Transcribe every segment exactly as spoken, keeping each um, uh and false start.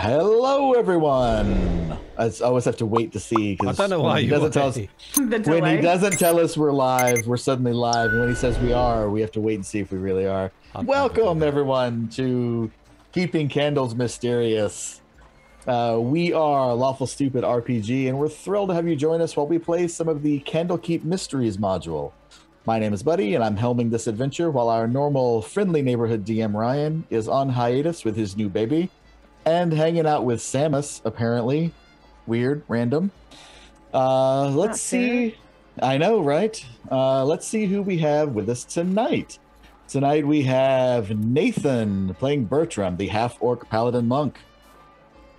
Hello, everyone. I always have to wait to see because I don't know why he doesn't tell us. When he doesn't tell us we're live, we're suddenly live. And when he says we are, we have to wait and see if we really are. Welcome, everyone, to Keeping Candles Mysterious. Uh, we are Lawful Stupid R P G, and we're thrilled to have you join us while we play some of the Candlekeep Mysteries module. My name is Buddy, and I'm helming this adventure while our normal friendly neighborhood D M Ryan is on hiatus with his new baby. And hanging out with Samus, apparently. Weird, random. Uh, let's see. I know, right? Uh, let's see who we have with us tonight. Tonight we have Nathan playing Bertram, the half-orc paladin monk.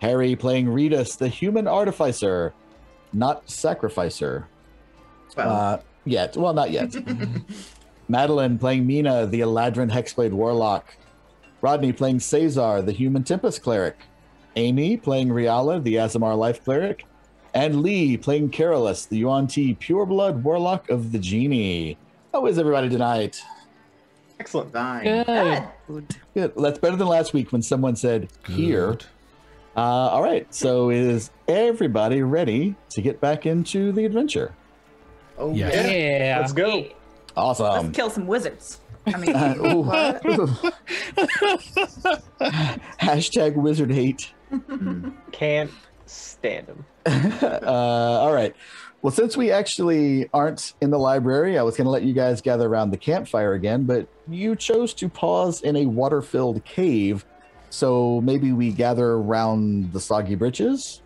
Harry playing Redus, the human artificer, not sacrificer. Well. Uh, yet. Well, not yet. Madeline playing Mina, the Eladrin hexblade warlock. Rodney playing Cesar, the Human Tempest Cleric. Amy playing Riala, the Azamar Life Cleric. And Lee playing Carolus, the Yuan Ti Pureblood Warlock of the Genie. How is everybody tonight? Excellent. Good. Good. Good. That's better than last week when someone said, here. Uh, all right. So is everybody ready to get back into the adventure? Oh, yes. yeah. yeah. Let's go. Awesome. Let's kill some wizards. I mean, uh, ooh. What? Hashtag wizard hate. Can't stand them. uh, all right. Well, since we actually aren't in the library, I was going to let you guys gather around the campfire again, but you chose to pause in a water-filled cave, so maybe we gather around the soggy britches.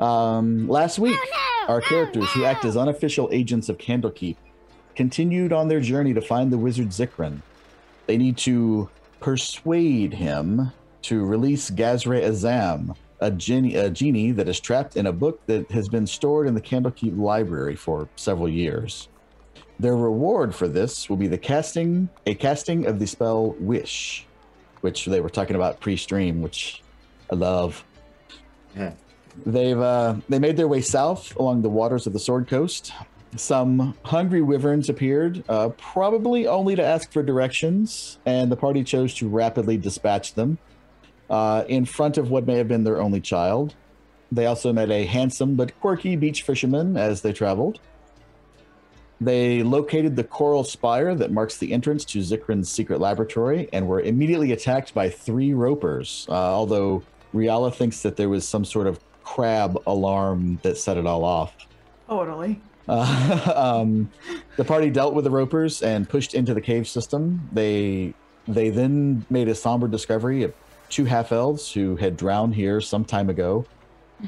Um, last week, oh, no! our characters oh, no! who act as unofficial agents of Candlekeep continued on their journey to find the wizard Zikrin. They need to persuade him to release Gazre Azam, a genie, a genie that is trapped in a book that has been stored in the Candlekeep library for several years. Their reward for this will be the casting, a casting of the spell Wish, which they were talking about pre-stream, which I love. Yeah. They've uh, they made their way south along the waters of the Sword Coast. Some hungry wyverns appeared, uh, probably only to ask for directions, and the party chose to rapidly dispatch them uh, in front of what may have been their only child. They also met a handsome but quirky beach fisherman as they traveled. They located the coral spire that marks the entrance to Zikrin's secret laboratory and were immediately attacked by three ropers, uh, although Riala thinks that there was some sort of crab alarm that set it all off. Totally. Uh, um, the party dealt with the ropers and pushed into the cave system. They they then made a somber discovery of two half-elves who had drowned here some time ago.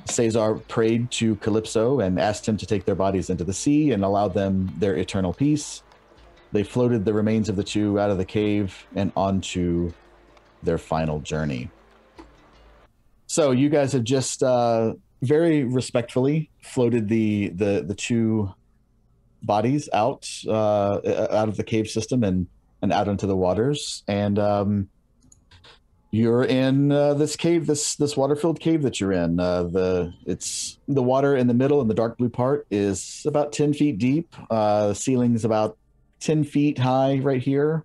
Cesar prayed to Calypso and asked him to take their bodies into the sea and allow them their eternal peace. They floated the remains of the two out of the cave and onto their final journey. So you guys have just... Uh, very respectfully floated the the the two bodies out uh out of the cave system and and out into the waters, and um you're in uh, this cave, this this water-filled cave that you're in. uh the it's the water in the middle in the dark blue part is about ten feet deep. Uh the ceiling's about ten feet high right here.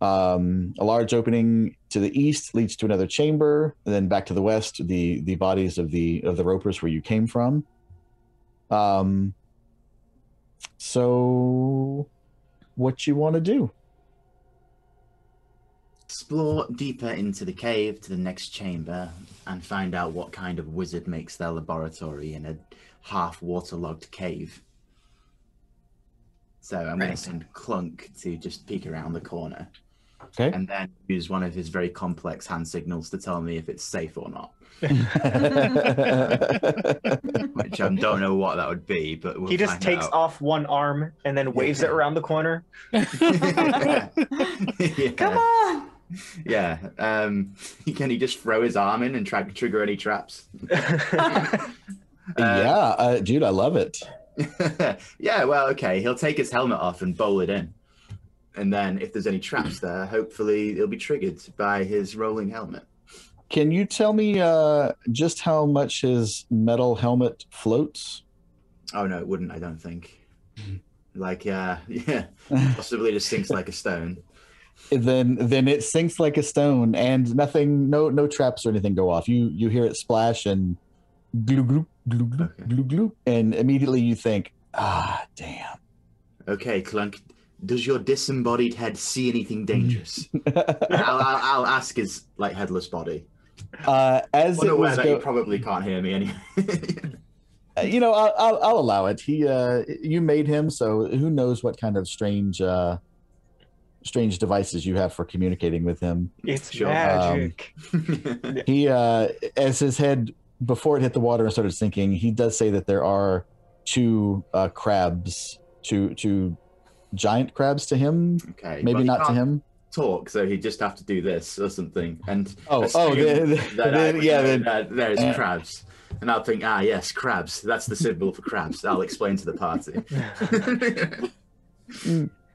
Um, a large opening to the east leads to another chamber, and then back to the west, the the bodies of the of the ropers where you came from. Um, so, what you want to do? Explore deeper into the cave to the next chamber and find out what kind of wizard makes their laboratory in a half waterlogged cave. So I'm right. going to send Clunk to just peek around the corner. Okay. And then use one of his very complex hand signals to tell me if it's safe or not. Which I don't know what that would be, but we'll he just find takes out. Off one arm and then waves yeah. it around the corner. yeah. Yeah. Come on! Yeah. Um, can he just throw his arm in and try to trigger any traps? uh, yeah, uh, dude, I love it. Yeah, well, okay, he'll take his helmet off and bowl it in. And then if there's any traps there, hopefully it'll be triggered by his rolling helmet. Can you tell me uh, just how much his metal helmet floats? Oh, no, it wouldn't, I don't think. Like, uh, yeah, possibly just sinks like a stone. then then it sinks like a stone, and nothing, no no traps or anything go off. You you hear it splash and glue glue glue glue glue glue, and immediately you think, ah, damn. Okay, Clunk. Does your disembodied head see anything dangerous? I'll, I'll, I'll ask his like headless body. Uh, as I'm unaware that go- you probably can't hear me anyway. You know, I'll, I'll, I'll allow it. He, uh, you made him, so who knows what kind of strange, uh, strange devices you have for communicating with him. It's sure. magic. Um, he, uh, as his head, before it hit the water and started sinking, he does say that there are two uh, crabs, two two giant crabs to him. Okay, maybe not to him. Talk, so he'd just have to do this or something. And oh, oh, the, the, that the, I, the, yeah, the, there, there's uh, crabs. And I'll think, ah, yes, crabs. That's the symbol for crabs. I'll explain to the party.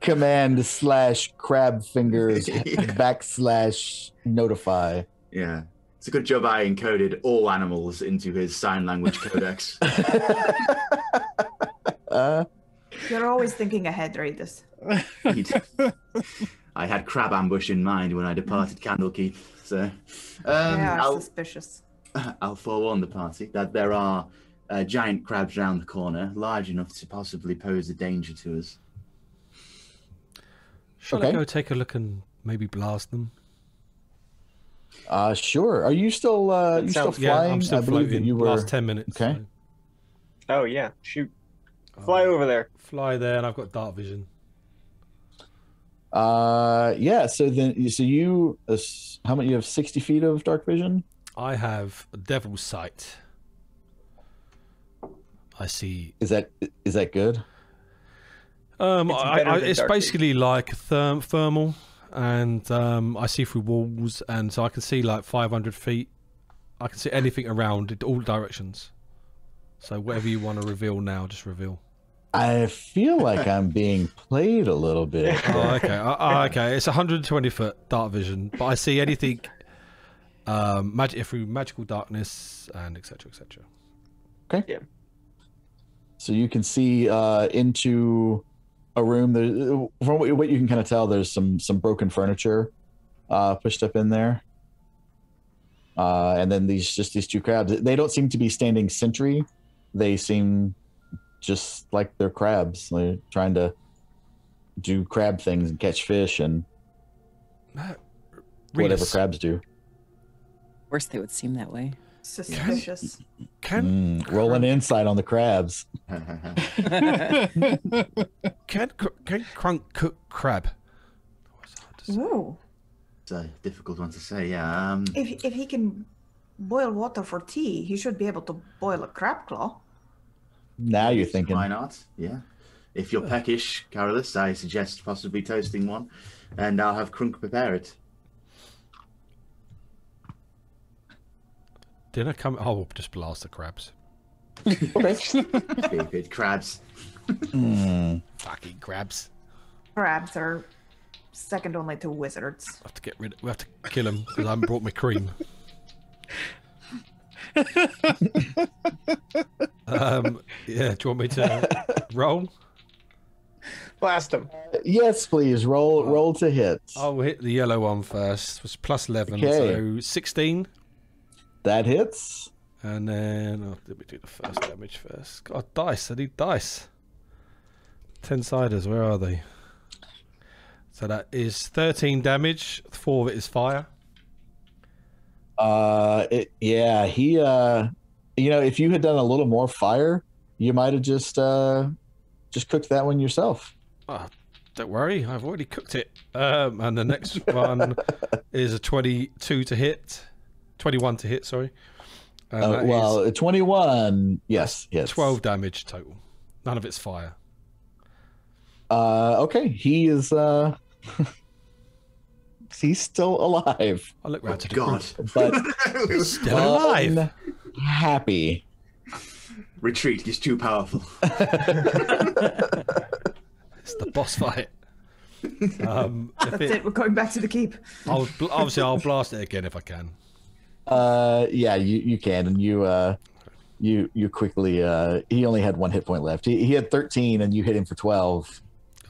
Command slash crab fingers yeah. backslash notify. Yeah. It's a good job I encoded all animals into his sign language codex. uh, You're always thinking ahead, Raiders. I had crab ambush in mind when I departed Candlekeep. So, um, yeah, I'll, suspicious. I'll forewarn the party that there are uh, giant crabs round the corner, large enough to possibly pose a danger to us. Shall okay. I go take a look and maybe blast them? Uh, sure. Are you still uh, you sounds, still flying? Yeah, I'm still I believe floating. That you were... Last ten minutes. Okay. So. Oh yeah, shoot! Fly uh, over there. Fly there, and I've got dark vision. Uh, yeah. So then, so you, uh, how many? You have sixty feet of dark vision. I have a devil's sight. I see. Is that is that good? Um, it's, I, I, it's basically like therm, thermal, and um, I see through walls, and so I can see like five hundred feet. I can see anything around in all directions. So whatever you want to reveal now, just reveal. I feel like I'm being played a little bit. Oh, okay, oh, okay. It's one hundred twenty foot dark vision, but I see anything. Um, magic through magical darkness and et cetera et cetera. Okay. Yeah. So you can see uh, into a room. There, from what you can kind of tell, there's some some broken furniture uh, pushed up in there, uh, and then these just these two crabs. They don't seem to be standing sentry. They seem just like they're crabs. They're trying to do crab things and catch fish and Matt, whatever us. crabs do. Of course they would seem that way. Suspicious. Can, can mm, roll an insight on the crabs. can can Crunk cook crab? Whoa, it's a difficult one to say. Yeah. Um, if if he can boil water for tea, he should be able to boil a crab claw. Now you're thinking. Why not? Yeah. If you're peckish, Carolus, I suggest possibly toasting one, and I'll have Crunk prepare it. Dinner come. Oh, we'll just blast the crabs. Okay. Stupid crabs. Mm. Fucking crabs. Crabs are second only to wizards. We have to get rid. Of, we have to kill them because I haven't brought my cream. um. Yeah. Do you want me to roll? Blast them. Yes, please. Roll. Roll to hit. I'll hit the yellow one first. It was plus eleven, okay. So sixteen. That hits. And then, oh, let me do the first damage first. God, dice, I need dice. ten siders, where are they? So that is thirteen damage, four of it is fire. Uh, it, yeah, he, uh, you know, if you had done a little more fire, you might have just, uh, just cooked that one yourself. Oh, don't worry, I've already cooked it. Um, and the next one is a twenty-two to hit. twenty-one to hit, sorry. Um, uh, well, twenty-one, yes, yes. twelve damage total. None of it's fire. Uh, okay, he is... Uh, he's still alive. I look round to the God. But he's still alive. Happy. Retreat, he's too powerful. It's the boss fight. Um, That's it, it, we're going back to the keep. I'll, obviously, I'll blast it again if I can. Uh, yeah, you, you can, and you, uh, you, you quickly, uh, he only had one hit point left. He, he had thirteen and you hit him for twelve.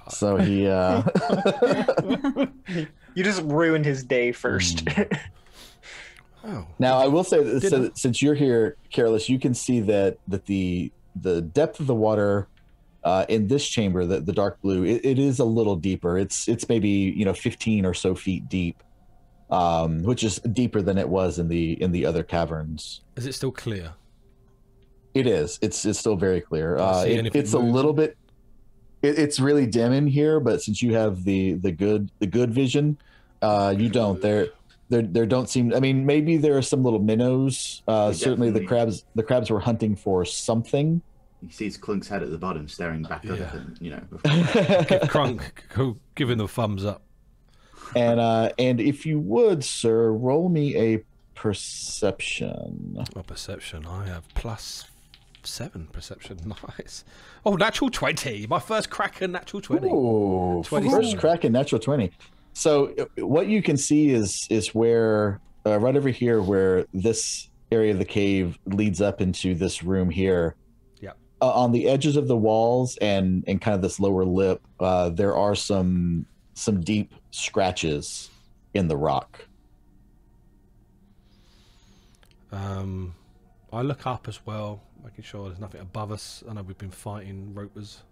God. So he uh you just ruined his day first. Mm. Oh. Now I will say that, so that since you're here, Careless, you can see that that the the depth of the water uh, in this chamber, the, the dark blue, it, it is a little deeper. It's it's maybe, you know, fifteen or so feet deep, um, which is deeper than it was in the in the other caverns. Is it still clear? It is. It's it's still very clear. Uh, it, it's a little bit. It, it's really dim in here, but since you have the the good the good vision, uh, you don't. There. There, there don't seem. I mean, maybe there are some little minnows. Uh, certainly, the crabs, the crabs were hunting for something. He sees Clunk's head at the bottom, staring back yeah. up, and you know, give Crunk, who giving the thumbs up. And uh, and if you would, sir, roll me a perception. A perception. I have plus seven perception. Nice. Oh, natural twenty. My first crack in natural twenty. Ooh, twenty first crack in natural twenty. So what you can see is is where uh, right over here, where this area of the cave leads up into this room here. Yeah. Uh, on the edges of the walls and and kind of this lower lip, uh, there are some some deep scratches in the rock. Um, I look up as well, making sure there's nothing above us. I know we've been fighting ropers.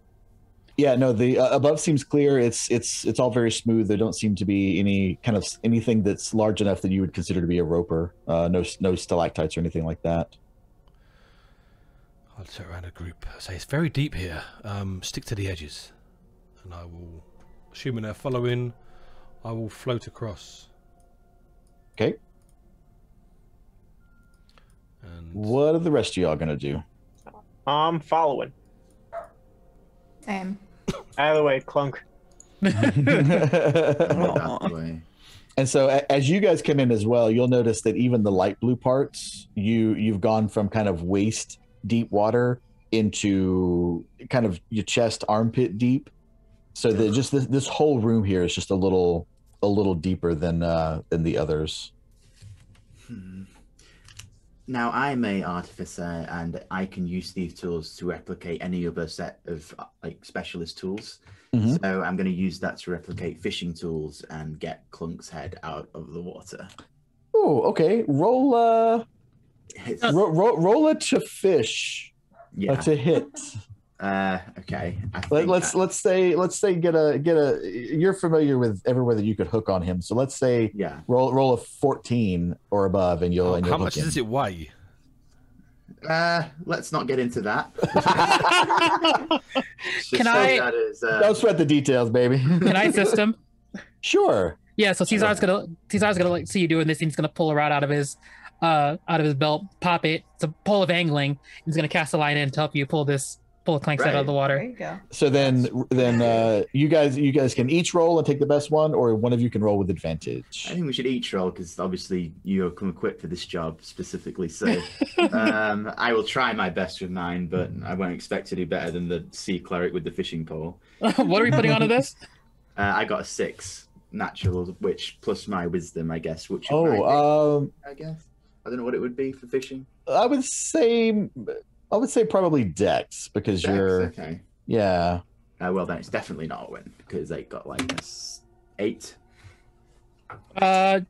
Yeah, no, the uh, above seems clear. It's it's it's all very smooth. There don't seem to be any kind of anything that's large enough that you would consider to be a roper. Uh, no, no stalactites or anything like that. I'll turn around a group. I say it's very deep here. Um, stick to the edges, and I will, assuming they're following, I will float across. Okay. And what are the rest of y'all gonna do? I'm following. Same. Either way, Clunk. And so, as you guys come in as well, you'll notice that even the light blue parts, you you've gone from kind of waist deep water into kind of your chest, armpit deep. So that just this, this whole room here is just a little a little deeper than uh, than the others. Hmm. Now, I'm an artificer, and I can use these tools to replicate any other set of like specialist tools. Mm-hmm. So I'm going to use that to replicate fishing tools and get Clunk's head out of the water. Oh, okay. Roll a ro ro roll a to fish. Yeah, to hit. Uh, okay. I Let, let's that... let's say let's say get a get a. You're familiar with everywhere that you could hook on him, so let's say yeah. roll roll a fourteen or above, and you'll. Oh, and you'll how much him. Does it weigh? Uh, let's not get into that. Can I? That is, uh... Don't sweat the details, baby. Can I assist him? Sure. Yeah. So Caesar's sure. gonna Caesar's gonna like see you doing this, and he's gonna pull a rod out of his uh out of his belt, pop it. It's a pole of angling. He's gonna cast a line in to help you pull this. Pull Clank's head out of the water. There you go. So then, then uh, you guys, you guys can each roll and take the best one, or one of you can roll with advantage. I think we should each roll because obviously you come equipped for this job specifically. So um, I will try my best with mine, but I won't expect to do better than the sea cleric with the fishing pole. What are we putting onto this? Uh, I got a six natural, which plus my wisdom, I guess. Which oh, um, I guess I don't know what it would be for fishing. I would say. I would say probably Dex because Dex, you're okay. Yeah. Uh, well then it's definitely not a win because they got like eight. Uh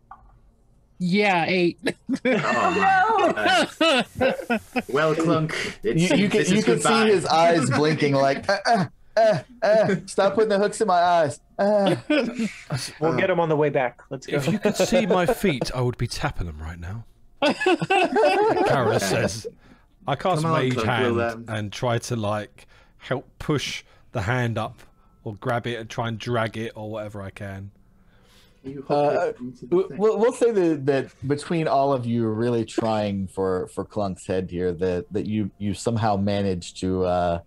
yeah, eight. Oh, no. uh, well Clunk. It's, you you can you can goodbye. See his eyes blinking like uh, uh, uh, uh, stop putting the hooks in my eyes. Uh. We'll get him on the way back. Let's go. If you could see my feet, I would be tapping them right now. Kara says I cast Mage Hand we'll, um... and try to like help push the hand up or grab it and try and drag it or whatever I can. Uh, we'll, we'll say that, that between all of you really trying for, for Clunk's head here, that, that you, you somehow managed to uh,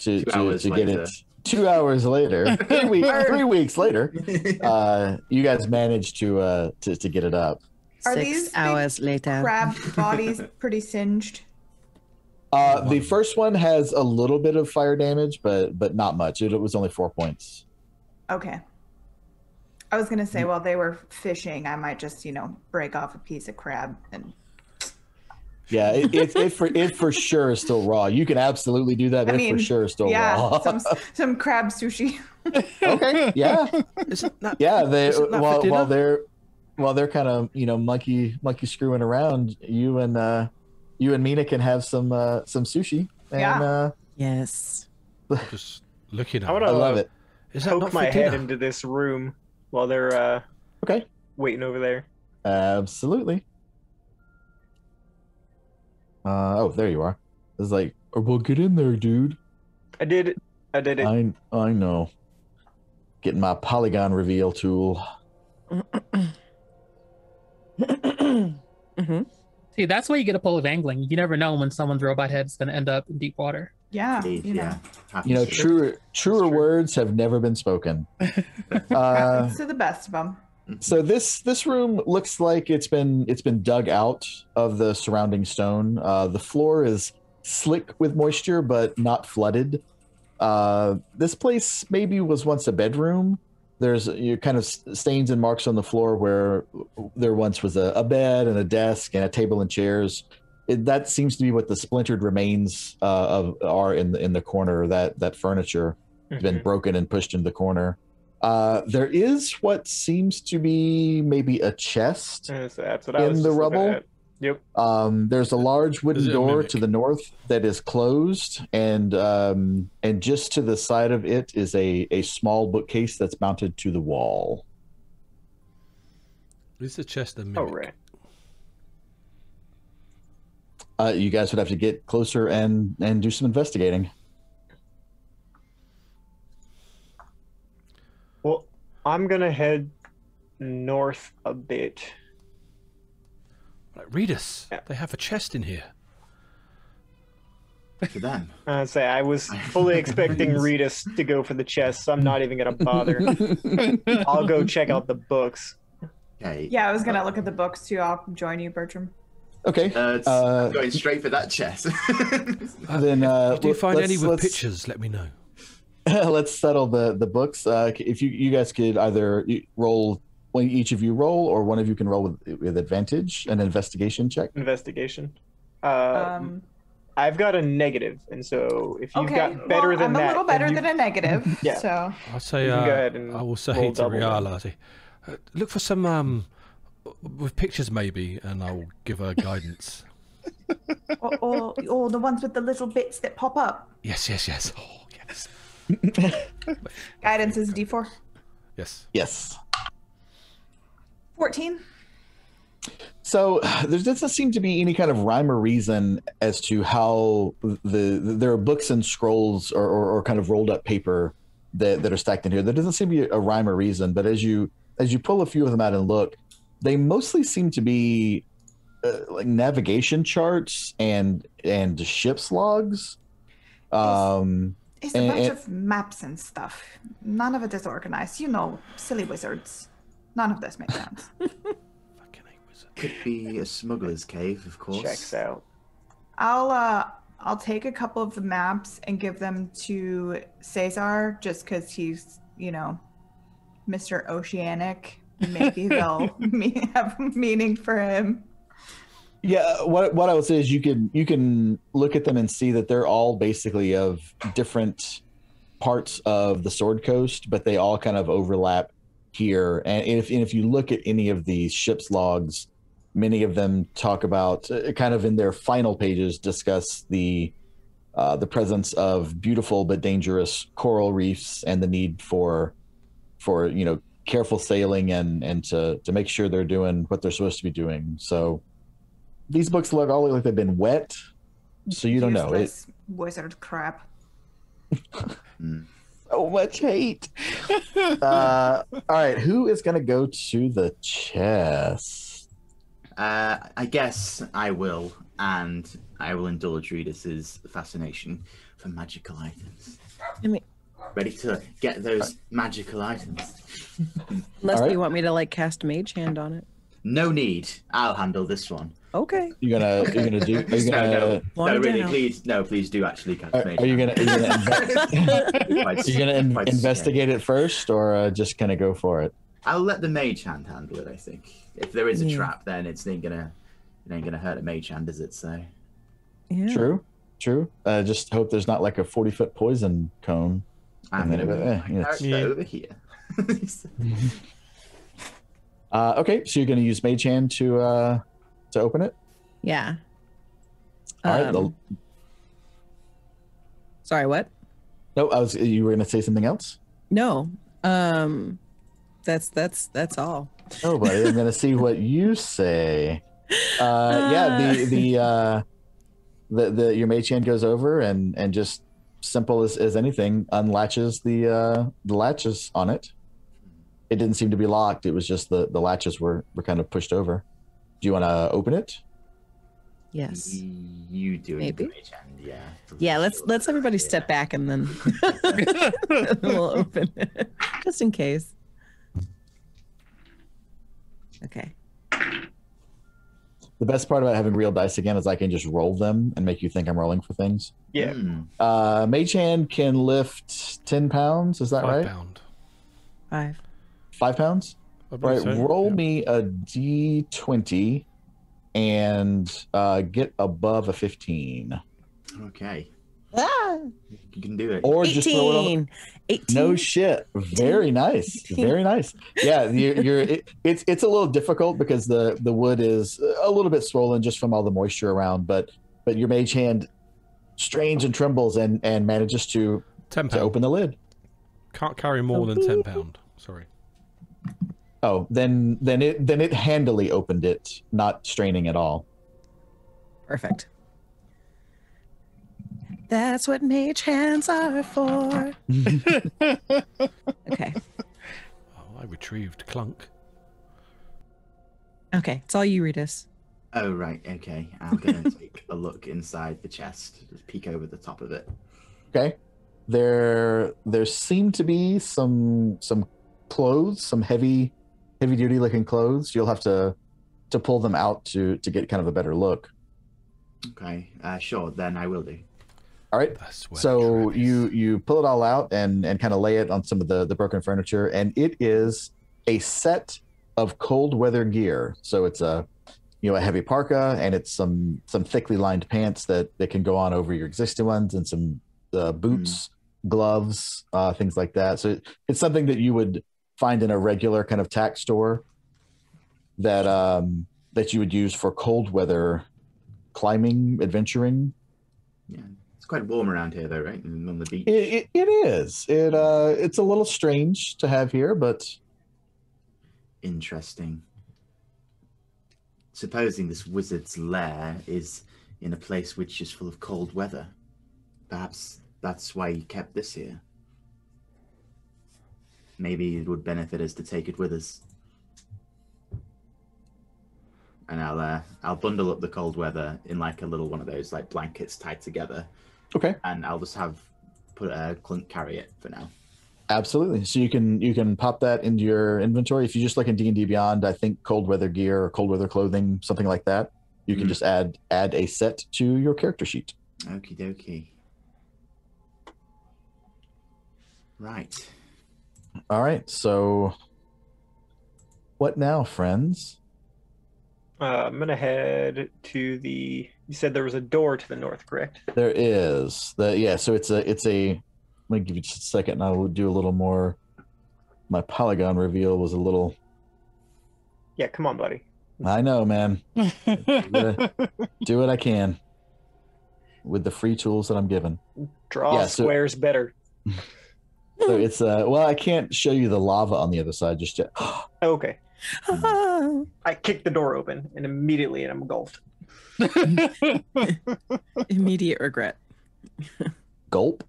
to, to, to get it two hours later, three, week, three weeks later, uh, you guys managed to, uh, to, to get it up. Six Are these hours later. Crab bodies pretty singed? Uh, the first one has a little bit of fire damage, but but not much. It, it was only four points. Okay. I was gonna say while they were fishing, I might just you know break off a piece of crab and. Yeah, it it, it for it for sure is still raw. You can absolutely do that. I it mean, for sure is still yeah, raw. Some some crab sushi. Okay. Yeah. Is it not, yeah. They is it not while while they're while they're kind of you know monkey monkey screwing around, you and uh, you and Mina can have some uh, some sushi. And, yeah. Uh, yes. Just looking at. I, I love uh, it. Is that poke my head dinner? Into this room while they're uh, okay waiting over there. Absolutely. Uh, oh, there you are. It's like, oh, well, get in there, dude. I did it. I did it. I, I know. Getting my polygon reveal tool. Mm-hmm. See, that's why you get a pull of angling. You never know when someone's robot head's going to end up in deep water. Yeah. Indeed, you know, yeah. You know truer, truer words have never been spoken. uh, to the best of them. So this this room looks like it's been it's been dug out of the surrounding stone. Uh, the floor is slick with moisture, but not flooded. Uh, this place maybe was once a bedroom. There's you kind of stains and marks on the floor where there once was a, a bed and a desk and a table and chairs. It, that seems to be what the splintered remains uh, of are in the in the corner. That that furniture has mm-hmm. been broken and pushed into the corner. Uh, there is what seems to be maybe a chest yes, that's what I in was the rubble. Yep. Um, there's a large wooden door to the north that is closed, and um, and just to the side of it is a, a small bookcase that's mounted to the wall. Is the chest a mimic? Oh, right. Uh, you guys would have to get closer and, and do some investigating. Well, I'm going to head north a bit. Right, read us. Yeah. They have a chest in here. Look at that. I say I was fully expecting Redis to go for the chest, so I'm not even going to bother. I'll go check out the books. Okay. Yeah, I was going to um, look at the books too. I'll join you, Bertram. Okay. Uh, it's, uh, I'm going straight for that chest. Then, uh, if you find any with pictures, let me know. Let's settle the the books. Uh, if you you guys could either roll, when each of you roll, or one of you can roll with with advantage, an investigation check. Investigation. Uh, um, I've got a negative, and so if you've okay, got better well, than I'm that, I'm a little better you, than a negative. Yeah. So I'll say. Uh, go ahead and I will say to Rialati, uh, look for some um with pictures maybe, and I'll give her guidance. or, or or the ones with the little bits that pop up. Yes, yes, yes. Oh yes. Guidance is D four. Yes. Yes. fourteen. So there doesn't seem to be any kind of rhyme or reason as to how the, the there are books and scrolls or, or, or kind of rolled up paper that, that are stacked in here. There doesn't seem to be a rhyme or reason, but as you as you pull a few of them out and look, they mostly seem to be uh, like navigation charts and and ships logs. Um. It's a and, bunch and, of maps and stuff. None of it is organized. You know, silly wizards. None of this makes sense. Fucking hate wizards. Could be a smuggler's cave, of course. Checks out. I'll uh, I'll take a couple of the maps and give them to Cesar, just because he's, you know, Mister Oceanic. Maybe they'll mean, have meaning for him. Yeah, what what I would say is you can you can look at them and see that they're all basically of different parts of the Sword Coast, but they all kind of overlap here. And if and if you look at any of these ship's logs, many of them talk about uh, kind of in their final pages discuss the uh, the presence of beautiful but dangerous coral reefs and the need for for you know careful sailing and and to to make sure they're doing what they're supposed to be doing. So. These books look all look like they've been wet, so you don't know it. Wizard crap. So much hate. uh, all right, who is going to go to the chest? Uh, I guess I will, and I will indulge Redis's fascination for magical items. I mean, ready to get those right. Magical items. Unless right. You want me to like cast Mage Hand on it. No need. I'll handle this one. Okay. You're gonna, you're gonna do. Are you gonna, no, no, no, really, down. Please, no, please do actually. Are, are you gonna, are you gonna, inve you're gonna in investigate it first, or uh, just gonna go for it? I'll let the mage hand handle it. I think if there is a yeah. trap, then it's not gonna It ain't gonna hurt a mage hand, is it? So. Yeah. True. True. I uh, just hope there's not like a forty foot poison cone. I'm gonna move my character yeah. over here. uh, okay, so you're gonna use mage hand to uh, to open it. Yeah. All um, right. I'll... Sorry, what? No, I was. You were gonna say something else? No. Um, that's that's that's all. Oh, buddy, I'm gonna see what you say. Uh, uh... Yeah. The the. Uh, The, the your mage hand goes over and and just simple as, as anything unlatches the uh the latches on it. It didn't seem to be locked. It was just the the latches were were kind of pushed over. Do you want to open it? Yes. You do it. Maybe. Mage hand. Yeah. Yeah. Let's sure. let's everybody yeah. step back and then we'll open it just in case. Okay. The best part about having real dice again is I can just roll them and make you think I'm rolling for things. Yeah. Mm. Uh, Mage Hand can lift ten pounds. Is that Five right? Pound. Five. Five pounds? All right. So. Roll yeah. me a d twenty and uh, get above a fifteen. Okay. Ah. You can do it. Or eighteen. Just throw it on. eighteen. No shit. Very nice. eighteen. Very nice. Yeah, you're, you're it, it's it's a little difficult because the the wood is a little bit swollen just from all the moisture around, but but your mage hand strains and trembles and and manages to to open the lid. Can't carry more than ten pound. Sorry. Oh, then then it then it handily opened it, not straining at all. Perfect. That's what mage hands are for. Okay. Oh, I retrieved Clunk. Okay, it's all you, Redis. Oh, right. Okay. I'm going to take a look inside the chest. Just peek over the top of it. Okay. There there seem to be some some clothes, some heavy heavy duty looking clothes. You'll have to to pull them out to to get kind of a better look. Okay. Uh, sure, then I will do. All right, so Travis. you you pull it all out and and kind of lay it on some of the the broken furniture, and it is a set of cold weather gear. So it's a you know a heavy parka, and it's some some thickly lined pants that that can go on over your existing ones, and some uh, boots, mm. gloves, uh, things like that. So it, it's something that you would find in a regular kind of tack store that um, that you would use for cold weather climbing, adventuring. Yeah. It's quite warm around here, though, right? On the beach. It, it, it is. It uh, it's a little strange to have here, but interesting. Supposing this wizard's lair is in a place which is full of cold weather, perhaps that's why he kept this here. Maybe it would benefit us to take it with us. And I'll uh, I'll bundle up the cold weather in like a little one of those like blankets tied together. Okay. And I'll just have put a Clunk carry it for now. Absolutely. So you can you can pop that into your inventory. If you just look in D and D Beyond, I think cold weather gear or cold weather clothing, something like that. You can mm. just add add a set to your character sheet. Okie dokie. Right. All right. So what now, friends? Uh, I'm gonna head to the. You said there was a door to the north, correct? There is. The yeah. So it's a. It's a. I'm gonna give you just a second, and I will do a little more. My polygon reveal was a little. Yeah, come on, buddy. I know, man. Do what I can. With the free tools that I'm given. Draw yeah, squares so, better. So it's uh. Well, I can't show you the lava on the other side just yet. Oh, okay. Oh. I kicked the door open and immediately I'm engulfed. Immediate regret. Gulp.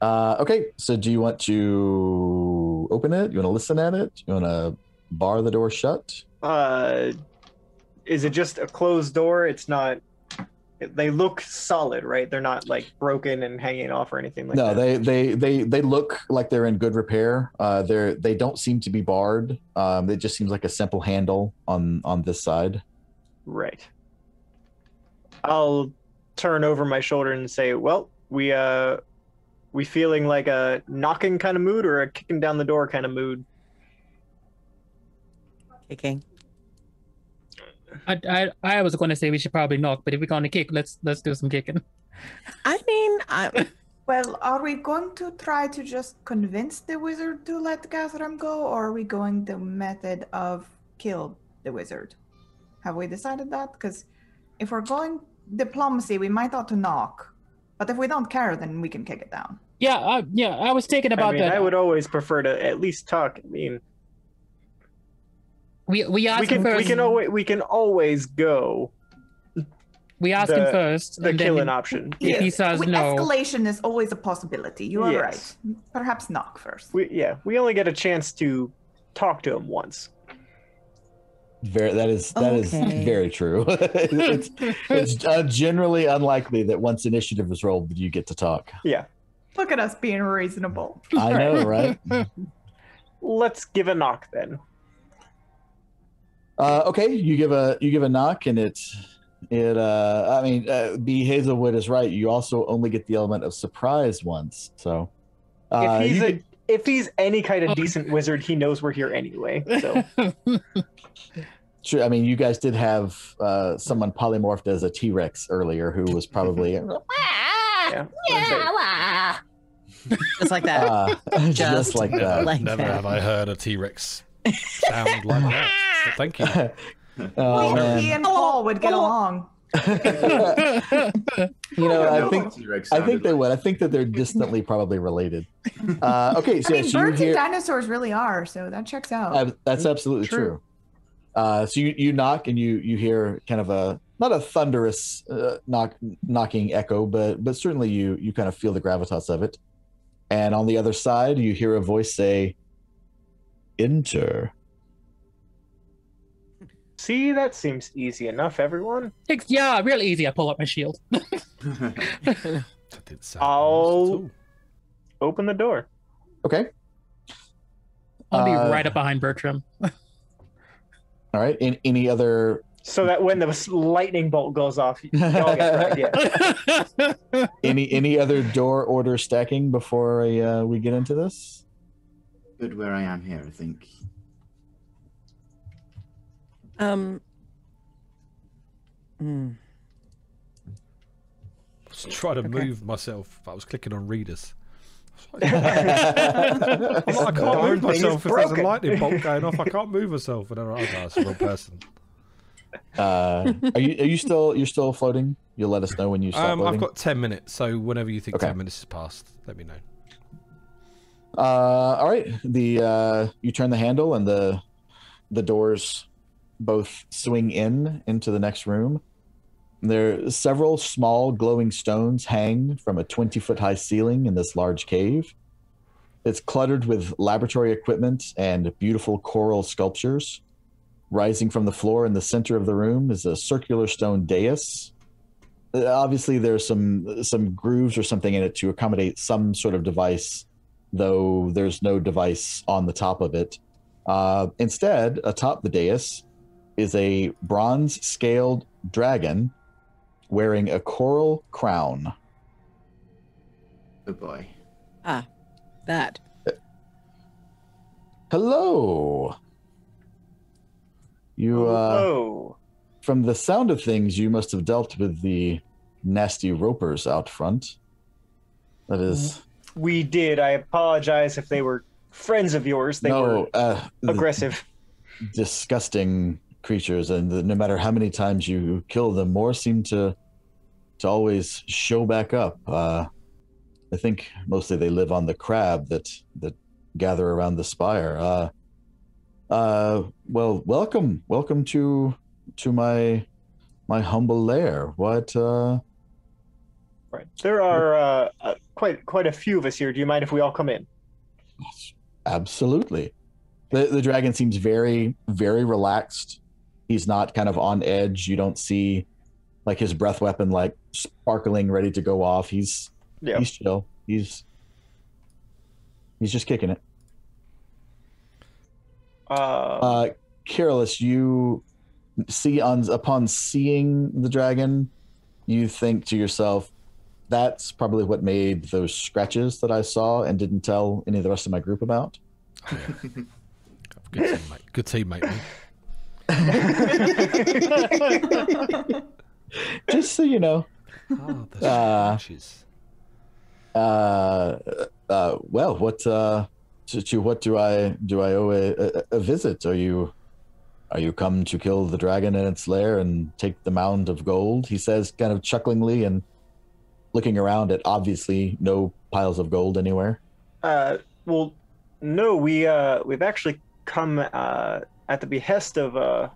Uh, okay, so do you want to open it? You want to listen at it? You want to bar the door shut? Uh, is it just a closed door? It's not. They look solid, right? They're not like broken and hanging off or anything like no, that. No, they, they they they look like they're in good repair. Uh, they're they don't seem to be barred. Um, it just seems like a simple handle on on this side. Right. I'll turn over my shoulder and say, "Well, we uh, we feeling like a knocking kind of mood or a kicking down the door kind of mood." Kicking. I, I I was going to say we should probably knock, but if we're going to kick, let's let's do some kicking. I mean, I, well, are we going to try to just convince the wizard to let Gazram go, or are we going the method of kill the wizard? Have we decided that? Because if we're going diplomacy, we might ought to knock, but if we don't care, then we can kick it down. Yeah, uh, yeah, I was thinking about I mean, that. I would always prefer to at least talk. I mean, we we ask we can, him first. We can always we can always go. We ask the, him first. The killing option. If yeah. he says we, no, escalation is always a possibility. You are yes. right. Perhaps knock first. We, yeah, we only get a chance to talk to him once. Very, that is that okay. is very true. it's it's uh, generally unlikely that once initiative is rolled, that you get to talk. Yeah. Look at us being reasonable. I know, right? Let's give a knock then. Uh, okay, you give a you give a knock, and it it. Uh, I mean, uh, B Hazelwood is right. You also only get the element of surprise once. So, uh, if he's a, could... if he's any kind of decent wizard, he knows we're here anyway. So, true. I mean, you guys did have uh, someone polymorphed as a T-Rex earlier, who was probably. Yeah, yeah. Just like that. Uh, just, just like that. Like Never that. have I heard a T-Rex sound like that. So thank you. Oh, well, he and Paul would get oh. along. you know, I, I think I think they like. would. I think that they're distantly probably related. Uh, okay, so I mean, yes, birds you hear... and dinosaurs really are, so that checks out. Uh, that's absolutely true. true. Uh, so you you knock and you you hear kind of a. Not a thunderous uh, knock, knocking echo, but but certainly you you kind of feel the gravitas of it. And on the other side, you hear a voice say, "Enter." See, that seems easy enough, everyone. It's, yeah, real easy. I pull up my shield. That didn't sound I'll nice open the door. Okay. I'll be uh, right up behind Bertram. All right. In, any other. So that when the lightning bolt goes off, y'all get right, yeah. Any any other door order stacking before I, uh, we get into this? Good where I am here, I think. Um. Mm. I was trying to okay. move myself. I was clicking on readers. I, like, I can't move myself if broken. There's a lightning bolt going off. I can't move myself. And then I was a real person. uh are you are you still you're still floating? You'll let us know when you stop um, floating? I've got ten minutes, so whenever you think okay. ten minutes has passed, let me know. Uh all right, the uh you turn the handle and the the doors both swing in into the next room. There are several small glowing stones hang from a twenty foot high ceiling in this large cave. It's cluttered with laboratory equipment and beautiful coral sculptures. Rising from the floor in the center of the room is a circular stone dais. Obviously, there's some some grooves or something in it to accommodate some sort of device, though there's no device on the top of it. Uh, instead, atop the dais is a bronze-scaled dragon wearing a coral crown. Good boy. Ah, that. Uh, hello. You, uh, oh. from the sound of things, you must have dealt with the nasty ropers out front. That is... We did. I apologize if they were friends of yours. They no, were uh, aggressive. The disgusting creatures, and the, no matter how many times you kill them, more seem to to always show back up. Uh, I think mostly they live on the crab that, that gather around the spire. Uh, Uh, well, welcome, welcome to to my my humble lair. What? Uh... Right, there are uh, uh, quite quite a few of us here. Do you mind if we all come in? Absolutely. The the dragon seems very very relaxed. He's not kind of on edge. You don't see like his breath weapon like sparkling, ready to go off. He's yeah. he's chill. He's he's just kicking it. Uh, uh, Carolus, you see on upon seeing the dragon, you think to yourself, "That's probably what made those scratches that I saw and didn't tell any of the rest of my group about." Oh, yeah. Good teammate, good teammate. Just so you know. Oh, the uh, uh, uh, well, what uh, to, to what do I do? I owe a, a visit. Are you, are you come to kill the dragon in its lair and take the mound of gold? He says, kind of chucklingly and looking around at obviously no piles of gold anywhere. Uh, well, no, we uh, we've actually come uh, at the behest of uh.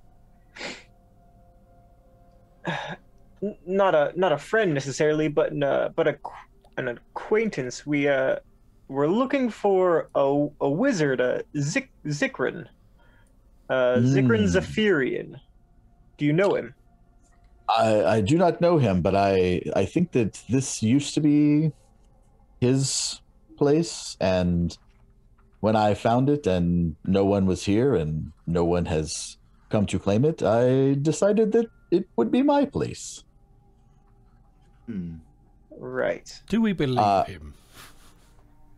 Not a not a friend necessarily, but uh, but a an acquaintance. We uh, we're looking for a a wizard, a Zik Zikrin, uh, mm. Zikrin Zephyrian. Do you know him? I I do not know him, but I I think that this used to be his place, and when I found it, and no one was here, and no one has come to claim it, I decided that it would be my place. Hmm. Right. Do we believe uh, him?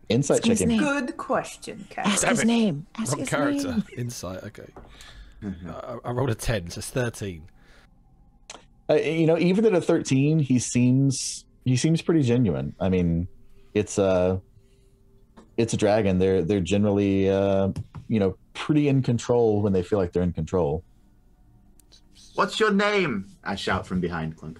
Insight check him. Good question, Kat. Ask his name. Ask his character. Name. Insight, okay. Mm-hmm. uh, I rolled a ten, so it's thirteen. Uh, you know, even at a thirteen, he seems he seems pretty genuine. I mean, it's a it's a dragon. They're they're generally uh, you know, pretty in control when they feel like they're in control. What's your name? I shout from behind Clunk.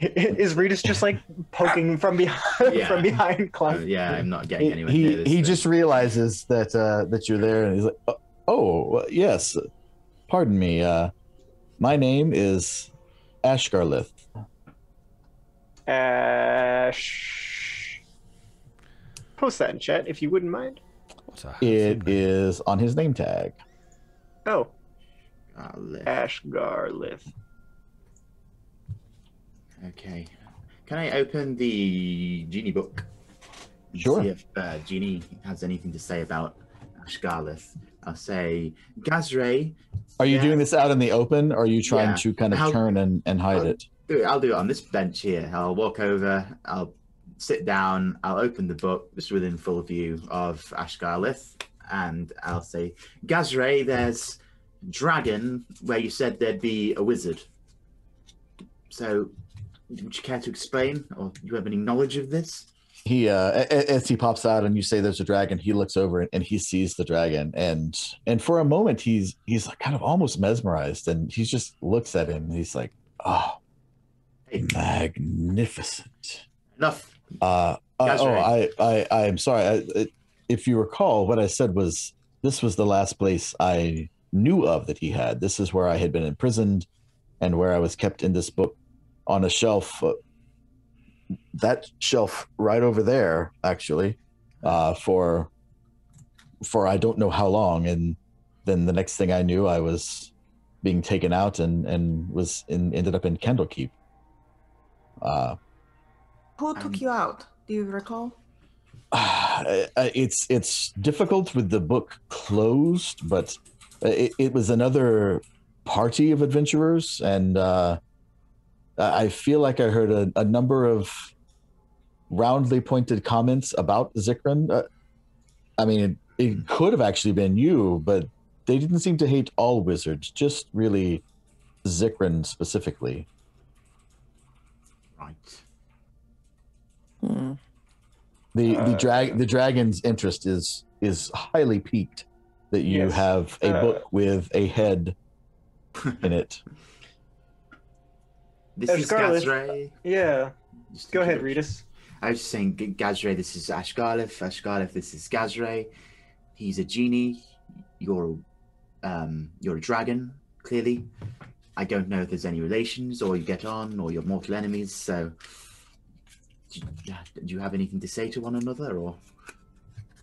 Is Reedus just like poking from behind? Yeah. From behind Clunk? Uh, yeah, I'm not getting anywhere near this. He thing. Just realizes that uh, that you're there, and he's like, "Oh, oh yes, pardon me. Uh, my name is Ashgarlith." Ash. Post that in chat if you wouldn't mind. What a it is on his name tag. Oh. Ashgarlith. Okay. Can I open the Genie book? Sure. See if uh, Genie has anything to say about Ashgarlith. I'll say, Gazre. Are you yeah. doing this out in the open, or are you trying yeah. to kind of I'll, turn and, and hide I'll it? Do it? I'll do it on this bench here. I'll walk over, I'll sit down, I'll open the book just within full view of Ashgarlith, and I'll say, Gazre, there's dragon where you said there'd be a wizard. So would you care to explain, or do you have any knowledge of this? He uh as he pops out and you say there's a dragon, he looks over and he sees the dragon, and and for a moment he's he's kind of almost mesmerized, and he just looks at him and he's like, oh, hey. Magnificent. Enough. uh, uh oh right. I I I'm sorry, I, it, if you recall what I said was this was the last place I knew of that he had. This is where I had been imprisoned and where I was kept in this book on a shelf, uh, that shelf right over there actually, uh, for for I don't know how long, and then the next thing I knew I was being taken out and and was in, ended up in Candlekeep. Uh, Who took um, you out? Do you recall? Uh, it's it's difficult with the book closed, but It, it was another party of adventurers, and uh, I feel like I heard a, a number of roundly pointed comments about Zikrin. Uh, I mean, it, it could have actually been you, but they didn't seem to hate all wizards, just really Zikrin specifically. Right. Hmm. The uh, the drag the dragon's interest is is highly piqued that you yes. have a uh, book with a head in it. This is Gazre. Yeah. Just Go ahead, read us. I was just saying, Gazre, this is Ashgarlith. Ashgarlith, this is Gazre. He's a genie. You're, um, you're a dragon, clearly. I don't know if there's any relations, or you get on, or you're mortal enemies, so... Do you, do you have anything to say to one another, or...?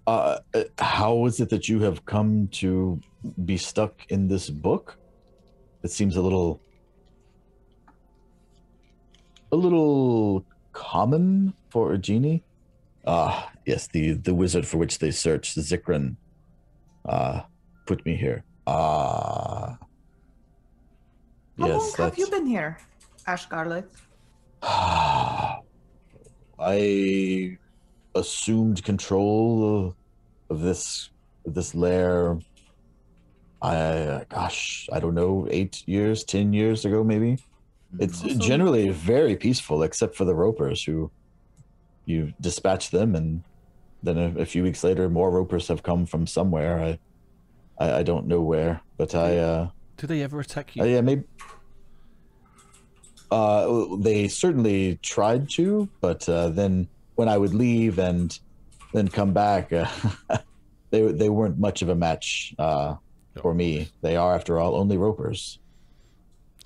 Uh, how is it that you have come to be stuck in this book? It seems a little, a little common for a genie. Ah, yes, the, the wizard for which they searched, the Zikrin, uh, put me here. Ah. How yes, long that's... have you been here, Ashgarlith? I... assumed control of this of this lair I gosh, I don't know, eight years, ten years ago, maybe. It's awesome. Generally very peaceful, except for the ropers, who you dispatch them, and then a, a few weeks later, more ropers have come from somewhere. I, I, I don't know where, but I. Uh, Do they ever attack you? Uh, yeah, maybe. Uh, they certainly tried to, but uh, then when I would leave and then come back, uh, they they weren't much of a match uh, no. for me. They are, after all, only ropers.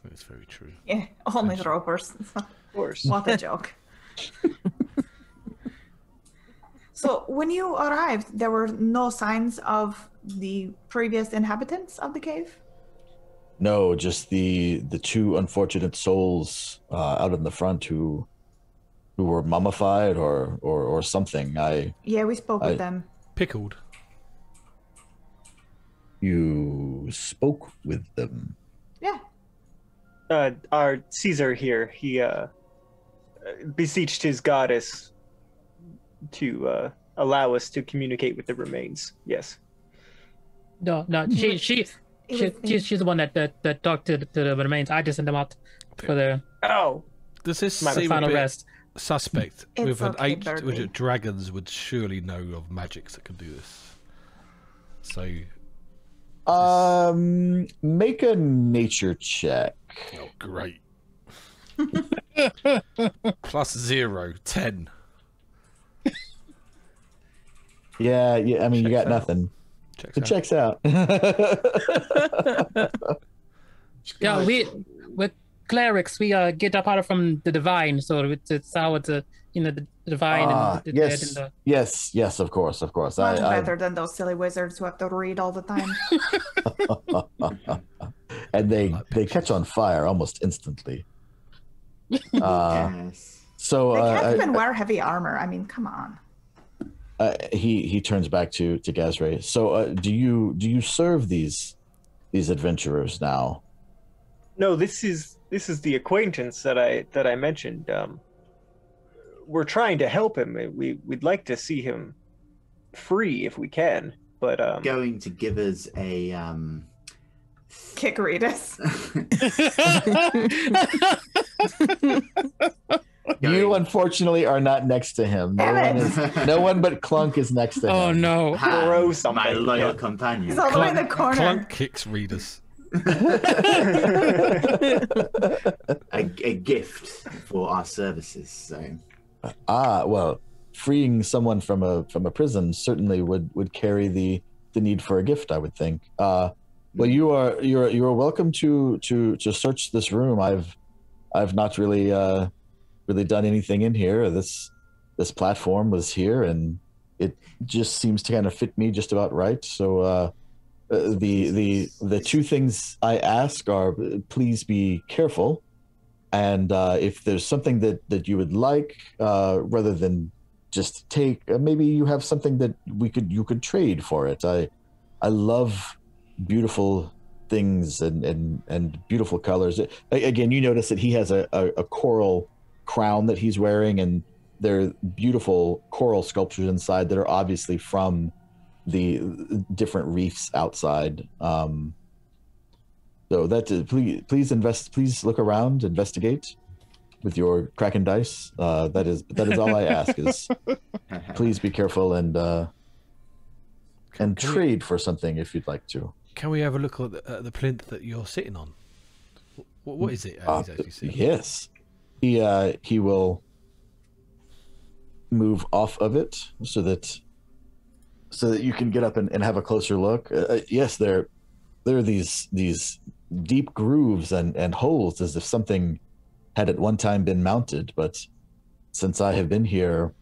That's very true. Yeah, only the ropers. Of course. What a joke. So when you arrived, there were no signs of the previous inhabitants of the cave? No, just the the two unfortunate souls uh, out in the front who who were mummified or or, or something. I yeah, we spoke I, with them. Pickled. You spoke with them. Yeah. Uh, our Caesar here, he uh, beseeched his goddess to uh, allow us to communicate with the remains. Yes. No, no, she, she, she she's, she's the one that that, that talked to, to the remains. I just sent them out for the oh, this is my final rest. Suspect it's with an okay, eight, which dragons would surely know of magics that can do this. So. Um, make a nature check. Oh, great. Plus zero, ten. Yeah, yeah. I mean, checks you got out. Nothing. Checks it out. Checks out. Yeah, we we're clerics. We uh, get our power from the divine, so it's, it's how it's uh, you know the divine. Ah, and the yes, and the... yes, yes. Of course, of course. Much I, better I... than those silly wizards who have to read all the time. And they, they catch on fire almost instantly. Uh, yes. So, they can't uh, even I, wear heavy armor. I mean, come on. Uh, he he turns back to to Gazre. So, uh, do you do you serve these these adventurers now? No, this is this is the acquaintance that I that I mentioned. Um, we're trying to help him. We we'd like to see him free if we can. But um, going to give us a. Um... Kikaritas. You unfortunately are not next to him. No one, is, no one but Clunk is next to him. Oh no! Throw something. My loyal companion. He's all the way in the corner. Clunk kicks Readers. a, a gift for our services. So. Ah, well, freeing someone from a from a prison certainly would would carry the the need for a gift. I would think. Uh, Well, you are you're you're welcome to to to search this room. I've I've not really uh, really done anything in here. This this platform was here, and it just seems to kind of fit me just about right. So uh, the the the two things I ask are: please be careful, and uh, if there's something that that you would like, uh, rather than just take, uh, maybe you have something that we could you could trade for it. I I love. Beautiful things and, and, and beautiful colors. Again, you notice that he has a, a, a coral crown that he's wearing, and there are beautiful coral sculptures inside that are obviously from the different reefs outside. Um, so that uh, please, please invest, please look around, investigate with your Kraken dice. Uh, that is that is all I ask is please be careful and uh, and can trade we... for something if you'd like to. Can we have a look at the, at the plinth that you're sitting on? What, what is it uh, exactly sitting yes. on? He, uh, he will move off of it so that so that you can get up and, and have a closer look. Uh, yes, there, there are these, these deep grooves and, and holes as if something had at one time been mounted, but since I have been here,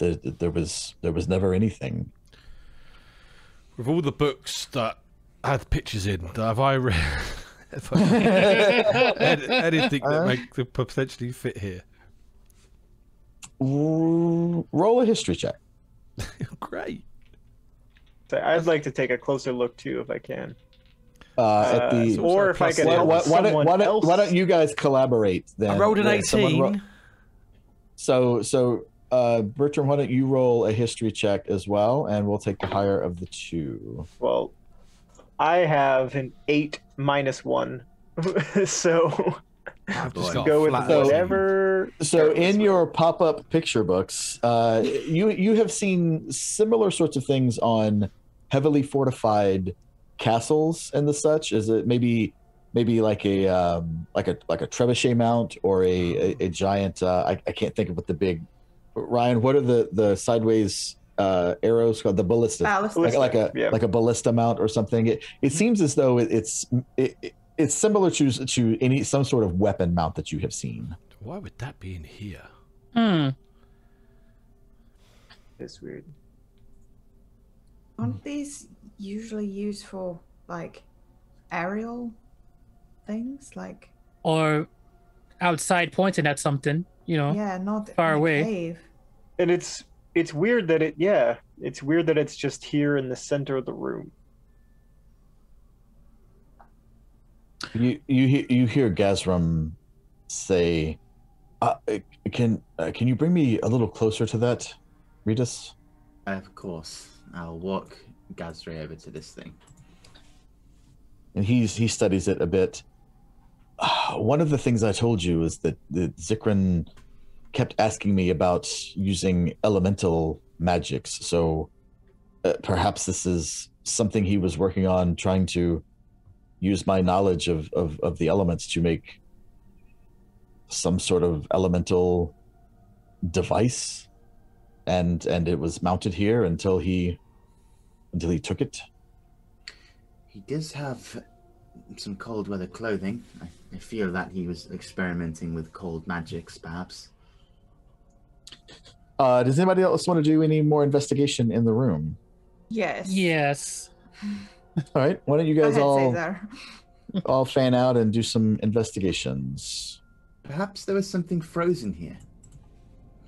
there, there, was, there was never anything. With all the books that had pictures in. Have I read anything that uh, make could potentially fit here? Roll a history check. Great. So I'd like to take a closer look too, if I can. Uh, at the, uh, or if I can. Well, why, why, why, don't, why don't you guys collaborate then? I rolled an yeah, eighteen. Ro so so. Uh, Bertram, why don't you roll a history check as well, and we'll take the higher of the two. Well. I have an eight minus one. So I've just got go with whatever. So in your pop-up picture books, uh, you you have seen similar sorts of things on heavily fortified castles and the such. Is it maybe maybe like a um, like a like a trebuchet mount or a a, a giant? Uh, I I can't think of what the big Ryan. What are the the sideways uh, arrows called? The ballista, ballista. Like, like a yeah. like a ballista mount or something. It it seems as though it, it's it, it, it's similar to to any some sort of weapon mount that you have seen. Why would that be in here? Hmm. That's weird. Aren't these usually used for like aerial things, like or outside pointing at something? You know, yeah, not far away. Cave. And it's it's weird that it yeah, it's weird that it's just here in the center of the room. You you you hear Gazram say, uh, "Can uh, can you bring me a little closer to that, Redus?" Of course, I'll walk Gazre over to this thing. And he's he studies it a bit. Uh, one of the things I told you is that the Zikrin kept asking me about using elemental magics. So uh, perhaps this is something he was working on, trying to use my knowledge of, of, of the elements to make some sort of elemental device. And and it was mounted here until he until he took it. He does have some cold weather clothing. I, I feel that he was experimenting with cold magics, perhaps. Uh, does anybody else want to do any more investigation in the room? Yes. Yes. All right. Why don't you guys all all fan out and do some investigations? Perhaps there was something frozen here.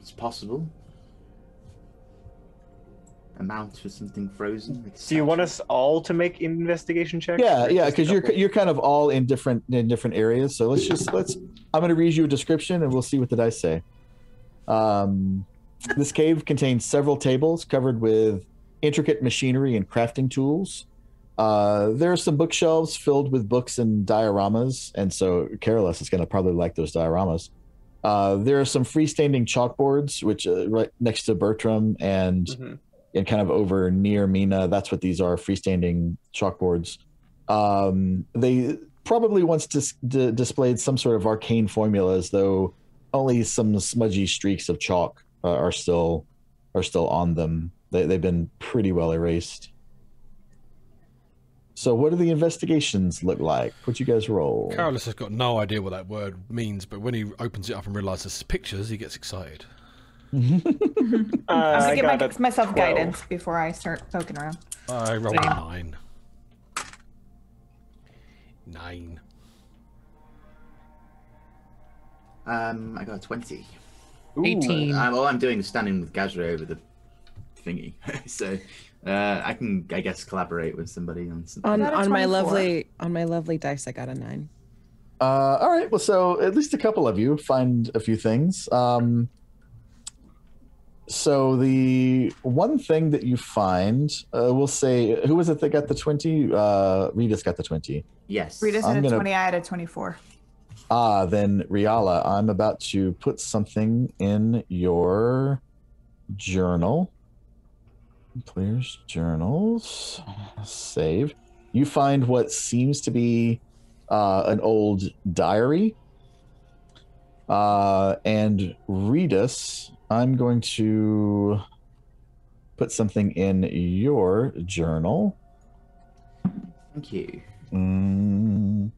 It's possible. Amount for something frozen. Like do something. You want us all to make investigation checks? Yeah, yeah, because you're you're kind of all in different in different areas. So let's just let's. I'm going to read you a description, and we'll see what the dice say. Um, this cave contains several tables covered with intricate machinery and crafting tools. Uh, there are some bookshelves filled with books and dioramas, and so Carolus is going to probably like those dioramas. Uh, there are some freestanding chalkboards, which uh, right next to Bertram and. Mm-hmm. And kind of over near Mina, that's what these are, freestanding chalkboards. Um, they probably once dis d displayed some sort of arcane formulas, though only some smudgy streaks of chalk uh, are still are still on them. They, they've been pretty well erased. So what do the investigations look like? What you guys roll? Carolus has got no idea what that word means, but when he opens it up and realizes it's pictures, he gets excited. uh, I'm gonna give my, myself twelve. Guidance before I start poking around. I rolled a nine. Nine. Um, I got a twenty. Ooh. Eighteen. I, all I'm doing is standing with Gazre over the thingy, so uh, I can, I guess, collaborate with somebody on something. On, on my lovely, on my lovely dice, I got a nine. Uh, all right. Well, so at least a couple of you find a few things. Um. So the one thing that you find, uh, we'll say, who was it that got the twenty? Uh, Rita's got the twenty. Yes. Rita's had a gonna... twenty, I had a twenty-four. Ah, then Riala, I'm about to put something in your journal. Players' journals. Save. You find what seems to be uh, an old diary. Uh, and Rita's... I'm going to put something in your journal. Thank you. Mm.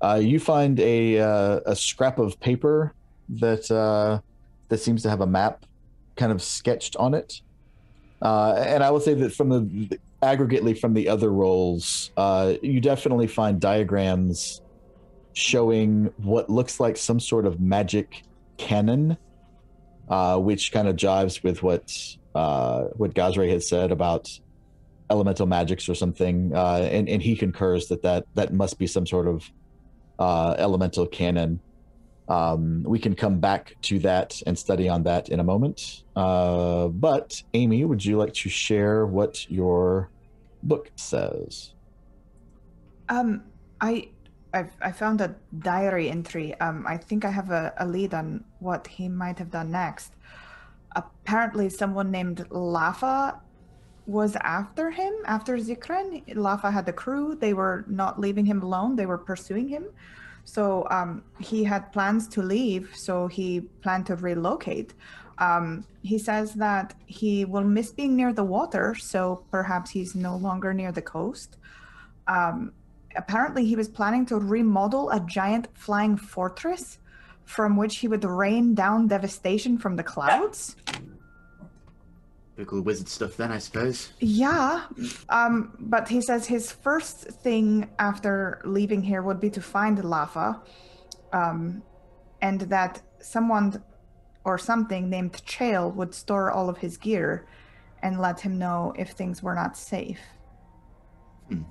Uh, you find a uh, a scrap of paper that uh, that seems to have a map kind of sketched on it. Uh, and I will say that from the aggregately from the other rolls, uh, you definitely find diagrams showing what looks like some sort of magic cannon. Uh, which kind of jives with what uh, what Gazre had said about elemental magics or something, uh, and and he concurs that that that must be some sort of uh, elemental cannon. Um, we can come back to that and study on that in a moment. Uh, but Amy, would you like to share what your book says? Um, I, I've, I found a diary entry. Um, I think I have a, a lead on what he might have done next. Apparently, someone named Laffa was after him, after Zikrin. Laffa had a crew. They were not leaving him alone. They were pursuing him. So um, he had plans to leave, so he planned to relocate. Um, he says that he will miss being near the water, so perhaps he's no longer near the coast. Um, apparently, he was planning to remodel a giant flying fortress from which he would rain down devastation from the clouds. Typical wizard stuff then, I suppose. Yeah, um, but he says his first thing after leaving here would be to find Laffa, um, and that someone or something named Chael would store all of his gear and let him know if things were not safe. Hmm.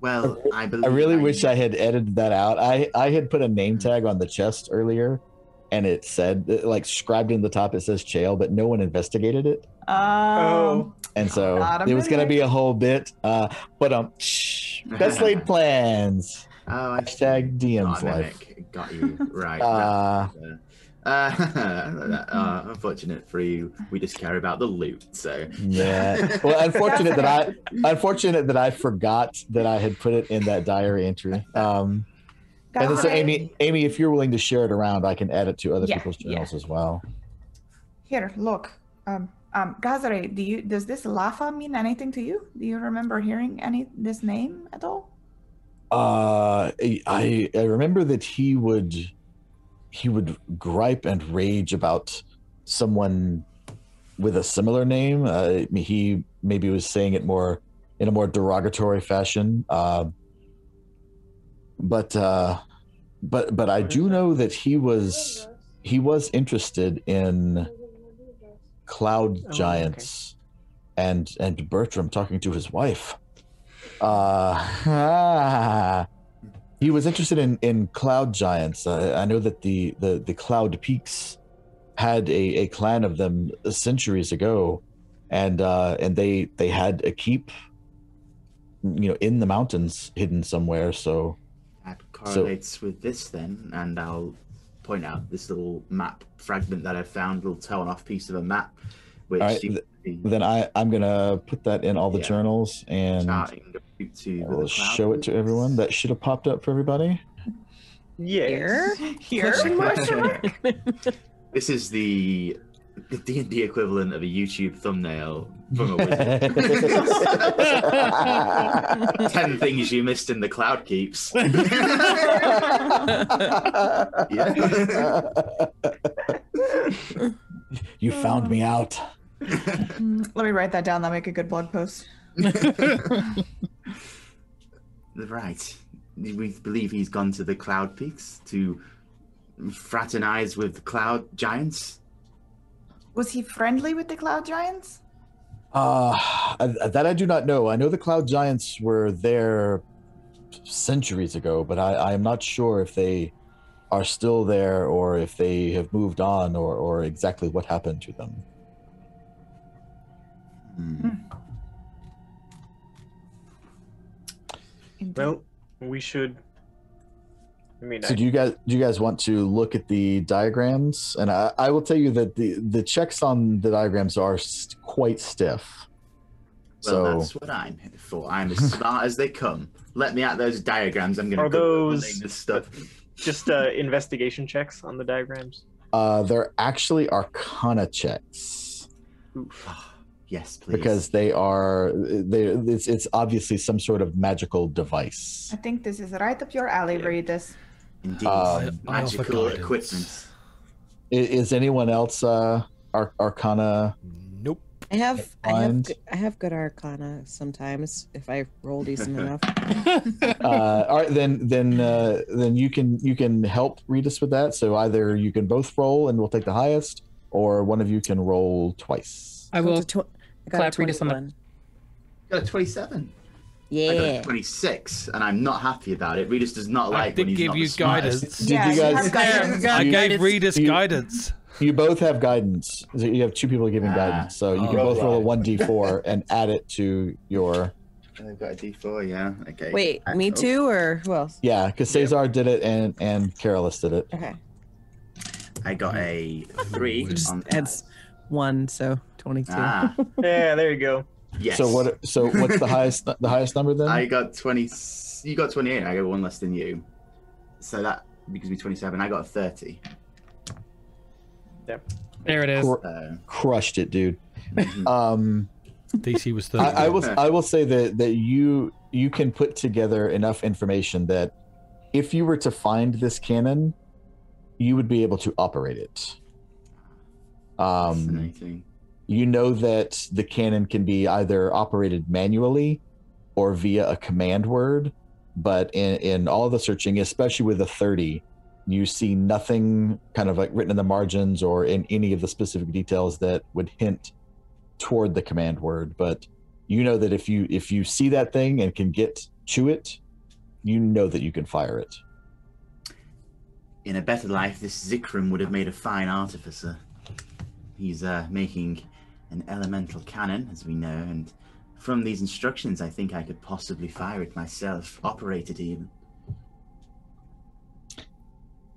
Well, I believe I really I wish did. I had edited that out. I, I had put a name tag on the chest earlier, and it said, like, scribed in the top, it says Chael, but no one investigated it. Oh. And so it was going to be a whole bit. Uh, but um, shh, best laid plans. Oh, hashtag D M's life. Got you. Right. Uh, uh, uh, unfortunate for you. We just care about the loot. So yeah. Well, unfortunate that I unfortunate that I forgot that I had put it in that diary entry. Um, and then, so Amy, Amy, if you're willing to share it around, I can add it to other yeah, people's journals yeah. as well. Here, look. Um, um, Gazre, do you does this Laffa mean anything to you? Do you remember hearing any this name at all? Uh, I, I remember that he would, he would gripe and rage about someone with a similar name. Uh, he maybe was saying it more in a more derogatory fashion. Uh, but, uh, but, but I do know that he was, he was interested in cloud giants oh, okay. and, and Bertram talking to his wife. Uh, he was interested in, in cloud giants. I, I know that the, the, the Cloud Peaks had a, a clan of them centuries ago, and uh, and they they had a keep, you know, in the mountains hidden somewhere. So that correlates so, with this then, and I'll point out this little map fragment that I found, a little torn-off piece of a map. Which all right, th be, then I I'm gonna put that in all the yeah. journals and. Starting to we'll show it to everyone. That should have popped up for everybody. Yeah. Here. Here. This is the D and D equivalent of a YouTube thumbnail from a wizard. Ten things you missed in the Cloud Keeps. You found me out. Let me write that down. That'll make a good blog post. Right. We believe he's gone to the Cloud Peaks to fraternize with the cloud giants. Was he friendly with the cloud giants? Uh, that I do not know. I know the cloud giants were there centuries ago, but I, I am not sure if they are still there or if they have moved on or, or exactly what happened to them. Hmm. Well, we should. I mean, so do you guys do you guys want to look at the diagrams? And I, I will tell you that the the checks on the diagrams are st quite stiff. Well, so that's what I'm here for. I'm as smart as they come. Let me out those diagrams. I'm gonna are go those this stuff. Just uh, investigation checks on the diagrams. Uh, they're actually Arcana checks. Oof. Yes, please. Because they are, they, it's, it's obviously some sort of magical device. I think this is right up your alley, yeah. Read this. Indeed. Um, magical equipment. Is, is anyone else uh, Ar Arcana? Nope. I have, I have, I have good Arcana sometimes if I roll decent enough. uh, all right, then, then, uh, then you can you can help read us with that. So either you can both roll, and we'll take the highest, or one of you can roll twice. I will I clap read us on the... Got a twenty-seven. Yeah. I got a twenty-six, and I'm not happy about it. Reedus does not like I when he's give not you the guidance. Smartest. Did yeah, you guys? Guidance. I gave Reedus you, guidance. You both have guidance. So you have two people giving ah, guidance, so you oh, can both roll a one d four and add it to your I've got a D four, yeah. Okay. Wait, I, me oh. too, or who else? Yeah, because Cesar yeah. did it and and Carolus did it. Okay. I got a three. Just on adds one, so twenty-two. Ah. Yeah, there you go. Yes. So what? So what's the highest? The highest number then? I got twenty. You got twenty-eight. I got one less than you. So that gives me twenty-seven. I got a thirty. Yep. There it is. Cr uh, crushed it, dude. Mm-hmm. um, D C was thirty. I, I will. I will say that that you you can put together enough information that if you were to find this cannon, you would be able to operate it. Um, Fascinating. You know that the cannon can be either operated manually or via a command word, but in, in all the searching, especially with the thirty, you see nothing kind of like written in the margins or in any of the specific details that would hint toward the command word. But you know that if you if you see that thing and can get to it, you know that you can fire it. In a better life, this Zikrin would have made a fine artificer. He's uh, making an elemental cannon, as we know, and from these instructions, I think I could possibly fire it myself, operate it even.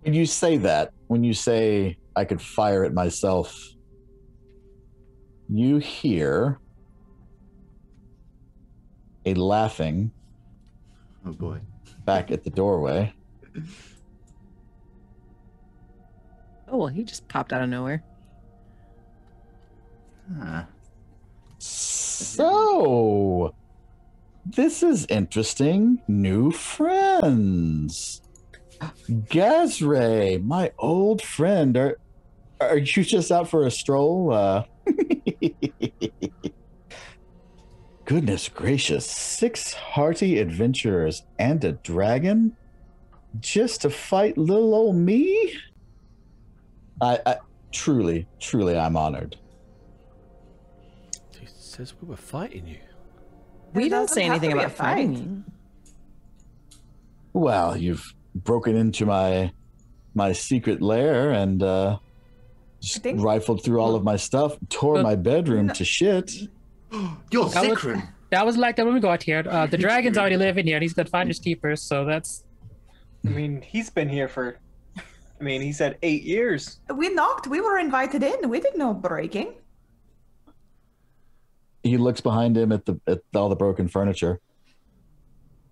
When you say that, when you say, I could fire it myself, you hear a laughing. Oh boy. Back at the doorway. Oh, well, he just popped out of nowhere. Huh. So, this is interesting. New friends. Gazre, my old friend. Are, are you just out for a stroll? Uh, goodness gracious. Six hearty adventurers and a dragon? Just to fight little old me? I, I truly, truly, I'm honored. It says we were fighting you. We it don't say anything about fighting you. Well, you've broken into my my secret lair and uh, just rifled through all of my stuff, tore my bedroom to shit. You're Zikrin. That, that was like that when we got here. Uh, the dragon's already living here, and he's got finders keepers. So that's. I mean, he's been here for. I mean, he said eight years. We knocked. We were invited in. We did no breaking. He looks behind him at the at all the broken furniture.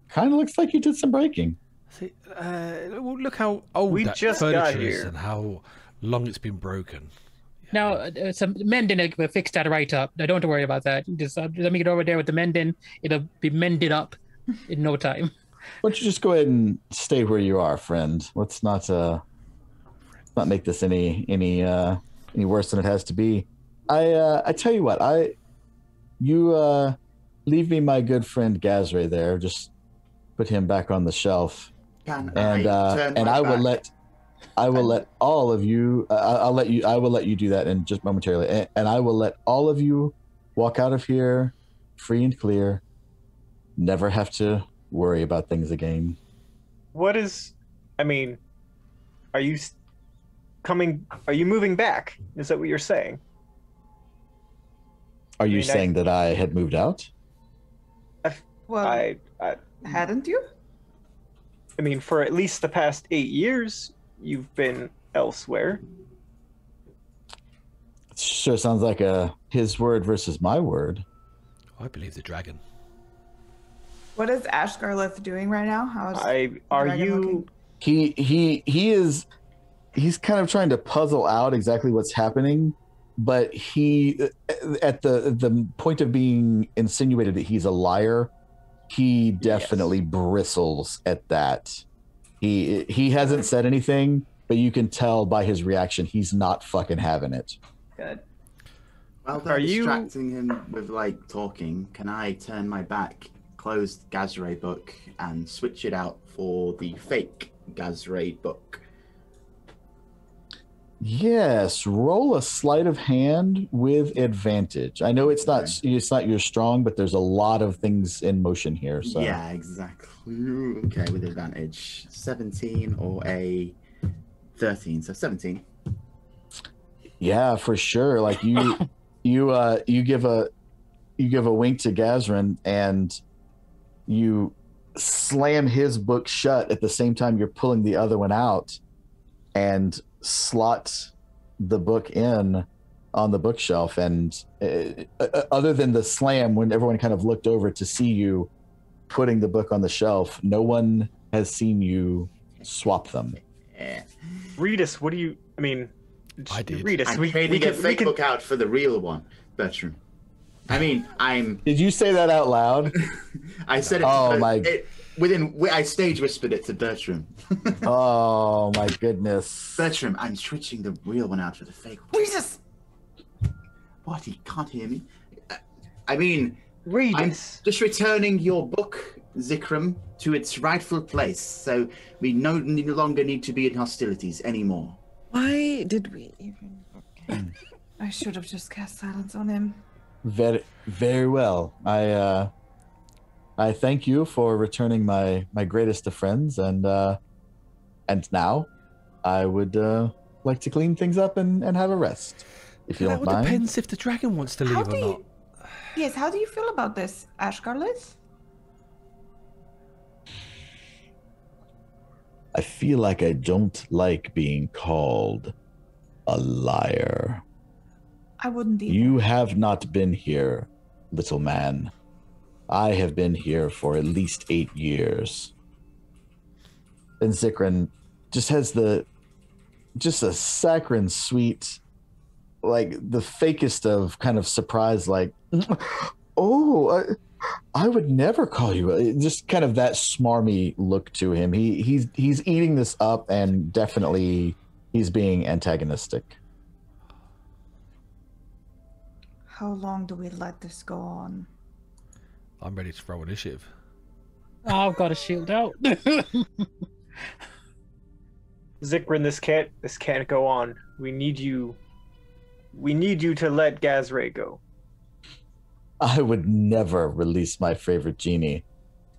Kind of looks like he did some breaking. See, uh, look how old we that just furniture got here is and how long it's been broken. Yeah. Now, uh, some mending will fix that right up. Now, don't worry about that. Just uh, let me get over there with the mending. It'll be mended up in no time. Why don't you just go ahead and stay where you are, friend? Let's not. Uh... Not make this any any uh, any worse than it has to be. I uh, I tell you what, I you uh, leave me my good friend Gazre there. Just put him back on the shelf, Can and I uh, and I back? will let I will let all of you. Uh, I'll let you. I will let you do that in just momentarily, and, and I will let all of you walk out of here free and clear. Never have to worry about things again. What is? I mean, are you? Coming, are you moving back? Is that what you're saying? Are you I mean, saying I, that I had moved out? I, well, I, I hadn't you? I mean, for at least the past eight years, you've been elsewhere. It sure sounds like a his word versus my word. I believe the dragon. What is Ashgarlith doing right now? How is I? Are you? Looking? He he he is. He's kind of trying to puzzle out exactly what's happening, but he, at the the point of being insinuated that he's a liar, he definitely yes. bristles at that. He he hasn't said anything, but you can tell by his reaction he's not fucking having it. Good. Well, they're distracting you... him with like talking. Can I turn my back, close the Gazre book, and switch it out for the fake Gazre book? Yes, roll a sleight of hand with advantage. I know it's not it's not your strong, but there's a lot of things in motion here. So yeah, exactly. Okay, with advantage, seventeen or a thirteen, so seventeen. Yeah, for sure. Like you, you, uh, you give a you give a wink to Gazrin, and you slam his book shut at the same time you're pulling the other one out and slot the book in on the bookshelf. And uh, other than the slam, when everyone kind of looked over to see you putting the book on the shelf, no one has seen you swap them. Reedus, what do you, I mean, I did. Reedus, I'm we, trading we can, a fake can... book out for the real one, Bertram. I mean, I'm... Did you say that out loud? I said it. Oh, my... It, within, I stage whispered it to Bertram. Oh, my goodness. Bertram, I'm switching the real one out for the fake one. Jesus! What? He can't hear me? I mean... Reedus. I'm just returning your book, Zikrim, to its rightful place, so we no longer need to be in hostilities anymore. Why did we even... Okay. I should have just cast silence on him. Very, very well. I, uh, I thank you for returning my my greatest of friends, and uh, and now, I would uh, like to clean things up and and have a rest, if you don't mind. That depends if the dragon wants to leave or not. Yes. How do you feel about this, Ashgarlith? I feel like I don't like being called a liar. I wouldn't either. You have not been here, little man. I have been here for at least eight years. And Zikrin just has the, just a saccharine sweet, like the fakest of kind of surprise, like, oh, I, I would never call you. Just kind of that smarmy look to him. He he's he's eating this up, and definitely he's being antagonistic. How long do we let this go on? I'm ready to throw an initiative. I've got a shield out. Zikrin, this can't this can't go on. We need you. We need you to let Gazre go. I would never release my favorite genie.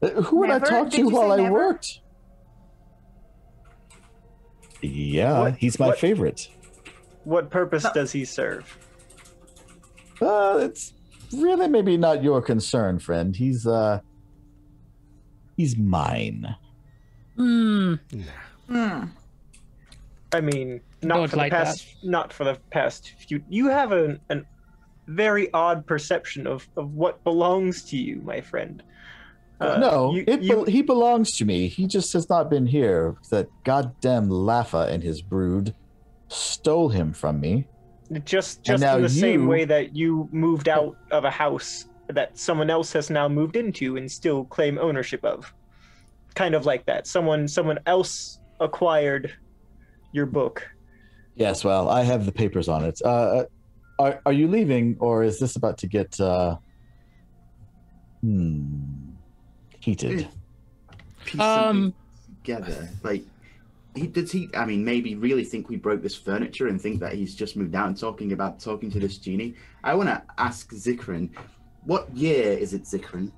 Who would never? I talk to Did while I never? worked? Yeah, what, he's my what, favorite. What purpose oh. does he serve? Uh, it's really maybe not your concern, friend. He's, uh, he's mine. Mm. Mm. I mean, not Don't for like the past, that. not for the past few. You have a an very odd perception of, of what belongs to you, my friend. Uh, no, you, it you... Be he belongs to me. He just has not been here. That goddamn Laffa and his brood stole him from me. Just, just in the you, same way that you moved out of a house that someone else has now moved into and still claim ownership of, kind of like that. Someone, someone else acquired your book. Yes, well, I have the papers on it. Uh, are are you leaving, or is this about to get uh, hmm, heated? Piece um, together, like. He, did he, I mean, maybe really think we broke this furniture and think that he's just moved out and talking about talking to this genie? I want to ask Zikrin, what year is it, Zikrin?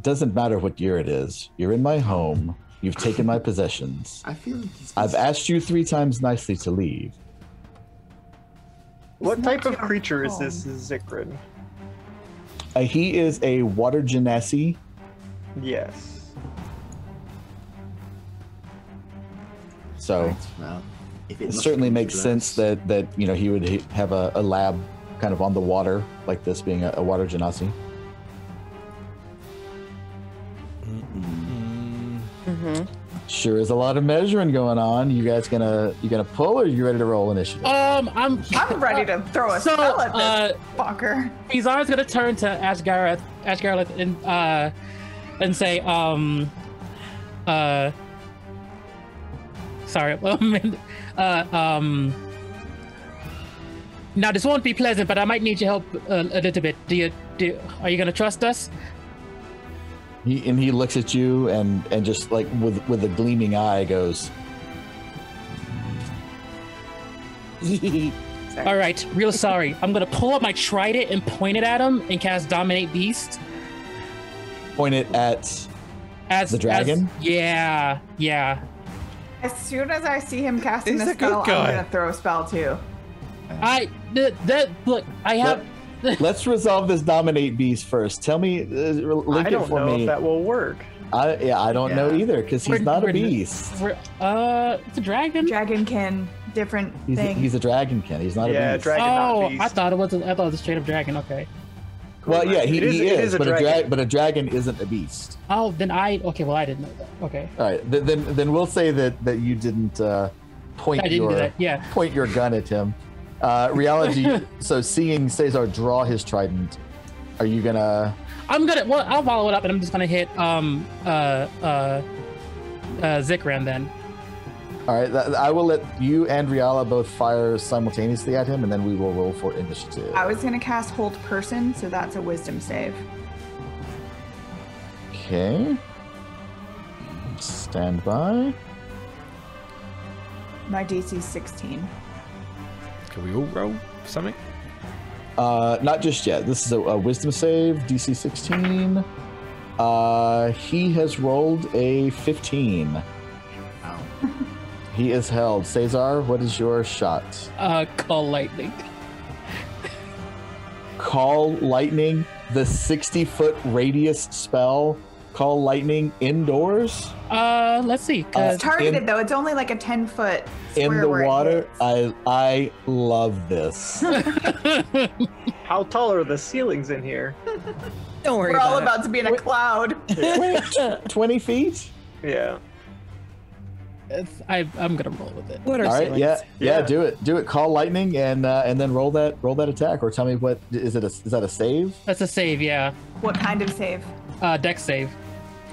Doesn't matter what year it is. You're in my home. You've taken my possessions. I feel like he's I've asked you three times nicely to leave. What type of creature is this, Zikrin? Uh, he is a water genasi. Yes. So right. well, it certainly makes sense that, that you know he would have a, a lab kind of on the water, like this being a, a water genasi. Mm-hmm. Mm-hmm. Sure is a lot of measuring going on. You guys gonna you gonna pull, or are you ready to roll initiative? Um, I'm I'm ready to throw a so, spell at this uh, fucker. He's always gonna turn to Ashgarlith, Ashgarlith, and uh, and say, um, uh. Sorry, well, uh, um, now this won't be pleasant, but I might need your help a, a little bit. Do you, do, are you going to trust us? He, and he looks at you and, and just like with, with a gleaming eye goes. All right, real sorry. I'm going to pull up my trident and point it at him and cast Dominate Beast. Point it at as, the dragon? As, yeah, yeah. As soon as I see him casting a spell, I'm gonna throw a spell too. I that look. I have Let's resolve this dominate beast first. Tell me, uh, link I don't it for know me. If that will work. I, yeah, I don't yeah. know either because he's we're, not we're, a beast. We're, uh, it's a dragon. Dragonkin, different he's thing. A, he's a dragonkin. He's not yeah, a beast. Dragon, oh, not beast. I thought it was. A, I thought it was straight up dragon. Okay. Well, yeah, he, is, he is, is a but, a dra but a dragon isn't a beast. Oh, then I, okay, well, I didn't know that. Okay. All right, th then then we'll say that, that you didn't, uh, point, I didn't your, do that. Yeah. point your gun at him. Uh, reality, so seeing Cesar draw his trident, are you going to... I'm going to, well, I'll follow it up and I'm just going to hit um, uh, uh, uh, Zikrin then. All right, that, I will let you and Riala both fire simultaneously at him, and then we will roll for initiative. I was going to cast Hold Person, so that's a wisdom save. Okay. Stand by. My D C's sixteen. Can we all roll something? Uh, not just yet. This is a, a wisdom save, D C sixteen. Uh, he has rolled a fifteen. Oh. He is held. Cesar, what is your shot? Uh, call lightning. Call lightning, the sixty-foot radius spell. Call lightning indoors. Uh, let's see. Uh, it's targeted in, though. It's only like a ten-foot. In the water. I I love this. How tall are the ceilings in here? Don't worry. We're about all about it. to be in a cloud. Yeah. Twenty feet. Yeah. It's, I, I'm gonna roll with it. What are All right, yeah, yeah, yeah, do it, do it. Call lightning and uh, and then roll that, roll that attack, or tell me what is it? A, is that a save? That's a save, yeah. What kind of save? Uh, Dex save.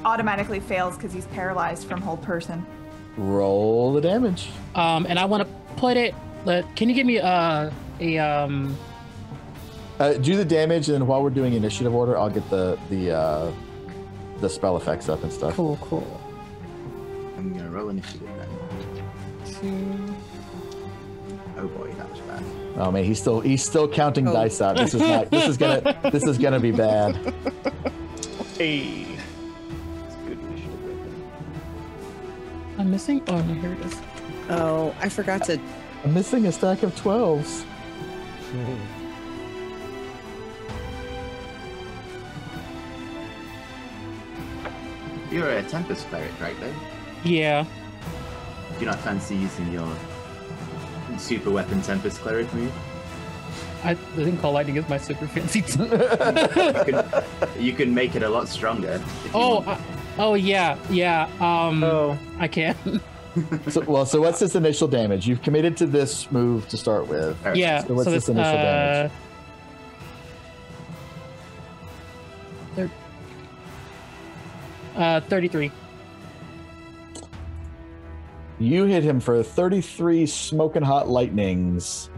Automatically fails because he's paralyzed from whole person. Roll the damage. Um, and I want to put it. Let, can you give me uh, a um? Uh, do the damage, and then while we're doing initiative order, I'll get the the uh, the spell effects up and stuff. Cool, cool. I'm gonna roll initiative then. Oh boy, that was bad. Oh man, he's still he's still counting oh. dice out. This is not. This is gonna. This is gonna be bad. Hey. That's good initiative right there. I'm missing. Oh no, here it is. Oh, I forgot to. I'm missing a stack of twelves. You're a Tempest cleric, right though? Yeah. Do you not fancy using your super weapon Tempest cleric move? I think Call Lightning is my super fancy. you, can, you can make it a lot stronger. Oh, uh, oh yeah, yeah. Um, oh, I can. so, well, so what's this initial damage? You've committed to this move to start with. Right. Yeah. So what's so this initial uh, damage? Thir uh, thirty-three. You hit him for thirty-three smoking hot lightnings.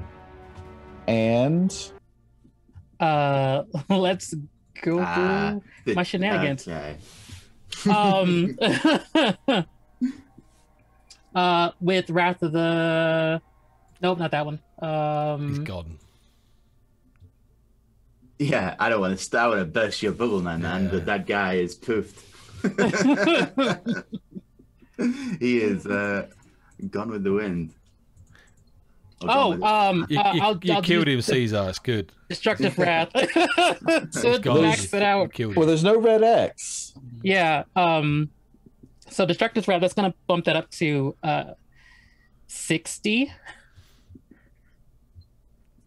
And uh let's go uh, through my shenanigans. Okay. Um uh with Wrath of the Nope, not that one. Um He's gone. Yeah, I don't wanna I wanna burst your bubble, man, yeah. man, but that guy is poofed. He is uh, gone with the wind. Oh, um, you, uh, you, I'll, you I'll killed him, Cesar. It's good. Destructive wrath. So it maxed it out. Well, there's no red X. Yeah. Um. So destructive wrath. That's gonna bump that up to uh, sixty.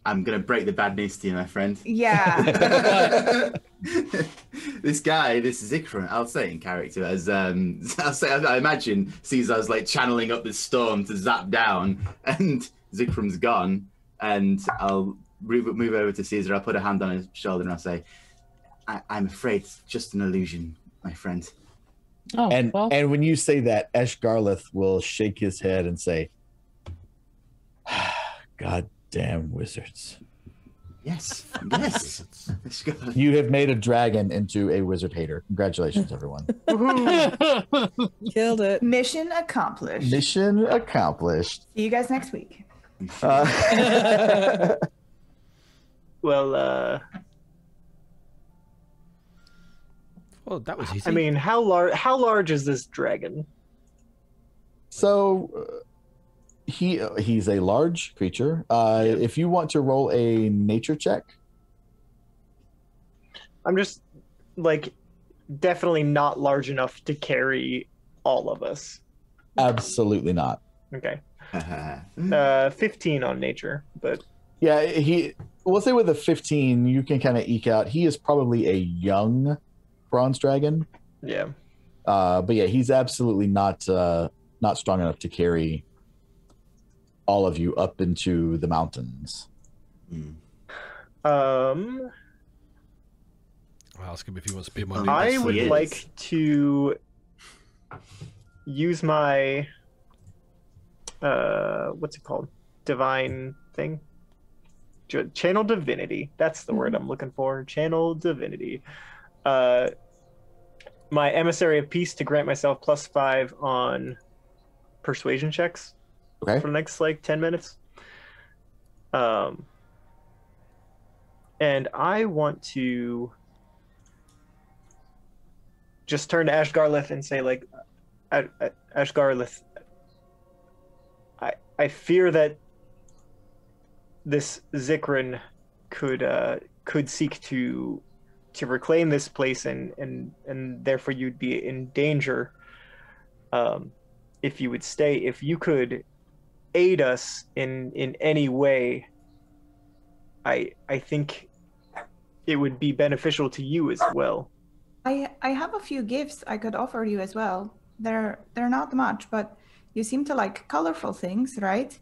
I'm gonna break the bad news to you, my friend. Yeah. This guy, this Zikrin, I'll say in character as um, I'll say I imagine Caesar's like channeling up the storm to zap down, and Zikrim's gone, and I'll move over to Cesar. I'll put a hand on his shoulder and I'll say, I "I'm afraid it's just an illusion, my friend." Oh, and well. and when you say that, Ashgarlith will shake his head and say, "God." Damn wizards. Yes, yes. You have made a dragon into a wizard hater. Congratulations, everyone. Killed it. Mission accomplished. Mission accomplished. See you guys next week. Uh, well, uh... Well, that was easy. I mean, how, lar how large is this dragon? So... Uh, He he's a large creature. Uh, if you want to roll a nature check, I'm just like definitely not large enough to carry all of us. Absolutely not. Okay. uh, fifteen on nature, but yeah, he. We'll say with a fifteen, you can kind of eke out. He is probably a young bronze dragon. Yeah. Uh, but yeah, he's absolutely not uh, not strong enough to carry all of you up into the mountains. Mm. Um. I'll ask him if he wants to be my. I would is. like to use my. Uh, what's it called? Divine thing? Channel divinity. That's the word I'm looking for. Channel divinity. Uh, my emissary of peace to grant myself plus five on persuasion checks. Okay. For the next like ten minutes. Um. And I want to just turn to Ashgarlith and say, like, Ashgarlith, I I fear that this Zikrin could uh, could seek to to reclaim this place, and and and therefore you'd be in danger um, if you would stay. If you could aid us in in any way, I I think it would be beneficial to you as well. I I have a few gifts I could offer you as well. They're they're not much, but. You seem to like colorful things, right?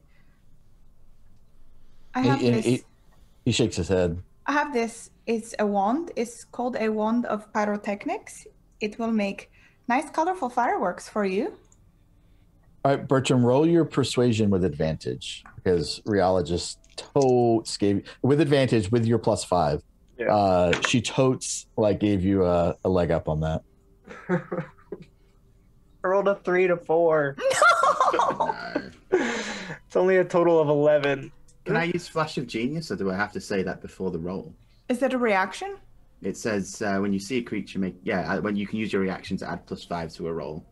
I have he, this. He, he shakes his head. I have this. It's a wand. It's called a wand of pyrotechnics. It will make nice, colorful fireworks for you. All right, Bertram, roll your persuasion with advantage because Riala just totes gave with advantage with your plus five. Yeah. Uh, she totes like gave you a, a leg up on that. I rolled a three to four. No! It's only a total of eleven. Can I use Flash of Genius, or do I have to say that before the roll? Is that a reaction? It says uh, when you see a creature make... Yeah, when you can use your reaction to add plus five to a roll.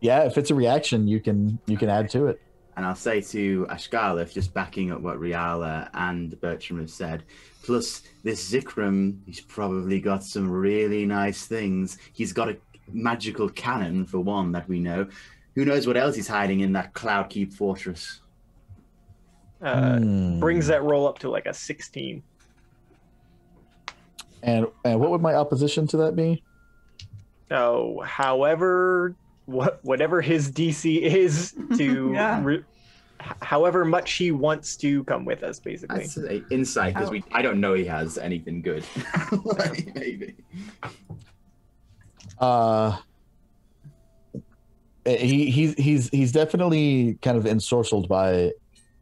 Yeah, if it's a reaction, you can you can okay. add to it. And I'll say to Ashgarlith, just backing up what Riala and Bertram have said, plus this Zikrim, he's probably got some really nice things. He's got a magical cannon, for one, that we know. Who knows what else he's hiding in that Cloudkeep fortress? Uh, mm. Brings that roll up to like a sixteen. And, and what would my opposition to that be? Oh, however, what whatever his D C is to, yeah. re, however much he wants to come with us, basically. I'd say insight, because we I don't know he has anything good. Like, maybe. Uh, he he's he's he's definitely kind of ensorcelled by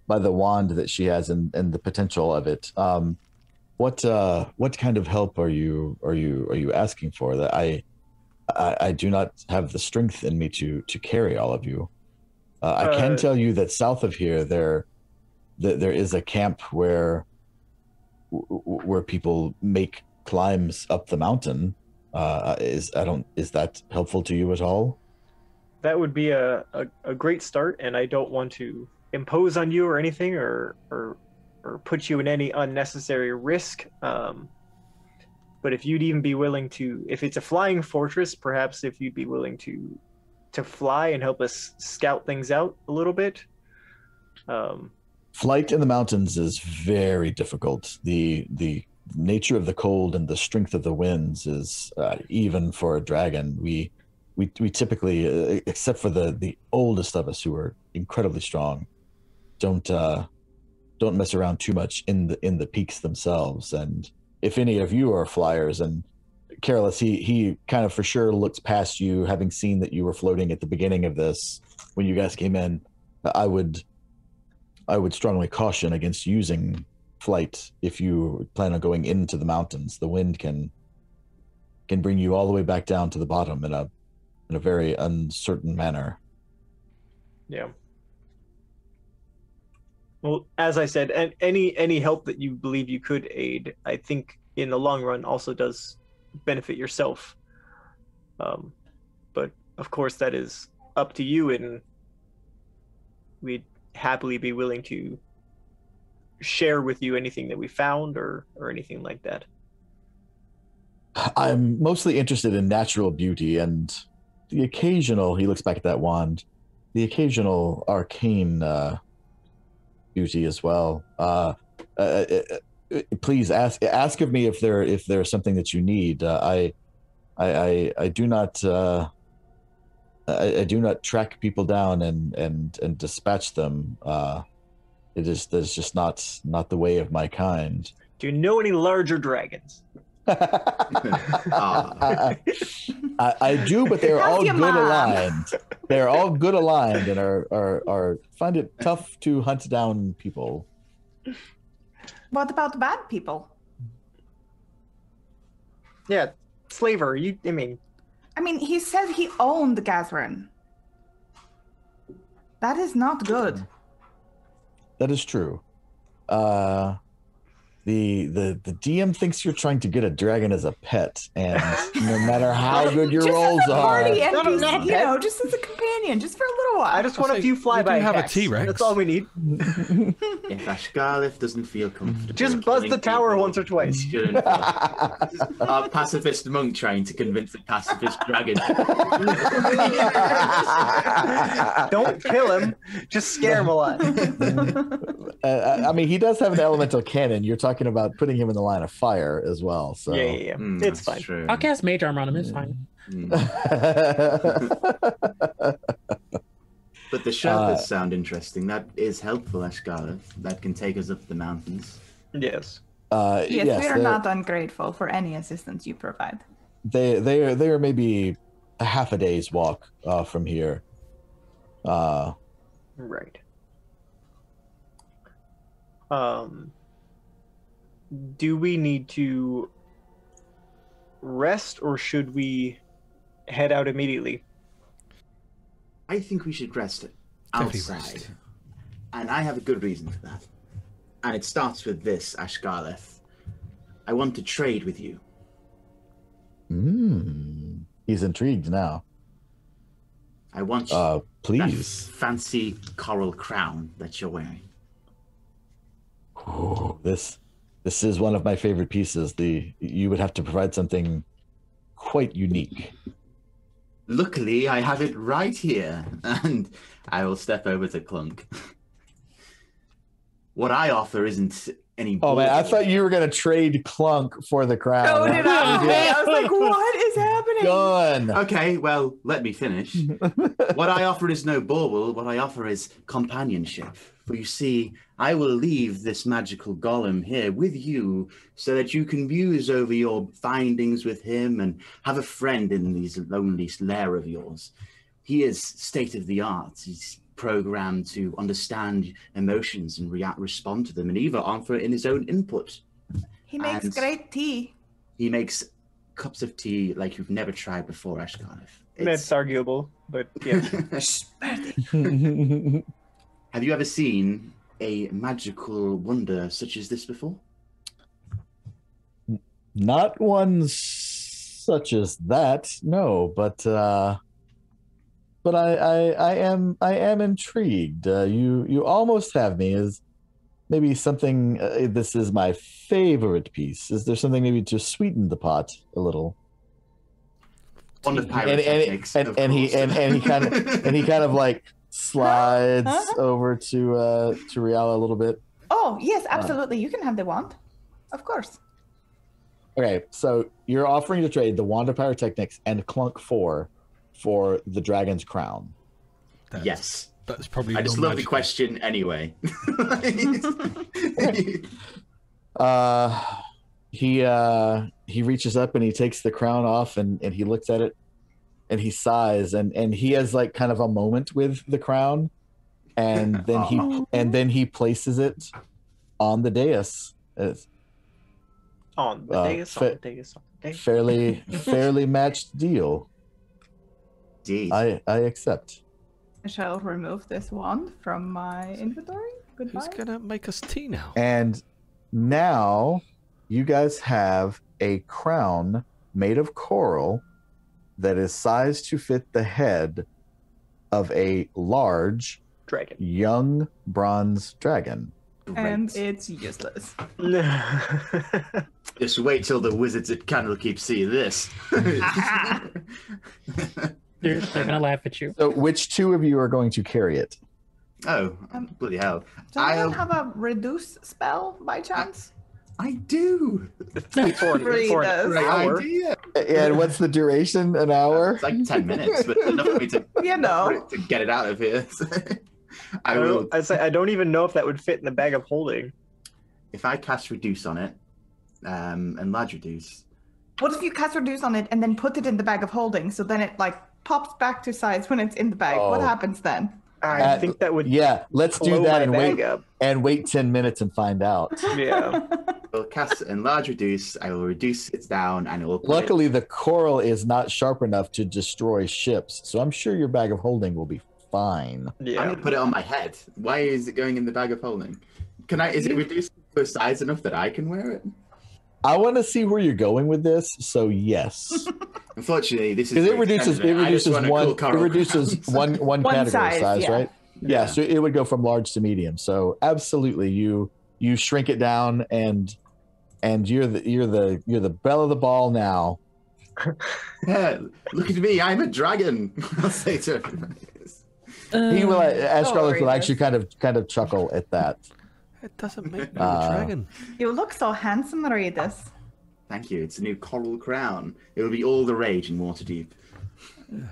by the wand that she has and, and the potential of it. Um, what uh, what kind of help are you are you are you asking for? That I I, I do not have the strength in me to to carry all of you. Uh, I uh, can tell you that south of here there that there is a camp where where people make climbs up the mountain. Uh, is I don't is that helpful to you at all? That would be a, a, a great start, and I don't want to impose on you or anything, or or, or put you in any unnecessary risk. Um, but if you'd even be willing to, if it's a flying fortress, perhaps if you'd be willing to to fly and help us scout things out a little bit. Um, Flight in the mountains is very difficult. The the nature of the cold and the strength of the winds is uh, even for a dragon. We, we, we typically, uh, except for the the oldest of us who are incredibly strong, don't uh, don't mess around too much in the in the peaks themselves. And if any of you are flyers, and Careless, he he kind of for sure looks past you, having seen that you were floating at the beginning of this when you guys came in. I would, I would strongly caution against using flight if you plan on going into the mountains. The wind can can bring you all the way back down to the bottom in a in a very uncertain manner. Yeah. Well, as I said, and any any help that you believe you could aid, I think in the long run also does benefit yourself. Um, but of course that is up to you, and we'd happily be willing to share with you anything that we found or or anything like that. I'm mostly interested in natural beauty, and the occasional, he looks back at that wand, the occasional arcane uh, beauty as well. Uh, uh, uh, please ask ask of me if there if there's something that you need. Uh, I, I, I I do not uh, I, I do not track people down and and and dispatch them. Uh, it is that's just not not the way of my kind. Do you know any larger dragons? uh. I, I do, but they're all good mom. aligned. They're all good aligned and are, are are find it tough to hunt down people. What about bad people? Yeah, slaver. You, I mean, I mean, he said he owned Gazre. That is not good. That is true. Uh. The, the the D M thinks you're trying to get a dragon as a pet, and no matter how good your roles are, N P C, no, no, no. you know, just as a companion, just for a little while. I just want so a few flyby. We have a T-Rex. That's all we need. If Ashgarlith doesn't feel comfortable, just buzz the tower once or twice. Our pacifist monk trying to convince a pacifist dragon. Don't kill him, just scare him a lot. uh, I mean, he does have an elemental cannon. You're talking about putting him in the line of fire as well, so yeah, yeah, yeah. Mm, it's fine. True. I'll cast mage armor on him. It's mm. fine. Mm. But the shelters uh, sound interesting. That is helpful, Ashgarlith. That can take us up the mountains. Yes. Uh, yes, yes, we are not ungrateful for any assistance you provide. They, they are, they are maybe a half a day's walk uh, from here. Uh, right. Um. Do we need to rest, or should we head out immediately? I think we should rest outside. And I have a good reason for that. And it starts with this, Ashgarlith. I want to trade with you. Mm. He's intrigued now. I want uh, please. that fancy coral crown that you're wearing. Oh, this... This is one of my favorite pieces. The you would have to provide something quite unique. Luckily, I have it right here, and I will step over to Clunk. What I offer isn't any... Oh, man, I thought you were going to trade Clunk for the crown. Oh, no, no, no, no. I was like, what is happening? Done. Okay, well, let me finish. What I offer is no bauble. What I offer is companionship. For you see, I will leave this magical golem here with you so that you can muse over your findings with him and have a friend in these lonely lair of yours. He is state-of-the-art. He's programmed to understand emotions and react, respond to them, and even offer in his own input. He makes and great tea. He makes cups of tea like you've never tried before, Ashgarlith. It's... That's arguable, but yeah. Have you ever seen a magical wonder such as this before? Not one such as that, no. But uh, but I, I I am I am intrigued. Uh, you you almost have me. Is maybe something? Uh, this is my favorite piece. Is there something maybe to sweeten the pot a little? On the pirate antics, and, and, and, and he and, and he kind of and he kind of like. slides uh-huh. over to uh to Riala a little bit. Oh yes, absolutely. Uh, you can have the wand, of course. Okay, so you're offering to trade the wand of pyrotechnics and Clunk four for the dragon's crown. That's, yes, that's probably. I just love the question anyway. uh, he uh he reaches up and he takes the crown off and and he looks at it. And he sighs, and and he has like kind of a moment with the crown, and then he and then he places it on the dais. As, on the uh, dais, on the dais, on the dais. Fairly, fairly matched deal. Deed. I I accept. I shall remove this wand from my inventory. Goodbye. Who's gonna make us tea now? And now you guys have a crown made of coral that is sized to fit the head of a large dragon, young bronze dragon. And Great. It's useless. Just wait till the wizards at Candlekeep see this. They're, they're gonna laugh at you. So, which two of you are going to carry it? Oh, um, bloody hell! Do I have, have a reduce spell by chance? I, I do. forty, forty, forty, forty, an hour. And what's the duration? An hour? Uh, it's like ten minutes, but enough for me to, you know, to get it out of here. So I, I will. I say I don't even know if that would fit in the bag of holding. If I cast reduce on it, um, and large reduce. What if you cast reduce on it and then put it in the bag of holding? So then it like pops back to size when it's in the bag. Oh. What happens then? I At, think that would. Yeah, let's do that and wait up. and wait ten minutes and find out. Yeah. We'll cast and large reduce. I will reduce it down and it will. Luckily, the coral is not sharp enough to destroy ships, so I'm sure your bag of holding will be fine. Yeah. I'm gonna put it on my head. Why is it going in the bag of holding? Can I? Is it reduced to a size enough that I can wear it? I want to see where you're going with this, so yes. Unfortunately, this is because it reduces it reduces one it reduces one one category size, right? Yeah, so it would go from large to medium. So absolutely, you you shrink it down, and and you're the you're the you're the belle of the ball now. Yeah, look at me, I'm a dragon. I'll say to everybody. Um, he will. Ashgarlith will actually kind of kind of chuckle at that. It doesn't make me uh, a dragon. You look so handsome, Redis. Thank you. It's a new coral crown. It will be all the rage in Waterdeep.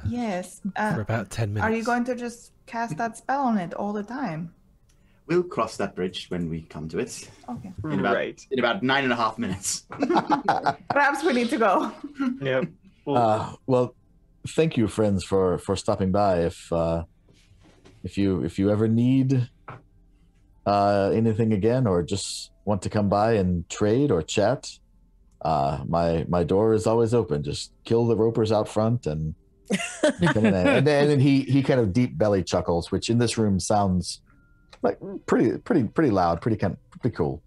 Yes. Uh, For about ten minutes. Are you going to just cast that spell on it all the time? We'll cross that bridge when we come to it. Okay. In about, right. In about nine and a half minutes. Perhaps we need to go. Yeah. We'll... Uh, well, thank you, friends, for for stopping by. If uh, if you if you ever need uh, anything again, or just want to come by and trade or chat. Uh, my my door is always open. Just kill the ropers out front, and and, then, and then he he kind of deep belly chuckles, which in this room sounds like pretty pretty pretty loud, pretty kind of, pretty cool.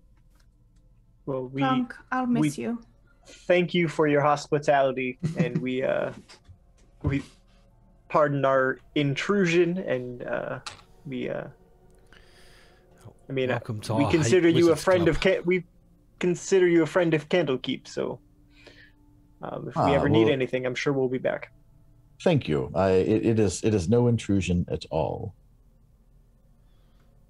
Well, we Frank, I'll miss we, you. Thank you for your hospitality, and we uh, we pardon our intrusion, and uh, we uh, I mean, uh, we consider you a friend club. of Cat. We. Consider you a friend of Candlekeep, so um, if ah, we ever well, need anything, I'm sure we'll be back. Thank you. I, it, it is it is no intrusion at all.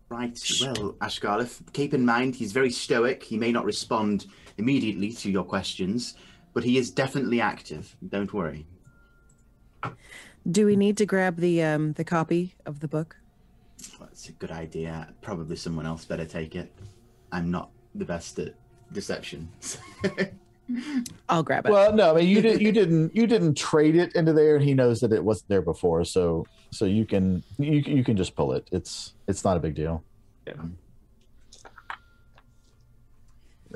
Right. Well, Ashgarlith, keep in mind he's very stoic. He may not respond immediately to your questions, but he is definitely active. Don't worry. Do we need to grab the um, the copy of the book? Well, that's a good idea. Probably someone else better take it. I'm not the best at deception. I'll grab it. Well, no, I mean you didn't you didn't you didn't trade it into there, and he knows that it wasn't there before, so so you can you you can just pull it. It's it's not a big deal. Yeah.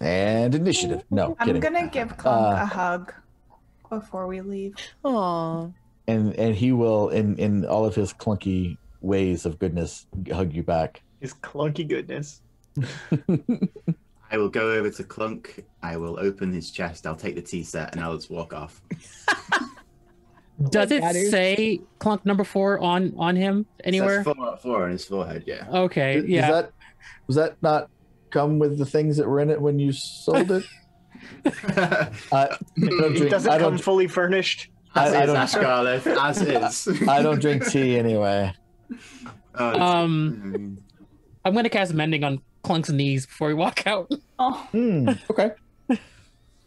And initiative. No, I'm kidding. Gonna give Clunk uh, a hug before we leave. Aww. And and he will in in all of his clunky ways of goodness hug you back. His clunky goodness. I will go over to Clunk, I will open his chest, I'll take the tea set, and I'll just walk off. Does it say Clunk number four on, on him anywhere? Four, four on his forehead, yeah. Okay, Did, yeah. Does that, does that not come with the things that were in it when you sold it? uh, it doesn't I don't, come fully furnished? As I, is, Ashgarlith, as is. I don't drink tea anyway. Oh, um, I'm going to cast Mending on Clunk's knees before we walk out. Oh. Mm, okay.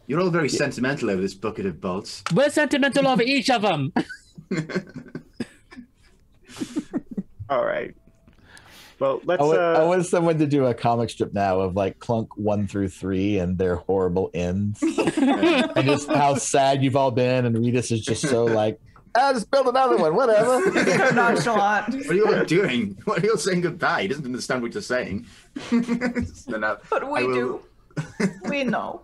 You're all very yeah. sentimental over this bucket of bolts. We're sentimental over each of them. All right. Well, let's. I want, uh... I want someone to do a comic strip now of like Clunk one through three and their horrible ends, and just how sad you've all been. And Redis is just so like, I'll just build another one. Whatever. So nonchalant. What are you all doing? What are you all saying goodbye? He doesn't understand what you're saying. But we will... do. We know.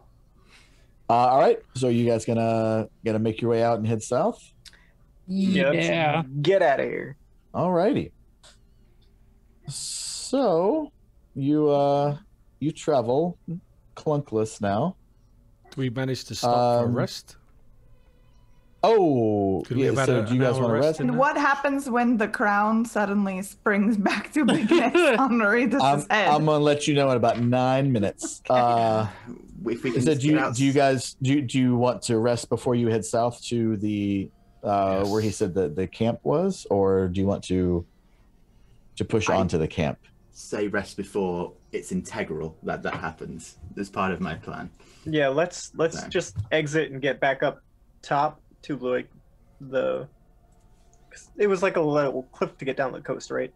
Uh, all right. So you guys gonna gonna make your way out and head south? Yeah. yeah. Get out of here. All righty. So you uh you travel clunkless now. Do we manage to stop um, for rest? Oh, yeah, so a, do you guys want to rest? And what happens when the crown suddenly springs back to bigness on Redis' head? I'm going to let you know in about nine minutes. Uh, if we can. So do you out... do you guys do you, do you want to rest before you head south to the uh, yes. where he said that the camp was, or do you want to to push I on to the camp? Say rest before. It's integral that that happens. That's part of my plan. Yeah, let's let's so. just exit and get back up top to like the. It was like a little cliff to get down the coast, right?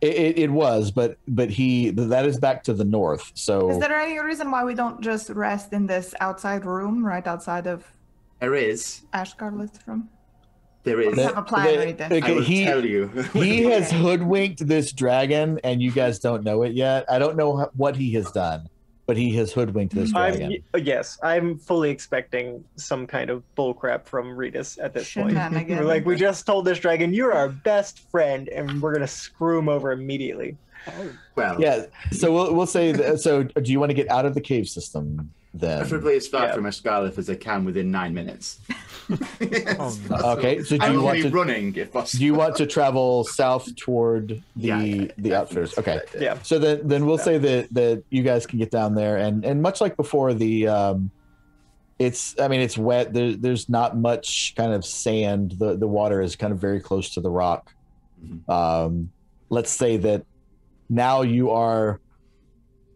It, it, it was, but but he that is back to the north. So is there any reason why we don't just rest in this outside room, right outside of? There is. Ashgarlith's room. There is. We have a plan they, right there. Okay, I will he, tell you. He has hoodwinked this dragon, and you guys don't know it yet. I don't know what he has done, but he has hoodwinked this dragon. I'm, yes, I'm fully expecting some kind of bullcrap from Redis at this point. We're like, we just told this dragon, you're our best friend, and we're going to screw him over immediately. Oh, well. Yeah, so we'll, we'll say, that, so do you want to get out of the cave system? Then, preferably as far yeah. from Ashgarlith as I can within nine minutes. Yes. Oh, okay, so do I'm you want to running? If possible. Do you want to travel south toward the yeah, yeah, the outfitters? Okay, yeah. So then, then we'll yeah. say that that you guys can get down there, and and much like before, the um, it's I mean it's wet. There, there's not much kind of sand. The the water is kind of very close to the rock. Mm-hmm. Um, let's say that now you are.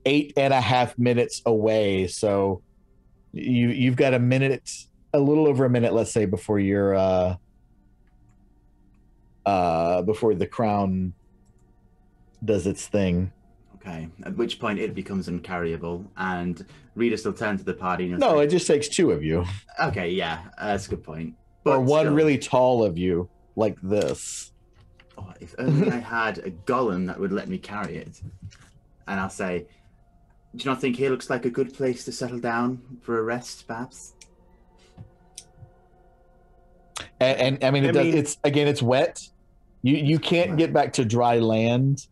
Eight and a half minutes away, so you you've got a minute, a little over a minute, let's say, before your uh, uh, before the crown does its thing. Okay, at which point it becomes uncarryable, and Rita still turns to the party. And no, like, it just takes two of you. Okay, yeah, that's a good point. But or one still... really tall of you, like this. Oh, if only I had a golem that would let me carry it, and I'll say. Do you not think here looks like a good place to settle down for a rest, perhaps? And, and I mean, it I does, mean it's again, it's wet. You you can't get back to dry land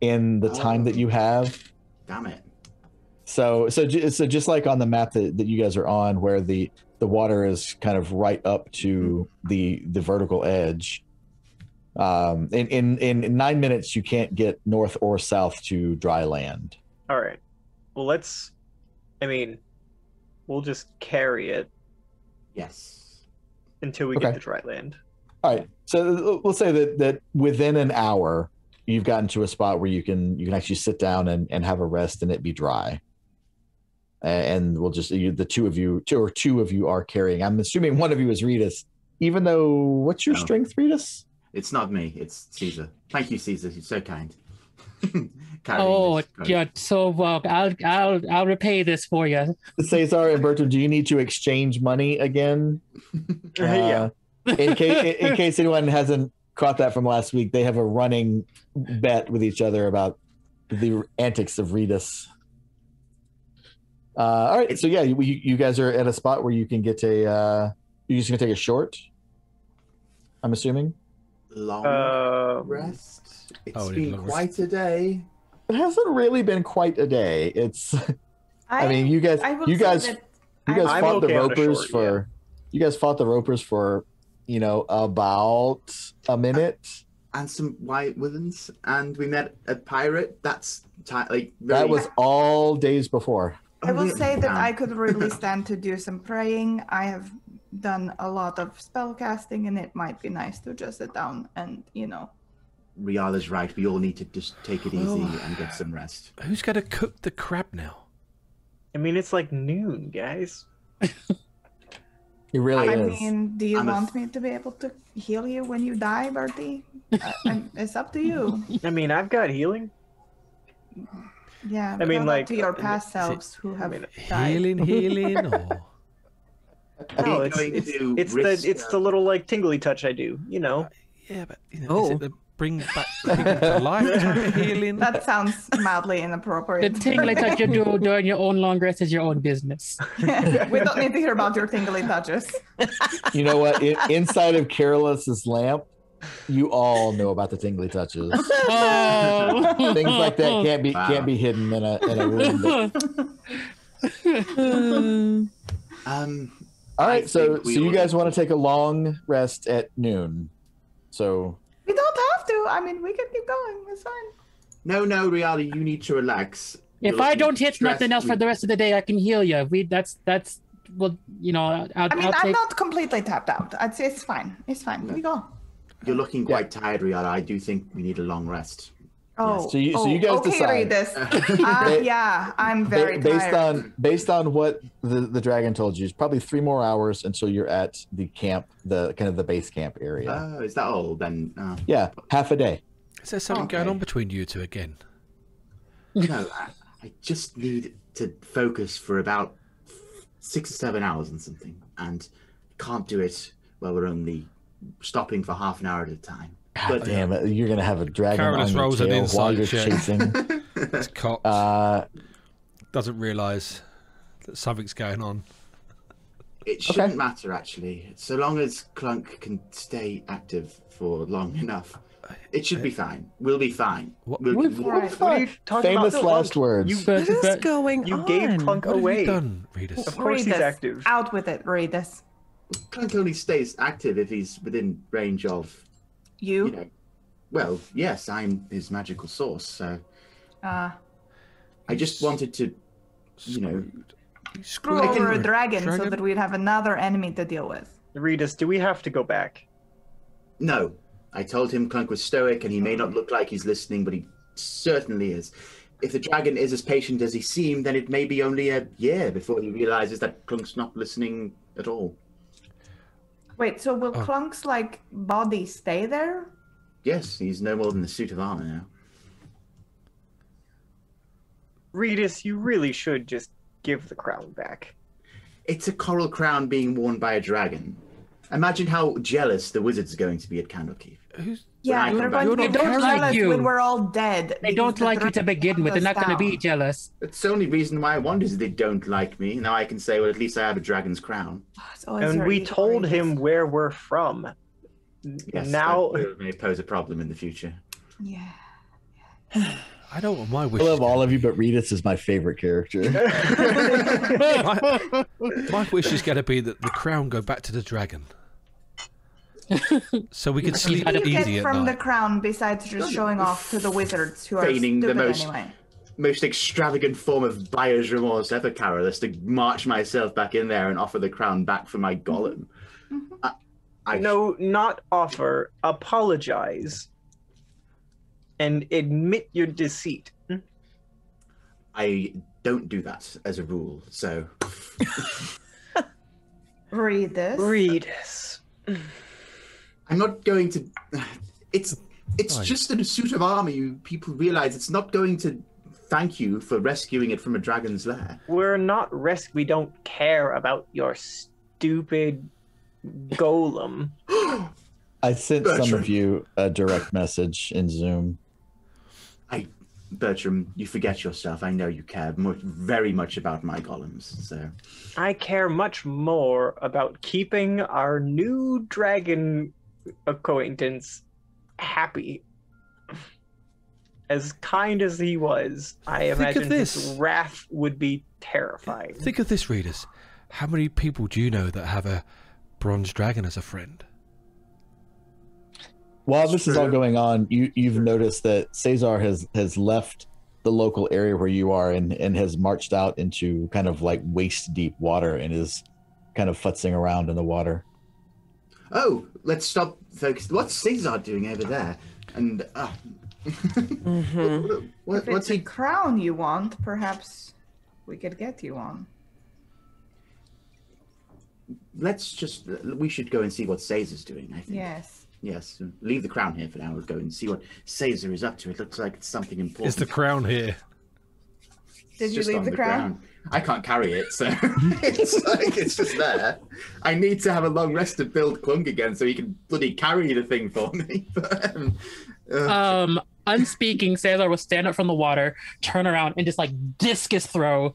in the oh, time that you have. Damn it! So so so just like on the map that, that you guys are on, where the the water is kind of right up to the the vertical edge. Um, in in in nine minutes, you can't get north or south to dry land. All right. Well, let's, I mean, we'll just carry it. Yes. Until we okay. get to dry land. All right. So we'll say that, that within an hour, you've gotten to a spot where you can you can actually sit down and, and have a rest and it be dry. And we'll just, you, the two of you, two or two of you are carrying. I'm assuming one of you is Redis, even though, what's your no. strength, Redis? It's not me. It's Caesar. Thank you, Caesar. You're so kind. Oh, you're so welcome. I'll, I'll, I'll repay this for you. Cesar and Bertram, do you need to exchange money again? Uh, yeah. in, case, in case anyone hasn't caught that from last week, they have a running bet with each other about the antics of Redis. Uh, all right, so yeah, you, you guys are at a spot where you can get a... Uh, you're just going to take a short, I'm assuming? Long uh, rest? It's oh, been quite a day. It hasn't really been quite a day. It's, I, I mean, you guys, you guys, you I'm, guys fought okay the ropers short, for, yeah. you guys fought the ropers for, you know, about a minute. And, and some white woodlands, and we met a pirate. That's like really... that was all days before. I will say that I could really stand to do some praying. I have done a lot of spell casting, and it might be nice to just sit down and you know. Riala's right. We all need to just take it easy oh. and get some rest. Who's going to cook the crab now? I mean, it's like noon, guys. It really I is. I mean, do you I'm want me to be able to heal you when you die, Bertie? uh, it's up to you. I mean, I've got healing. Yeah, I mean, like to your past selves who have I mean, died. Healing, healing. Or... no, it's, it's, it's, the, it's the little like tingly touch I do, you know. Uh, yeah, but you know, oh. is it the... bring back to life healing. That sounds mildly inappropriate. The tingly touch you do during your own long rest is your own business. We don't need to hear about your tingly touches. You know what? It, inside of Carolus's lamp, you all know about the tingly touches. Oh. Things like that can't be wow. can't be hidden in a in a room. But... Um. All right. I so so you guys want to take a long rest at noon, so. We don't have to. I mean, we can keep going. It's fine. No, no, Riala, you need to relax. If I don't hit nothing else for the rest of the day, I can heal you. We that's that's well, you know. I'll, I mean, I'll I'm take... not completely tapped out. I'd say it's fine. It's fine. Yeah. We go. You're looking quite yeah. tired, Rihanna. I do think we need a long rest. Oh, yes. so you, oh, so you guys okay, decide. Read this. uh, yeah, I'm very ba based tired. on based on what the the dragon told you. It's probably three more hours until you're at the camp, the kind of the base camp area. Oh, uh, is that all then? Uh, yeah, half a day. Is there something okay. going on between you two again? No, I, I just need to focus for about six or seven hours on something, and can't do it while we're only stopping for half an hour at a time. God but, damn it! You're gonna have a dragon on your rolls tail while you're check. chasing. It's cocked. Uh, Doesn't realise that something's going on. It shouldn't okay. matter actually, so long as Clunk can stay active for long enough. It should be fine. We'll be fine. What, we'll, we'll, we'll be fine. Famous about? last words. You, what is that, going you on? You gave Clunk what away. Have you done, Redis? Of course Redis. he's active. Out with it, Redis. Clunk only stays active if he's within range of you. you know, well, yes, I'm his magical source, so. Uh, I just wanted to, you know, screw over can, a dragon, dragon so that we'd have another enemy to deal with. Redis, do we have to go back? No. I told him Clunk was stoic, and he may not look like he's listening, but he certainly is. If the dragon is as patient as he seemed, then it may be only a year before he realizes that Clunk's not listening at all. Wait, so will oh. Clunk's, like, body stay there? Yes, he's no more than a suit of armor now. Redis, you really should just give the crown back. It's a coral crown being worn by a dragon. Imagine how jealous the wizard's going to be at Candlekeep. Who's, yeah, they're going to be jealous like you. when we're all dead. They don't like you to begin with. They're not going to be jealous. That's the only reason why I wonder is they don't like me. Now I can say, well, at least I have a dragon's crown. Oh, and we told him where we're from. Yes, now it may pose a problem in the future. Yeah. yeah. I don't want my wishes. I love all of you, but Redis is my favorite character. my, my wish is going to be that the crown go back to the dragon, so we could sleep easy at night. From the crown, besides just showing off to the wizards who are feigning the most anyway. most extravagant form of buyer's remorse ever, Carolus, to march myself back in there and offer the crown back for my golem. Mm-hmm. I, I no, not offer. Apologize. And admit your deceit. I don't do that as a rule, so. Read this. Read this. I'm not going to. It's it's right. just in a suit of armor. You people realize it's not going to thank you for rescuing it from a dragon's lair. We're not risk. We don't care about your stupid golem. I sent Bertram. some of you a direct message in Zoom. I, Bertram, you forget yourself. I know you care much, very much about my golems, so. I care much more about keeping our new dragon acquaintance happy. As kind as he was, I Think imagine this. his wrath would be terrifying. Think of this, Redis. How many people do you know that have a bronze dragon as a friend? While this is all going on, you, you've noticed that Cesar has, has left the local area where you are and, and has marched out into kind of like waist-deep water and is kind of futzing around in the water. Oh, let's stop, folks. What's Cesar doing over there? And uh, mm-hmm. what, what, what, what's he... a crown you want, perhaps we could get you on. Let's just... We should go and see what Cesar's doing, I think. Yes. Yes, leave the crown here for now. We'll go and see what Cesar is up to. It looks like it's something important. Is the crown here? Did you leave the, the crown? Ground. I can't carry it, so it's like it's just there. I need to have a long rest to build Clunk again so he can bloody carry the thing for me. But, um, uh. um, unspeaking, Cesar will stand up from the water, turn around, and just like discus throw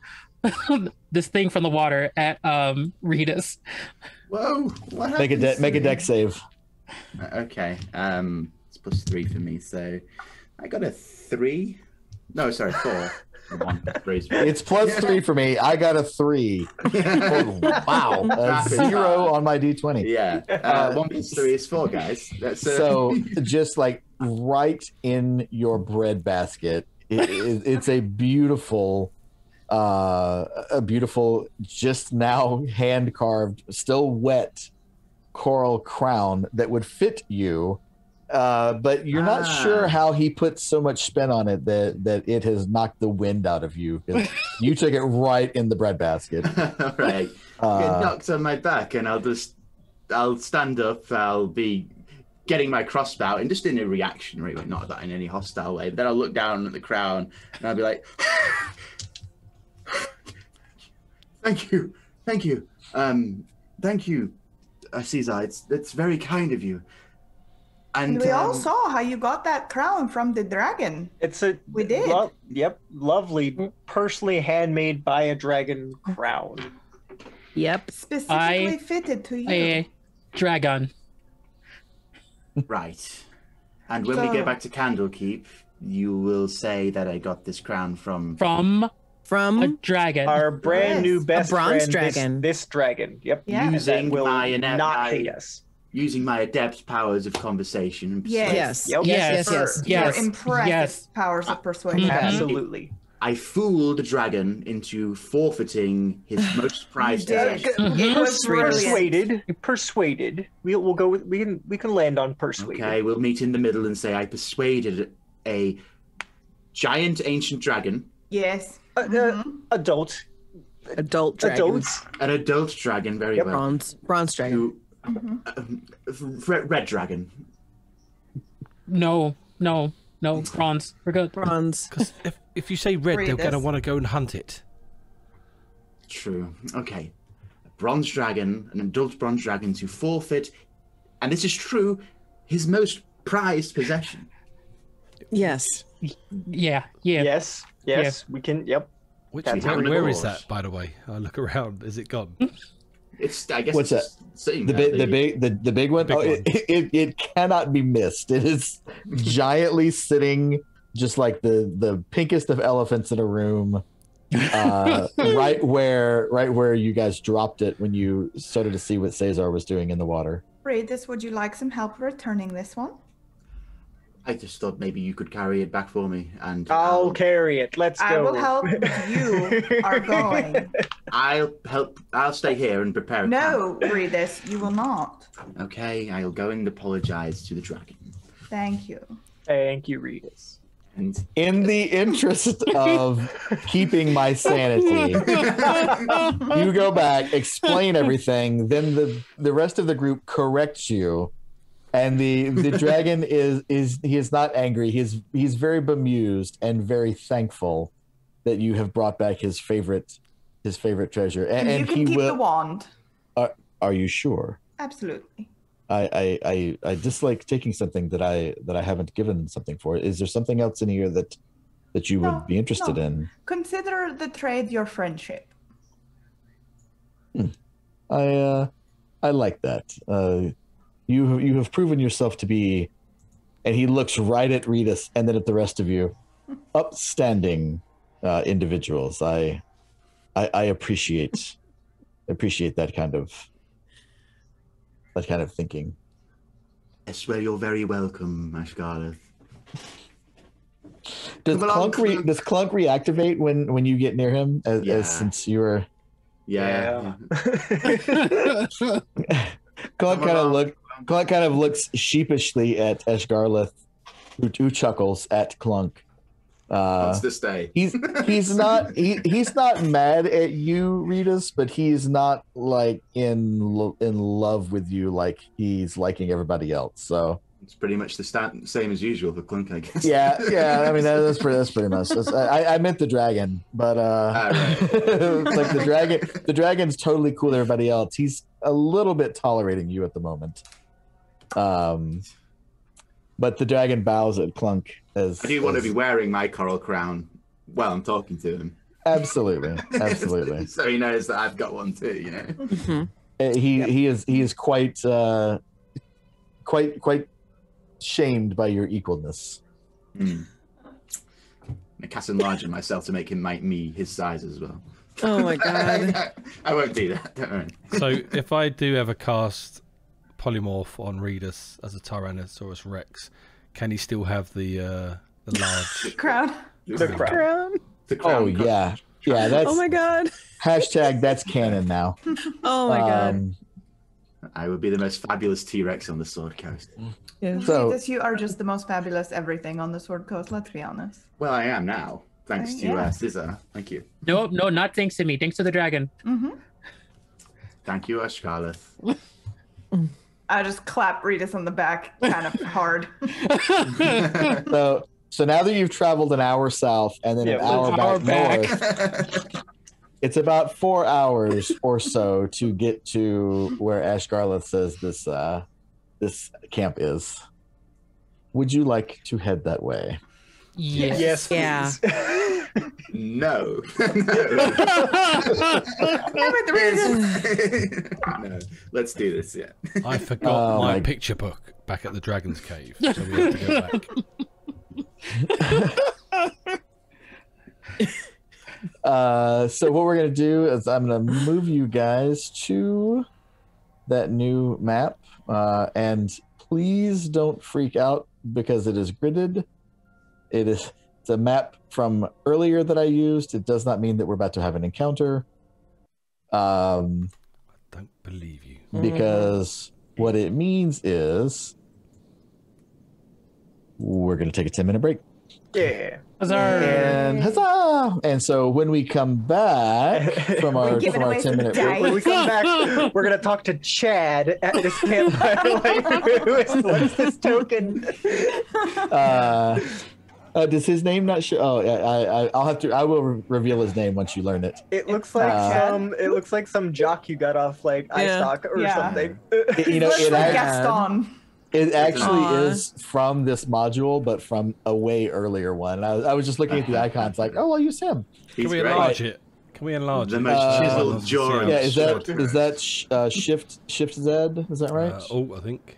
this thing from the water at um, Redis. Whoa! What make a de make a deck save. Okay, um, it's plus three for me, so I got a three. No, sorry, four. One, three, three. It's plus yeah. three for me. I got a three. Oh, wow, a zero on my d twenty. Yeah, uh, one plus three is four, guys. That's a... So just like right in your bread basket it, it, it's a beautiful, uh, a beautiful, just now hand carved, still wet coral crown that would fit you. Uh, but you're not ah. sure how he put so much spin on it that that it has knocked the wind out of you. You took it right in the breadbasket. Right. Uh, it knocks on my back, and I'll just I'll stand up. I'll be getting my crossbow out, and just in a reactionary way, not that in any hostile way. But then I'll look down at the crown, and I'll be like, "Thank you, thank you, um, thank you, Aziza. It's it's very kind of you." And, and we um, all saw how you got that crown from the dragon. It's a we did. Lo yep, lovely, personally handmade by a dragon crown. Yep, specifically I, fitted to you. A dragon. Right, and when so, we get back to Candlekeep, you will say that I got this crown from from from a dragon, our brand yes. new best a bronze friend, dragon. This, this dragon. Yep, yeah. using will my not hate us. Using my adept powers of conversation. Yes. Yes. Yep. Yes. Yes. Yes. Yes. Your impressive yes. powers of persuasion. Mm-hmm. Absolutely. I fooled a dragon into forfeiting his most prized possession. Mm-hmm. Persuaded. Persuaded. We'll, we'll go with, we can, we can land on persuaded. Okay, we'll meet in the middle and say I persuaded a giant ancient dragon. Yes. A, mm-hmm. a, adult. Adult dragon. Adults. An adult dragon, very yep. well. Bronze, bronze dragon. Who, Mm-hmm. uh, red, red dragon. No, no, no, bronze. We're good. Bronze. Because if, if you say red, Read they're going to want to go and hunt it. True. Okay. A bronze dragon, an adult bronze dragon to forfeit, and this is true, his most prized possession. Yes. Yeah, yeah. Yes, yes, yes. we can, yep. Which, where where is that, by the way? I look around. Is it gone? It's, I guess, what's that? The, the big, the big, the, the big one. The big oh, one. It, it it cannot be missed. It is giantly sitting, just like the the pinkest of elephants in a room, uh, right where right where you guys dropped it when you started to see what Cesar was doing in the water. Raidus, would you like some help returning this one? I just thought maybe you could carry it back for me, and I'll um, carry it. Let's go. I will help. You are going. I'll help. I'll stay here and prepare. No, Raidus, you will not. Okay, I'll go and apologize to the dragon. Thank you. Thank you, Raidus. And in the interest of keeping my sanity, you go back, explain everything, then the the rest of the group corrects you. And the the dragon is is he is not angry. He's he's very bemused and very thankful that you have brought back his favorite his favorite treasure. And, and you can he keep will, the wand. Are, are you sure? Absolutely. I, I I I dislike taking something that I that I haven't given something for. Is there something else in here that that you no, would be interested no. in? Consider the trade your friendship. Hmm. I uh, I like that. Uh, You you have proven yourself to be, and he looks right at Raidus and then at the rest of you, upstanding uh, individuals. I, I I appreciate appreciate that kind of that kind of thinking. Yes, well, you're very welcome, Ashgarlith. Does Clunk re does Clunk reactivate when when you get near him? As, yeah. as since you were, yeah. yeah. Cloud kind of look. Cloud kind of looks sheepishly at Ashgarlith, who, who chuckles at Clunk. Uh, What's this day? He's he's not he, he's not mad at you, Raidus, but he's not like in lo in love with you like he's liking everybody else. So it's pretty much the stand, same as usual for Clunk, I guess. Yeah, yeah. I mean that, that's pretty that's pretty much. That's, I I meant the dragon, but uh, right. It's like the dragon the dragon's totally cool with everybody else. He's a little bit tolerating you at the moment, um, but the dragon bows at Clunk. As I do as... want to be wearing my coral crown while I'm talking to him. Absolutely, absolutely. So he knows that I've got one too. You know, mm-hmm. he yeah. he is he is quite uh, quite quite shamed by your equalness. Mm. I cast enlarge on myself to make him make me his size as well. Oh my god! I, I won't do that. Don't worry. So if I do ever cast polymorph on Raidus as a Tyrannosaurus Rex, can he still have the uh, the large crown? The crown. The crown. Oh yeah, yeah. That's. Oh my god. Hashtag that's canon now. Oh my um, god. I would be the most fabulous T-Rex on the Sword Coast. Yeah. So because you are just the most fabulous everything on the Sword Coast. Let's be honest. Well, I am now, thanks uh, to yeah. uh, Caesar. Thank you. No, no, not thanks to me. Thanks to the dragon. Mm-hmm. Thank you, Ashgarlith. I just clap Redis on the back kind of hard. so, so now that you've traveled an hour south and then yeah, an hour back, back north, it's about four hours or so to get to where Ashgarlith says this uh, this camp is. Would you like to head that way? Yes. Yes, please. Yeah. No. No. Let's do this. Yeah. I forgot oh, my, my picture book back at the Dragon's Cave, so we have to go back. uh, so what we're gonna do is I'm gonna move you guys to that new map, uh, and please don't freak out because it is gridded. It is it's a map from earlier that I used. It does not mean that we're about to have an encounter. Um, I don't believe you. Because mm. what it means is we're going to take a ten minute break. Yeah. Huzzah. And huzzah. And so when we come back from our, from our ten minute break, when we come back, we're going to talk to Chad at this campfire. Like, who is, what is this token? Uh, uh, does his name not show? Oh, I, I, I'll have to. I will re reveal his name once you learn it. It looks like uh, some. It looks like some jock you got off like yeah. iStock or yeah. something. It, you know, it, like Gaston. It actually Aww. Is from this module, but from a way earlier one. I, I was just looking at the icons, like, oh, well, use him. He's Can we great. Enlarge it? Can we enlarge the it? The most chiseled uh, jaw. Yeah, is that is that sh uh, shift shift Z? Is that right? Uh, oh, I think.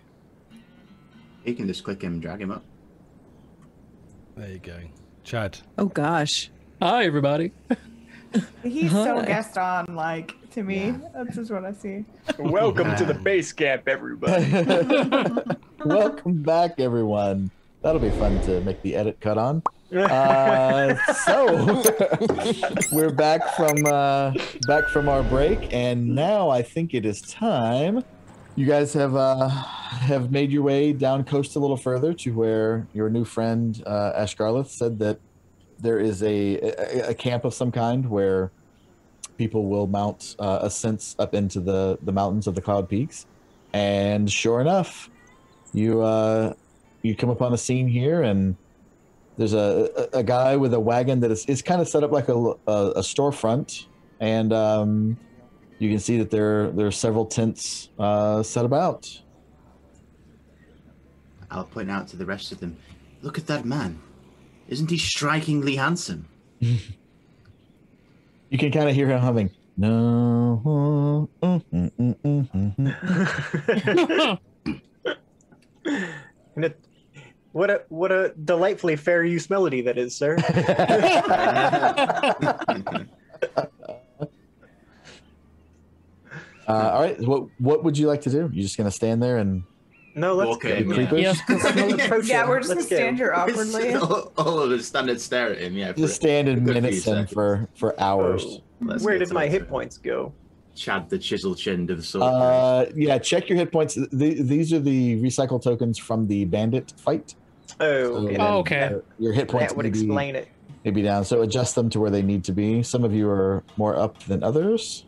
You can just click him, drag him up. There you go, Chad. Oh gosh! Hi, everybody. He's Hi. So Gaston like. To me, yeah. that's just what I see. Welcome yeah. to the base camp, everybody. Welcome back, everyone. That'll be fun to make the edit cut on. Uh, so we're back from uh, back from our break, and now I think it is time. You guys have uh, have made your way down coast a little further to where your new friend uh, Ashgarlith said that there is a, a a camp of some kind where. People will mount uh, ascents up into the, the mountains of the Cloud Peaks. And sure enough, you uh, you come upon a scene here, and there's a, a, a guy with a wagon that is it's kind of set up like a, a, a storefront. And um, you can see that there, there are several tents uh, set about. I'll point out to the rest of them, look at that man. Isn't he strikingly handsome? You can kind of hear him humming. No. Mm, mm, mm, mm, mm, mm. And it, what a what a delightfully fair use melody that is, sir. uh, all right. What what would you like to do? You're just gonna stand there and. No, let's okay, go. Yeah. Yeah. yeah, we're just let's gonna stand go. Here awkwardly. All, all of us stand and stare at him. Yeah, just stand and menace him for for hours. Oh, where did my hit points go? Chad, the chisel chin to the sword. Uh, yeah, check your hit points. The, these are the recycle tokens from the bandit fight. Oh, okay. So oh, okay. Your, your hit points that would explain be, it. Maybe down, so adjust them to where they need to be. Some of you are more up than others.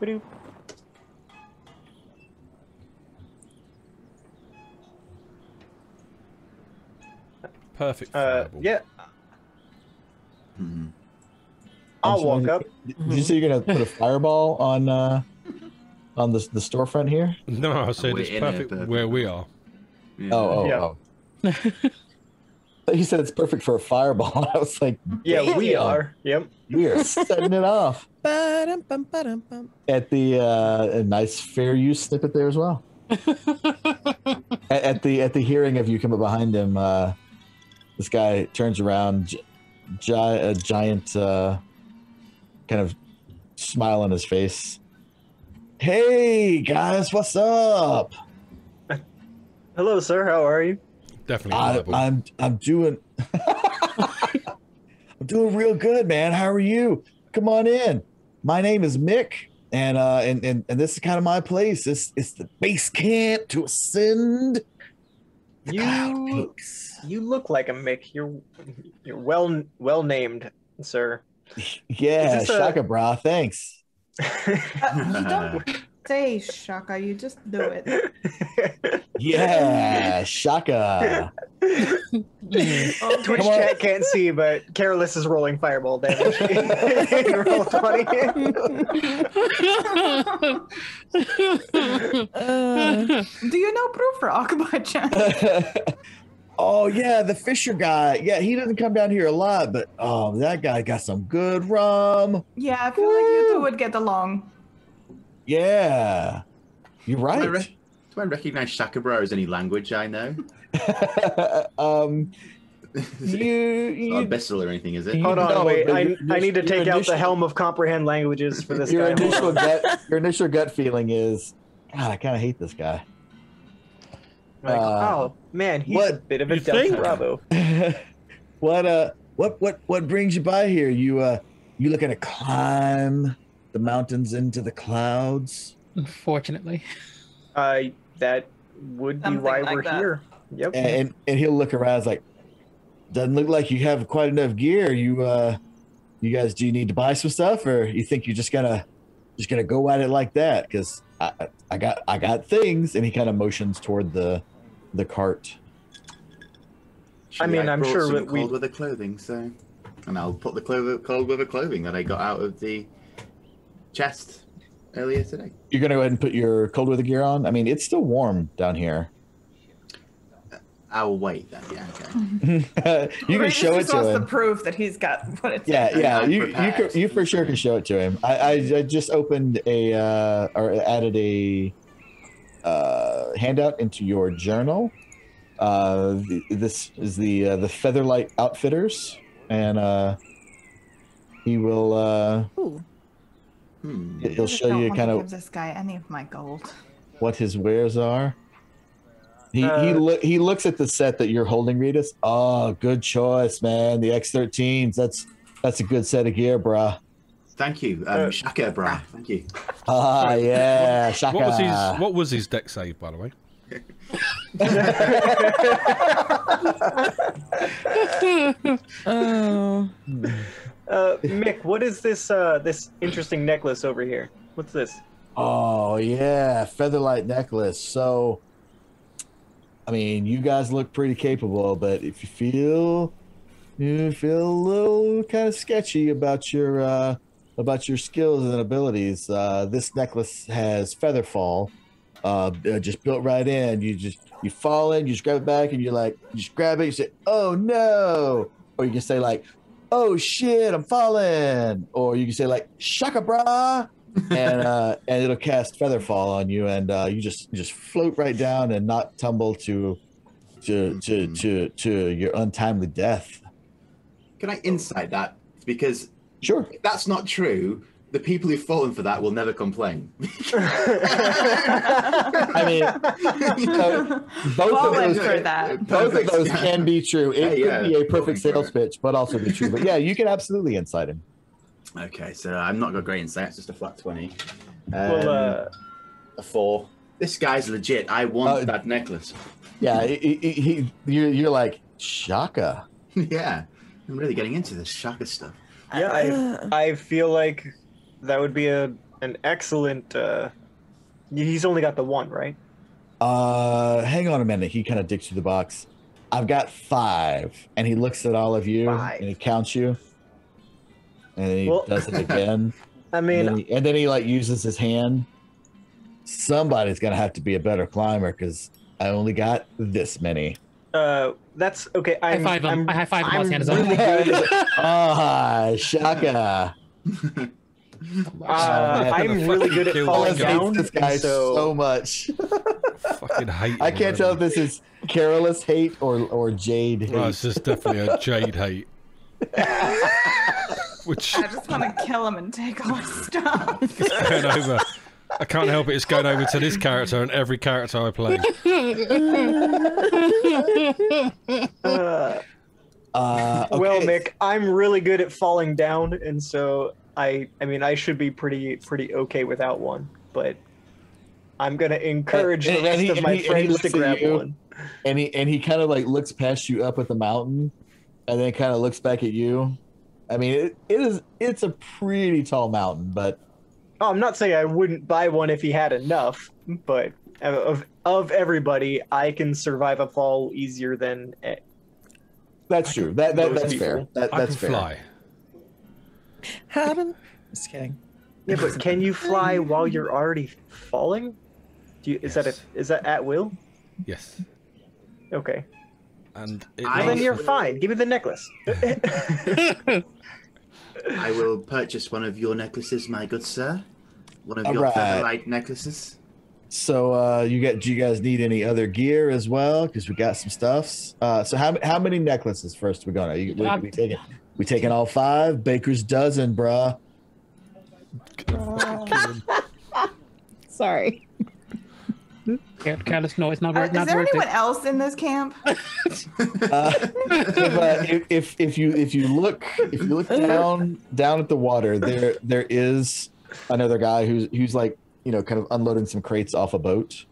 Ba-doop. Perfect. Uh, yeah. Mm-hmm. I'll walk gonna, up. Did you say you're gonna put a fireball on uh, on the the storefront here? No, I said it's perfect it, where we are. Yeah. Oh, oh, yeah. oh. He said it's perfect for a fireball. I was like, yeah, damn. we are. Yep, we are setting it off. At the uh, a nice fair use snippet there as well. at, at the at the hearing of you coming behind him. Uh, This guy turns around, gi a giant uh, kind of smile on his face. Hey, guys, what's up? Hello, sir. How are you? Definitely. I, I'm I'm doing. doing real good, man. How are you? Come on in. My name is Mick, and uh, and, and and this is kind of my place. This is the base camp to ascend the you, Cloud Peaks. You look like a Mick. You're you're well well named, sir. Yeah, Shaka, a... bra. Thanks. Uh, you don't say Shaka. You just do it. Yeah, Shaka. Oh, Twitch chat can't see, but Careless is rolling fireball damage. Roll twenty. uh, do you know Proofrock by chance? Oh yeah, the Fisher guy. Yeah, he doesn't come down here a lot, but oh, that guy got some good rum. Yeah, I feel Woo! like you two would get along. Yeah, you're right. I recognize Shakabra as any language I know. um, you, you, not a bestseller or anything, is it? Hold on, no, wait. I, your, I need to take initial, out the helm of comprehend languages for this your guy. Initial gut, your initial gut feeling is, God, I kind of hate this guy. Like, uh, oh man, he's what, a bit of a Del Bravo. What uh, what what what brings you by here? You uh, you looking to climb the mountains into the clouds? Unfortunately. Uh, that would be Something why like we're that. here. Yep. And, and and he'll look around. It's like, doesn't look like you have quite enough gear. You uh, you guys, do you need to buy some stuff, or you think you're just gonna just gonna go at it like that? Because I I got I got things, and he kind of motions toward the the cart. She, I mean, I I'm sure that we cold weather clothing. So, and I'll put the clo cold weather clothing that I got out of the chest earlier today. You're gonna go ahead and put your cold weather gear on. I mean, it's still warm down here. I'll wait then. Yeah, okay. You can show it to him. The proof that he's got what it's. Yeah, like. yeah. You you, could, you for sure can show it to him. I I, I just opened a uh, or added a uh, handout into your journal. Uh, the, this is the uh, the Featherlight Outfitters, and uh, he will. Uh, Ooh. Hmm. He'll show you kind of give this guy any of my gold. What his wares are. He uh, he lo he looks at the set that you're holding, Redis. Oh, good choice, man. The X thirteens. That's that's a good set of gear, brah. Thank you, um, Shaka, brah. Thank you. Ah, yeah, Shaka. What was his What was his deck save, by the way? Oh. Uh, Mick, what is this uh, this interesting necklace over here? What's this? Oh yeah, Featherlight necklace. So, I mean, you guys look pretty capable, but if you feel you feel a little kind of sketchy about your uh, about your skills and abilities, uh, this necklace has featherfall, uh, just built right in. You just you fall in, you just grab it back, and you're like, you just grab it. You say, "Oh no," or you can say like, "Oh shit, I'm falling," or you can say like "Shaka brah," and uh, and it'll cast Featherfall on you, and uh, you just just float right down and not tumble to to to to, to your untimely death. Can I insight that? Because sure, if that's not true, the people who've fallen for that will never complain. I mean, you know, both of those, for that. both of those can be true. It yeah, yeah. could be a perfect sales pitch, but also be true. But yeah, you can absolutely insight him. Okay, so I'm not got great insight. It's just a flat twenty. Um, well, uh, a four. This guy's legit. I want uh, that necklace. Yeah, he, he, he, you're, you're like, Shaka. Yeah, I'm really getting into this Shaka stuff. Yeah, uh, I, I feel like... That would be a an excellent. Uh, he's only got the one, right? Uh, hang on a minute. He kind of digs through the box. I've got five, and he looks at all of you five. and he counts you, and he well, does it again. I mean, and then, he, and then he like uses his hand. Somebody's gonna have to be a better climber because I only got this many. Uh, that's okay. I'm, high five him. I'm, I high five him. I'm hands really good. Ah, oh, Shaka. Uh, I'm really good at falling down. This guy so, so much. Fucking hate. I can't tell if this is Careless hate or or Jade hate. No, this is definitely a Jade hate. Which I just want to kill him and take all his stuff. It's going over. I can't help it. It's going over to this character and every character I play. Uh, Uh, okay. Well, Mick, I'm really good at falling down, and so I—I I mean, I should be pretty, pretty okay without one. But I'm gonna encourage and, the rest he, of my he, friends to grab you, one. And he and he kind of like looks past you up at the mountain, and then kind of looks back at you. I mean, it, it is—it's a pretty tall mountain, but. Oh, I'm not saying I wouldn't buy one if he had enough, but of of everybody, I can survive a fall easier than. It. That's true. That, that that's people. fair. That, that's fair. I can fly. Just kidding. Yeah, but can you fly while you're already falling? Do you, is yes. that a, is that at will? Yes. Okay. And it well, then you're fine. Give me the necklace. I will purchase one of your necklaces, my good sir. One of All your right. featherlight necklaces. So, uh, you got? Do you guys need any other gear as well? Because we got some stuffs. Uh, so how how many necklaces first? We're gonna you, we, we taking we taking all five. Baker's dozen, bruh. Uh, sorry. Careless noise. Not, uh, not is there anyone it. else in this camp? uh, but if, if if you if you look if you look down down at the water, there there is another guy who's who's like you know kind of unloading some crates off a boat.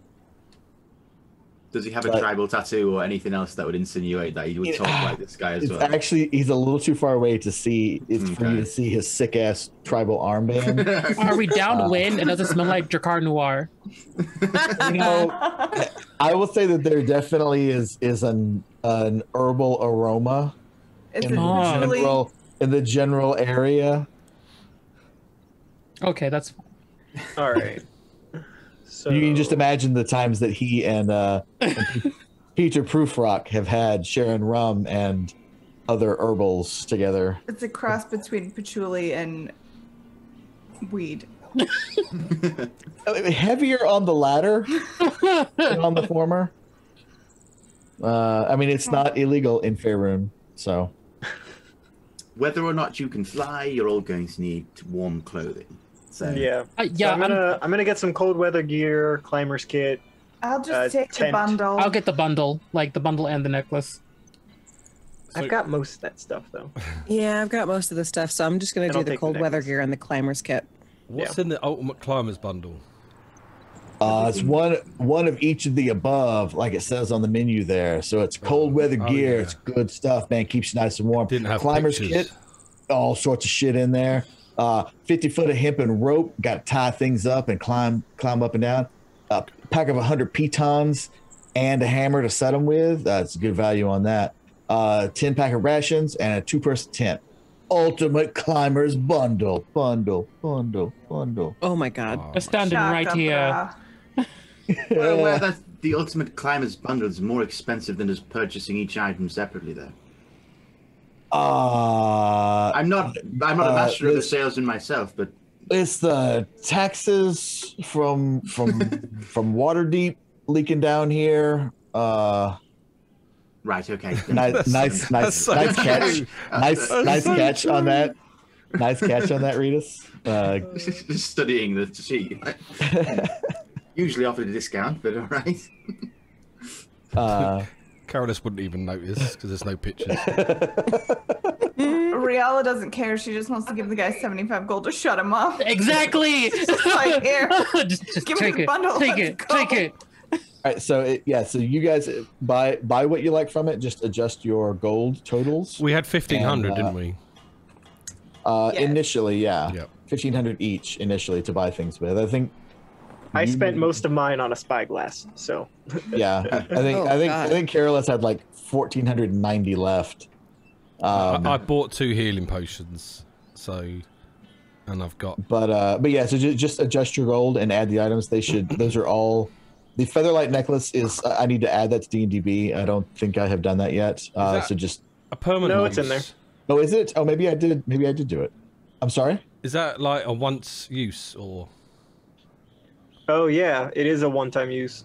Does he have but, a tribal tattoo or anything else that would insinuate that he would talk uh, like this guy as well? Actually, he's a little too far away to see. It's okay. for you to see his sick ass tribal armband. Are we downwind? Uh, and does it smell like Drakkar Noir? You know, I will say that there definitely is is an an herbal aroma in the, general, in the general area. Okay, that's fine. All right. So... You can just imagine the times that he and, uh, and Peter Proofrock have had sharing rum and other herbals together. It's a cross between patchouli and weed. Heavier on the latter than on the former. Uh, I mean, it's not illegal in Faerun, so. Whether or not you can fly, you're all going to need warm clothing. So. Yeah, uh, yeah. So I'm gonna I'm... I'm gonna get some cold weather gear, climber's kit. I'll just uh, take tent. the bundle. I'll get the bundle, like the bundle and the necklace. So... I've got most of that stuff though. Yeah, I've got most of the stuff, so I'm just gonna do the cold the weather gear and the climber's kit. What's yeah. in the ultimate climber's bundle? Uh, it's one one of each of the above, like it says on the menu there. So it's cold oh, weather oh, gear. Yeah. It's good stuff, man. Keeps you nice and warm. Didn't have climber's pictures. kit. All sorts of shit in there. Uh, fifty foot of hemp and rope, got to tie things up and climb climb up and down. A pack of one hundred pitons and a hammer to set them with. That's uh, a good value on that. Uh, ten pack of rations and a two person tent. Ultimate climbers bundle, bundle, bundle, bundle. Oh my god. Oh, That's standing right here. Well, well, that's, the ultimate climbers bundle is more expensive than just purchasing each item separately though. Uh, I'm not. I'm not uh, a master of the salesman myself, but it's the taxes from from from Waterdeep leaking down here. Uh, right. Okay. Nice. Nice. Nice. So nice true. catch. Nice. That's nice so catch true. on that. Nice catch on that, Redis. Uh, Just studying the sheet. Usually offered a discount, but all right. Uh, Carolus wouldn't even notice because there's no pictures. Riala doesn't care. She just wants to give the guy seventy-five gold to shut him up. Exactly. Just like, here, just, just give me the bundle. Take it. Take it. All right. So it, yeah. So you guys buy buy what you like from it. Just adjust your gold totals. We had fifteen hundred, uh, didn't we? Uh, yes. Initially, yeah. Yep. Fifteen hundred each initially to buy things with. I think. I spent most of mine on a spyglass, so. Yeah, I think oh, I think God. I think Carolus had like fourteen hundred and ninety left. Um, I, I bought two healing potions, so, and I've got. But uh, but yeah, so just, just adjust your gold and add the items. They should. Those are all. The featherlight necklace is. I need to add that to D and D B. I don't think I have done that yet. Uh, that so just a permanent. No, it's use? in there. Oh, is it? Oh, maybe I did. Maybe I did do it. I'm sorry. Is that like a once use or? Oh yeah, it is a one-time use.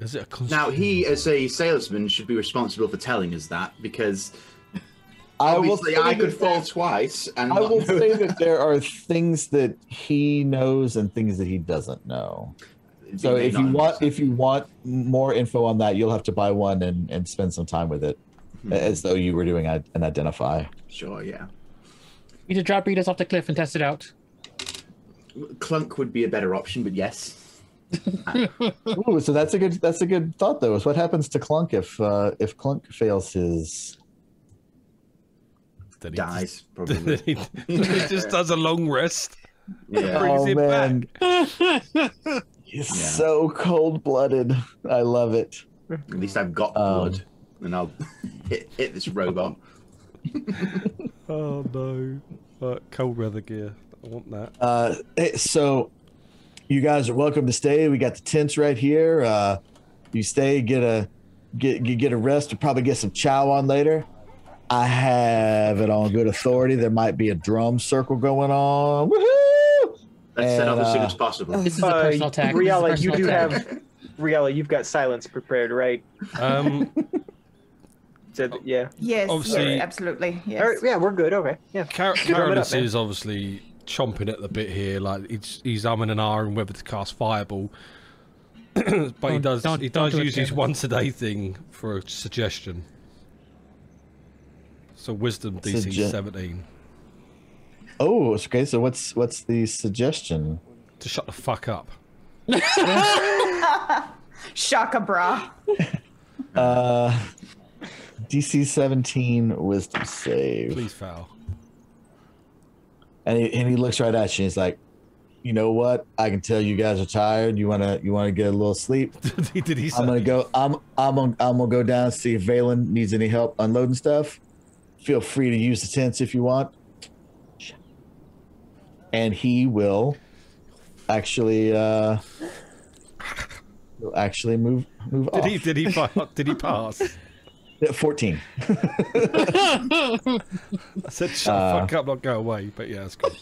Is it a now he, as a salesman, should be responsible for telling us that because I obviously will I could that, fall twice. And I will say that. that there are things that he knows and things that he doesn't know. He so if you want, understand. if you want more info on that, you'll have to buy one and and spend some time with it. hmm. as though you were doing an identify. Sure, yeah. You need to drop readers off the cliff and test it out. Clunk would be a better option, but yes. Ooh, so that's a good that's a good thought though. Is what happens to Clunk if uh, if Clunk fails his that he dies just, probably. He, he just does a long rest. Yeah. Oh him man, back. He's yeah. so cold-blooded. I love it. At least I've got um, blood, and I'll hit, hit this robot. Oh no, uh, cold weather gear. I want that. Uh, so. You guys are welcome to stay. We got the tents right here. Uh, you stay, get a get you get a rest. We'll probably get some chow on later. I have it on good authority. There might be a drum circle going on. Woohoo! Let's set up as soon as possible. This is a personal tag. Uh, Riella, you do tag. have Riella. You've got silence prepared, right? Um. So, yeah. Yes. Obviously, yeah, absolutely. Yes. Right, yeah, we're good. Okay. Yeah. Car Carolus is obviously chomping at the bit here, like he's he's umming and ahhing whether to cast fireball. But he does don't, he does do use his once a day thing for a suggestion. So wisdom D C Suge seventeen. Oh, okay. So what's what's the suggestion? To shut the fuck up. Shaka bra. Uh, D C seventeen wisdom save. Please foul. And he, and he looks right at you and he's like, you know what? I can tell you guys are tired. You wanna you wanna get a little sleep? Did he say? I'm gonna go I'm I'm gonna I'm gonna go down and see if Vaylin needs any help unloading stuff. Feel free to use the tents if you want. And he will actually uh will actually move move did off. He, did he did he pass? fourteen. I said shut the uh, fuck up, not go away, but yeah, that's cool.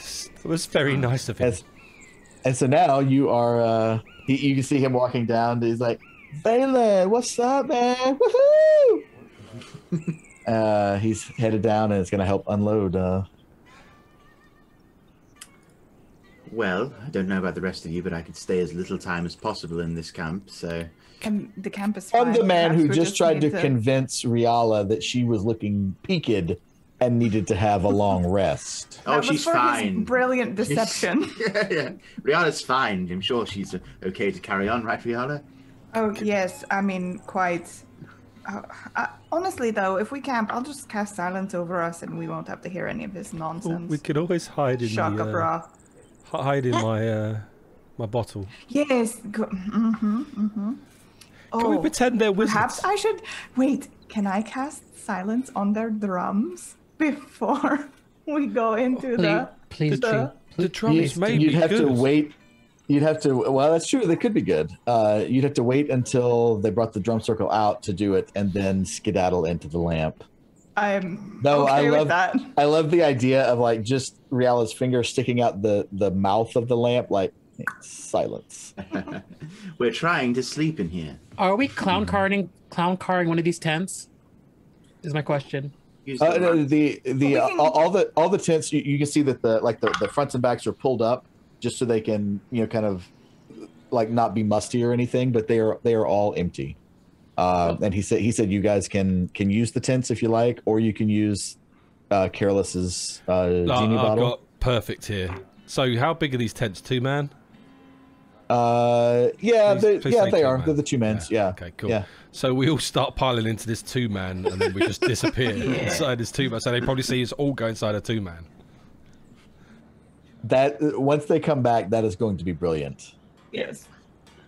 It was very nice of him. And, and so now you are, uh, he, you can see him walking down. He's like, Vaylin, what's up, man? Woohoo! Uh, he's headed down and it's going to help unload. Uh... Well, I don't know about the rest of you, but I could stay as little time as possible in this camp, so. Can the campus and the man who just, just tried to, to convince Riella that she was looking peaked and needed to have a long rest. Oh, she's fine. Brilliant deception. Yeah, yeah. Rialla's fine. I'm sure she's okay to carry on, right, Riella? Oh, yes. I mean, quite. Uh, I, honestly, though, if we camp, I'll just cast silence over us and we won't have to hear any of this nonsense. Well, we could always hide in Shaka the, uh, hide in my, uh, my bottle. Yes. Mm-hmm, mm-hmm. Can oh, we pretend they're wizards? Perhaps I should... Wait, can I cast silence on their drums before we go into oh, please, the... Please, the, please. The drums may be good. You'd have to wait... You'd have to... Well, that's true. They could be good. Uh, you'd have to wait until they brought the drum circle out to do it and then skedaddle into the lamp. I'm no, okay I love, with that. I love the idea of, like, just Riella's finger sticking out the, the mouth of the lamp, like... Silence. We're trying to sleep in here. Are we clown carding clown carding one of these tents? Is my question. Uh, no, the the uh, all, all the all the tents you, you can see that the like the, the fronts and backs are pulled up just so they can, you know, kind of like not be musty or anything, but they are they are all empty. Uh, oh. And he said he said you guys can can use the tents if you like, or you can use uh, Careless's uh, no, genie I've bottle. Got perfect here. So how big are these tents? Two man. Uh, yeah, please, they, please yeah, they are. Man. They're the two mans. Yeah. yeah. Okay, cool. Yeah. So we all start piling into this two man, and then we just disappear yeah. inside this two man. So they probably see us all go inside a two man. That once they come back, that is going to be brilliant. Yes.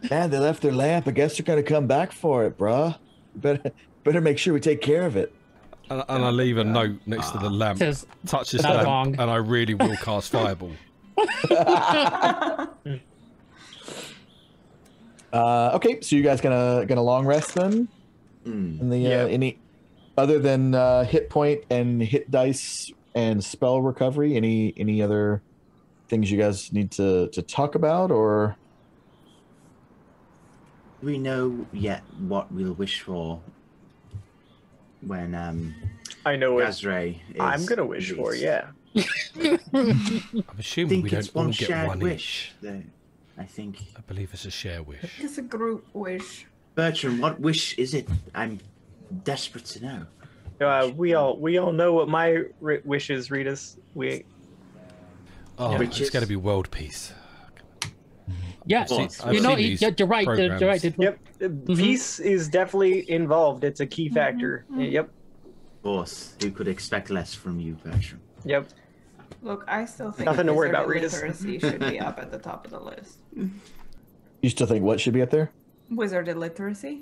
Man, they left their lamp. I guess they're going to come back for it, bruh. Better, better make sure we take care of it. And, and I leave a note next uh, to the lamp. Says, touch this lamp, wrong. and I really will cast fireball. Uh, okay, so you guys gonna gonna long rest then? Mm, and the yeah. uh, any other than uh, hit point and hit dice and spell recovery, any any other things you guys need to to talk about, or we know yet what we'll wish for when um I know Gazre is I'm gonna wish released. for yeah. I'm assuming we don't all get one wish. Though. I think. I believe it's a share wish. It's a group wish. Bertrand, what wish is it? I'm desperate to know. Uh, we all we all know what my wish is, Rita's. We. Oh, yeah. It's got to be world peace. Yeah, see, you know, yeah, you're right. You're right. Yep, mm-hmm. Peace is definitely involved. It's a key factor. Mm-hmm. Yep. Of course, who could expect less from you, Bertrand? Yep. Look, I still think nothing to worry about. Wizardry should be up at the top of the list. You still think what should be up there? Wizard illiteracy.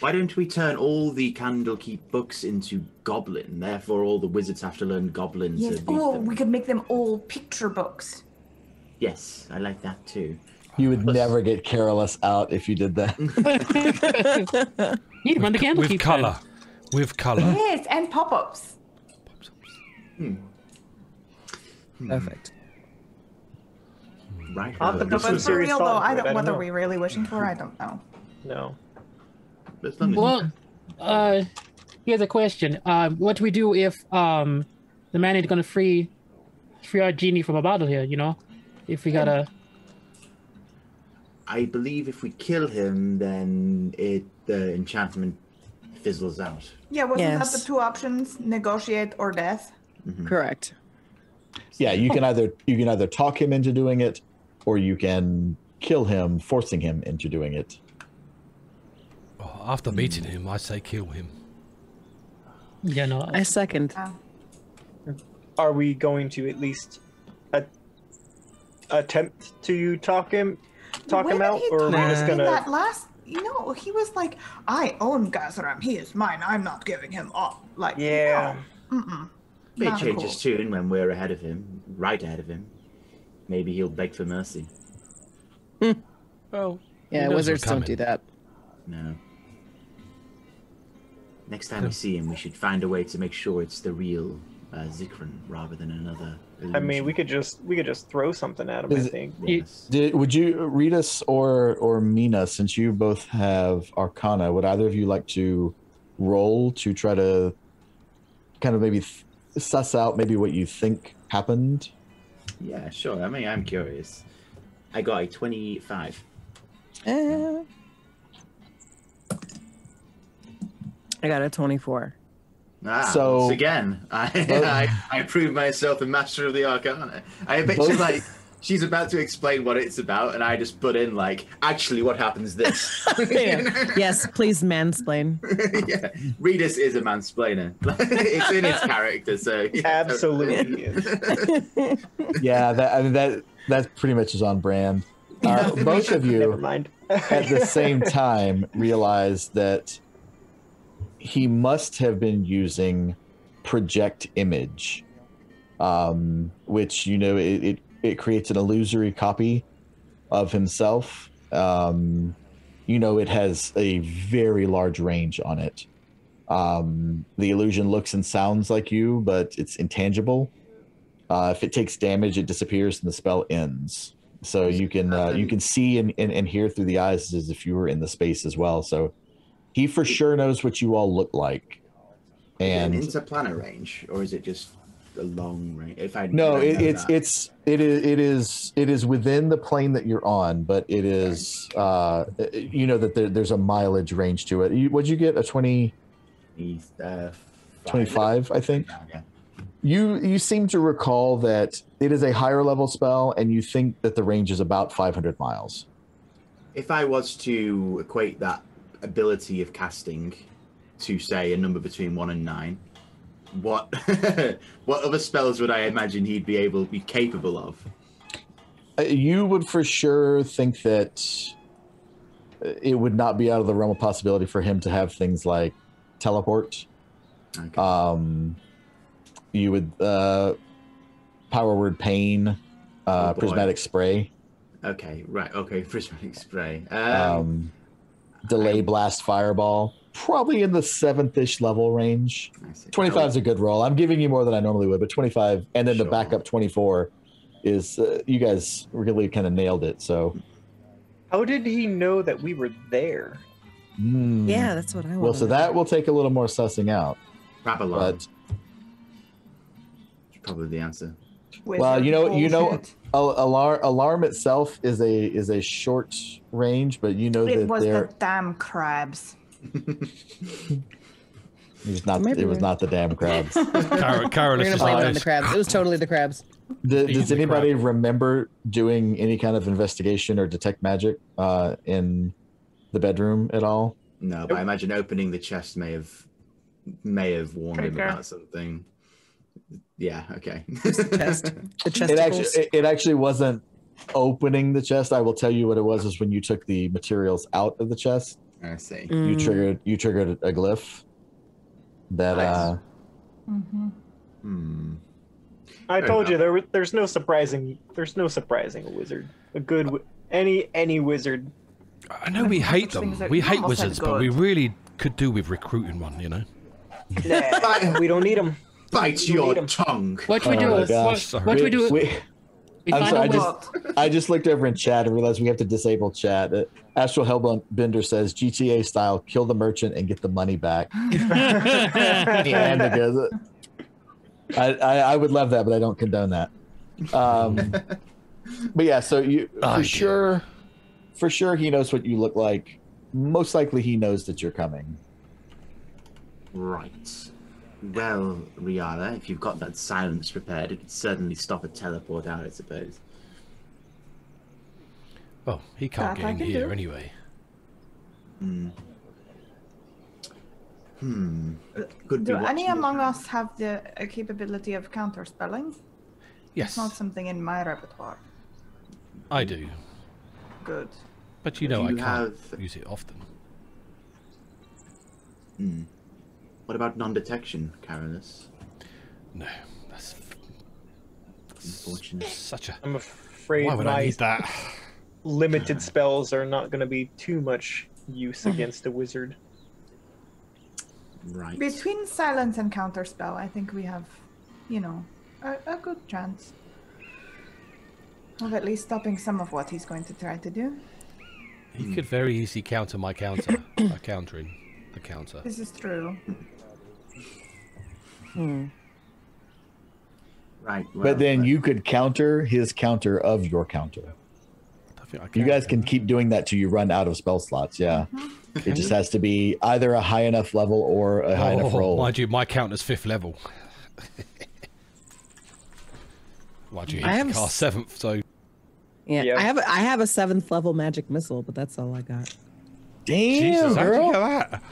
Why don't we turn all the Candlekeep books into Goblin? Therefore, all the wizards have to learn Goblin. Yes. Oh, we could make them all picture books. Yes, I like that too. You would Plus, never get Careless out if you did that. You'd run the Candlekeep with color. With color. Yes, and pop-ups. Hmm. Perfect. Right. Not the pop-ups was for real though. I don't. I don't what know. Are we really wishing for? I don't know. No. Well, uh, here's a question. Uh, what do we do if um, the man is gonna free free our genie from a bottle here? You know, if we gotta. I believe if we kill him, then it the enchantment fizzles out. Yeah, wasn't yes. that the two options: negotiate or death? Mm-hmm. Correct. Yeah, you can either you can either talk him into doing it, or you can kill him, forcing him into doing it. After meeting him, I say kill him. Yeah, no. I, I second. Are we going to at least a attempt to talk him, talk when him out, or are we just gonna? That last, you know, he was like, "I own Gazram. He is mine. I'm not giving him up." Like, yeah. No. Mm-mm. He changes cool. tune when we're ahead of him, right ahead of him. Maybe he'll beg for mercy. Mm. Well, yeah, wizards don't do that. No. Next time we see him, we should find a way to make sure it's the real uh, Zikrin rather than another illusion. I mean, we could just we could just throw something at him. Is I think. It, yes. Did, would you read us or or Mina? Since you both have Arcana, would either of you like to roll to try to kind of maybe suss out maybe what you think happened? Yeah, sure. I mean, I'm curious. I got a twenty-five. Uh... I got a twenty-four. Ah, so once again, I, both, I I proved myself a master of the Arcana. I bet she's like, she's about to explain what it's about, and I just put in like, actually, what happens this? Yes, please mansplain. Yeah, Redis is a mansplainer. It's in his character, so yeah, absolutely. Totally. Yeah, that I mean, that that pretty much is on brand. Uh, both of you, never mind. At the same time, realized that. He must have been using project image, um, which, you know, it, it, it creates an illusory copy of himself. Um, you know, it has a very large range on it. Um, the illusion looks and sounds like you, but it's intangible. Uh, if it takes damage, it disappears and the spell ends. So you can uh, you can see and, and, and hear through the eyes as if you were in the space as well. So. He for sure knows what you all look like. And is it an interplanar range, or is it just a long range? If I no, it, it's that. it's it is it is it is within the plane that you're on, but it is uh, you know that there, there's a mileage range to it. You, what'd you get? A twenty, uh, twenty-five, I think. Yeah. You you seem to recall that it is a higher level spell, and you think that the range is about five hundred miles. If I was to equate that ability of casting to say a number between one and nine, what what other spells would I imagine he'd be able to be capable of? Uh, you would for sure think that it would not be out of the realm of possibility for him to have things like teleport. Okay. Um, you would uh, power word pain, uh, oh prismatic spray. Okay, right. Okay, prismatic spray. Um, um Delay blast fireball, probably in the seventh-ish level range. twenty-five is a good roll. I'm giving you more than I normally would, but twenty-five, and then sure. The backup twenty-four is uh, you guys really kind of nailed it. So, how did he know that we were there? Mm. Yeah, that's what I want. Well, so that will take a little more sussing out. Probably. That's probably the answer. Well, you know, you know, alarm alarm itself is a is a short range, but you know that it was the damn crabs. It was not. It was not the damn crabs. Car Car We're gonna blame it on the crabs. It was totally the crabs. The, does anybody crab. remember doing any kind of investigation or detect magic uh, in the bedroom at all? No, but I imagine opening the chest may have may have warned him about something. Yeah. Okay. The chest. The chest. It actually, it, it actually wasn't opening the chest. I will tell you what it was. Is when you took the materials out of the chest. I see. Mm. You triggered. You triggered a glyph. That nice. uh, mm-hmm. hmm. I told you there. There's no surprising. There's no surprising a wizard. A good any any wizard. I know we hate them. We hate wizards, but we really could do with recruiting one. You know. Nah, we don't need them. Bite your tongue. What do we do? What do we do? We, we I'm sorry, I just I just looked over in chat and realized we have to disable chat. Uh, Astral Hellbender says G T A style, kill the merchant and get the money back. And it goes, I, I I would love that, but I don't condone that. Um, but yeah, so you oh, for sure, God. for sure he knows what you look like. Most likely, he knows that you're coming. Right. Well, Riala, if you've got that silence prepared, it would certainly stop a teleport out, I suppose. Well, he can't that get in can here do. anyway. Hmm. Hmm. Could do any among now. us have the uh, capability of counterspelling? Yes. It's not something in my repertoire. I do. Good. But you know, you I can't have... use it often. Hmm. What about non-detection, Carolus? No, that's unfortunate. Such a. I'm afraid why would my I need that? limited spells are not going to be too much use against a wizard. Right. Between silence and counterspell, I think we have, you know, a, a good chance of at least stopping some of what he's going to try to do. He mm. could very easily counter my counter by countering the counter. This is true. Hmm. Right. Well, but then but... you could counter his counter of your counter. I feel like you I guys can keep doing that till you run out of spell slots. Yeah. Mm-hmm. It just has to be either a high enough level or a high oh, enough roll. Mind you, my counter's fifth level. Mind you, he's cast seventh. So. Yeah, yep. I have. I have a seventh level magic missile, but that's all I got. Damn, Jesus, girl. That?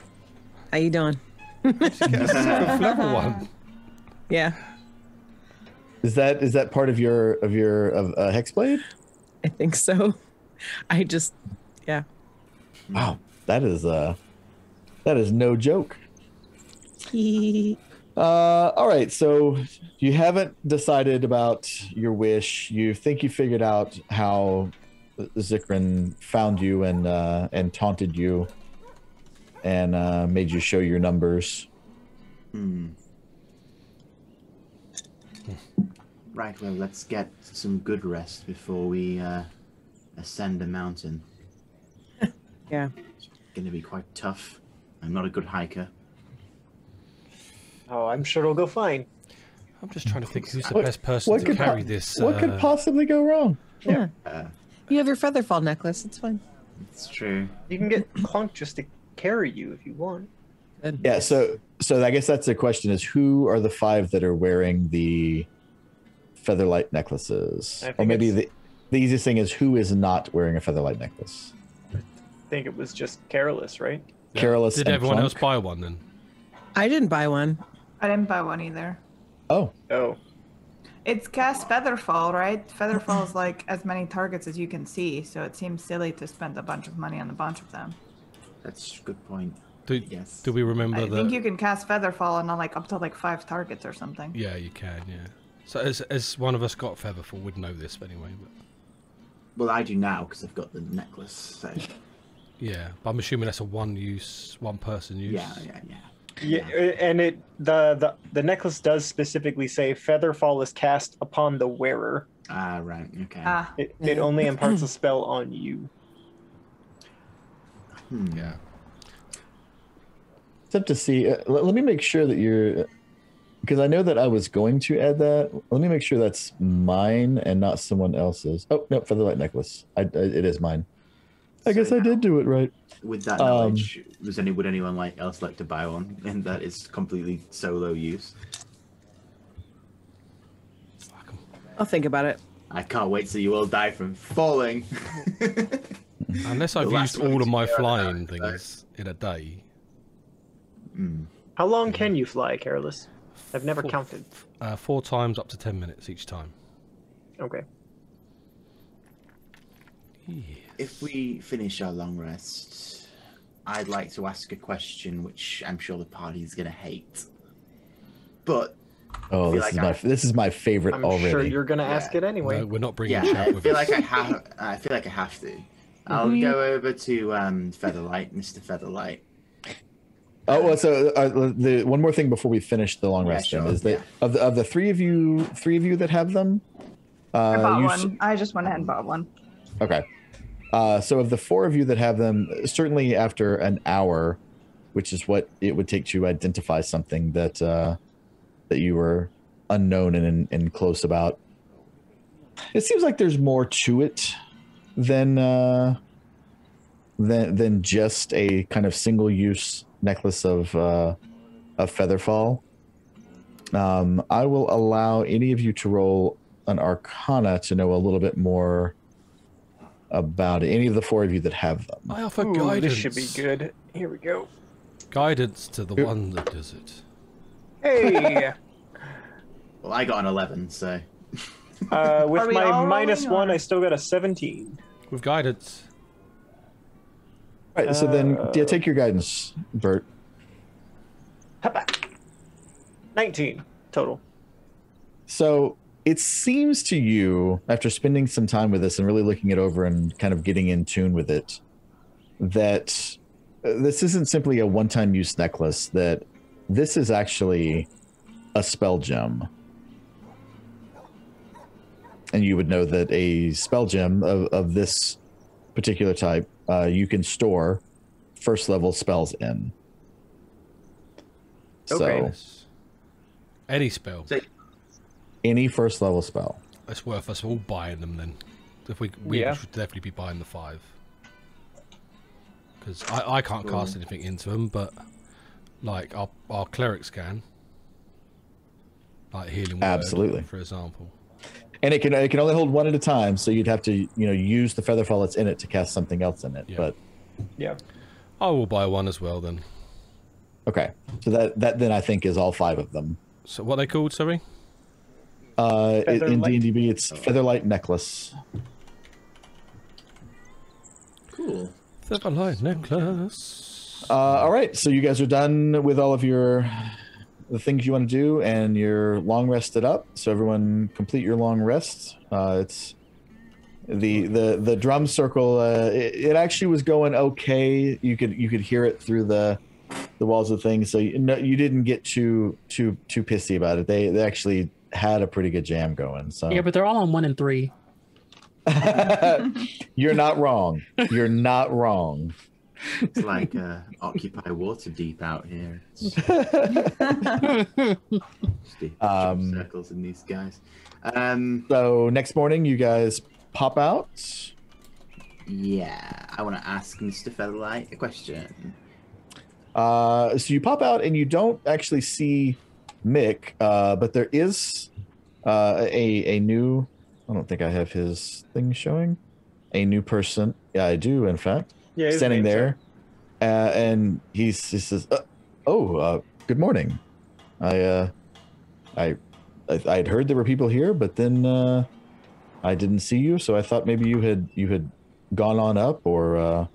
How you doing? Level one. Yeah. Is that is that part of your of your of uh, Hexblade? I think so. I just yeah. Wow, that is uh that is no joke. uh all right, so you haven't decided about your wish. You think you figured out how Zikrin found you and uh and taunted you. And uh, made you show your numbers. Hmm. Right, well, let's get some good rest before we uh, ascend a mountain. Yeah. It's going to be quite tough. I'm not a good hiker. Oh, I'm sure it'll go fine. I'm just trying to think who's the what, best person what to carry this. What uh... could possibly go wrong? Yeah. yeah. Uh, you have your Featherfall necklace. It's fine. It's true. You can get clunked just to carry you if you want. Yeah, so so I guess that's the question, is who are the five that are wearing the Featherlight necklaces? Or maybe the, the easiest thing is who is not wearing a Featherlight necklace? I think it was just Careless, right? Yeah. Careless. Did everyone Plunk? else buy one then? I didn't buy one. I didn't buy one either. Oh. Oh. It's cast Featherfall, right? Featherfall is like as many targets as you can see, so it seems silly to spend a bunch of money on a bunch of them. That's a good point. Do, yes. do we remember I that? I think you can cast Featherfall on like up to like five targets or something. Yeah, you can, yeah. So as, as one of us got Featherfall, we'd know this anyway. But... Well, I do now because I've got the necklace. So. Yeah, but I'm assuming that's a one-use, one-person use. Yeah, yeah, yeah. Yeah, and it the, the, the necklace does specifically say Featherfall is cast upon the wearer. Ah, right, okay. Ah. It, it only imparts a spell on you. Hmm. Yeah. It's up to see. Uh, let, let me make sure that you're because I know that I was going to add that. Let me make sure that's mine and not someone else's. Oh, no, Featherlight Necklace. I, I, it is mine. I so guess I did do it right. With that knowledge, um, was any, would anyone like else like to buy one? And that is completely solo use. I'll think about it. I can't wait till you all die from falling. Unless I've used all of my flying things in a day. Mm. How long can you fly, Careless? I've never four, counted. Uh, four times, up to ten minutes each time. Okay. Yes. If we finish our long rest, I'd like to ask a question, which I'm sure the party's going to hate. But... Oh, this, like is my, this is my favorite I'm already. I'm sure you're going to yeah. ask it anyway. No, we're not bringing yeah, chat with I feel us. Like I have. I feel like I have to. I'll mm-hmm. go over to um, Featherlight, Mister Featherlight. Oh, well, so uh, the, one more thing before we finish the long yeah, rest sure. is that yeah. of, the, of the three of you, three of you that have them, uh, I bought one. I just went ahead and bought one. Okay, uh, so of the four of you that have them, certainly after an hour, which is what it would take to identify something that uh, that you were unknown and and close about. It seems like there's more to it than uh, than than just a kind of single use. Necklace of uh, of Featherfall. Um, I will allow any of you to roll an Arcana to know a little bit more about it. Any of the four of you that have them. I offer Ooh, guidance. This should be good. Here we go. Guidance to the Oop. one that does it. Hey. Well, I got an eleven, so. uh, with my minus one, I still got a seventeen. With guidance. All right, so then, yeah, take your guidance, Bert. nineteen total. So it seems to you, after spending some time with this and really looking it over and kind of getting in tune with it, that this isn't simply a one-time use necklace, that this is actually a spell gem. And you would know that a spell gem of, of this particular type, Uh, you can store first level spells in. Okay. So, any spell. Any first level spell. It's worth us all buying them then. If we we yeah. should definitely be buying the five. Because I, I can't cast mm. anything into them, but like our, our clerics can. Like healing word, absolutely, for example. And it can it can only hold one at a time, so you'd have to you know use the Featherfall that's in it to cast something else in it. Yeah. But yeah, I will buy one as well then. Okay, so that that then I think is all five of them. So what are they called, sorry? Uh, it, in D and D, it's oh. Featherlight Necklace. Cool. Featherlight Necklace. Uh, all right, so you guys are done with all of your. The things you want to do, and you're long rested up. So everyone complete your long rest. Uh, it's the the the drum circle. Uh, it, it actually was going okay. You could you could hear it through the the walls of things. So you, no, you didn't get too too too pissy about it. They they actually had a pretty good jam going. So yeah, but they're all on one and three. You're not wrong. You're not wrong. It's like uh, Occupy Waterdeep out here. It's um, circles in these guys. Um, so next morning, you guys pop out. Yeah, I want to ask Mister Featherlight a question. Uh, so you pop out and you don't actually see Mick, uh, but there is uh, a a new. I don't think I have his thing showing. A new person. Yeah, I do, in fact. Yeah, standing there, uh, and he's, he says, uh, "Oh, uh, good morning. I, uh, I, I, I'd heard there were people here, but then uh, I didn't see you, so I thought maybe you had you had gone on up, or uh,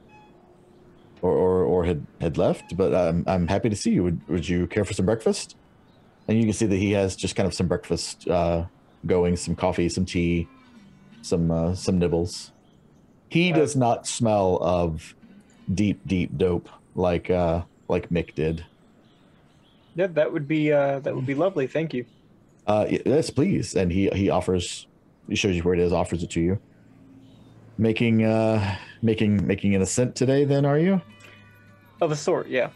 or, or or had had left. But I'm I'm happy to see you. Would would you care for some breakfast?" And you can see that he has just kind of some breakfast uh, going, some coffee, some tea, some uh, some nibbles. He does not smell of deep, deep dope like uh, like Mick did. Yeah, that would be uh, that would be lovely. Thank you. Uh, yes, please. And he he offers, he shows you where it is, offers it to you. Making uh, making making an ascent today, then, are you? Of a sort, yeah.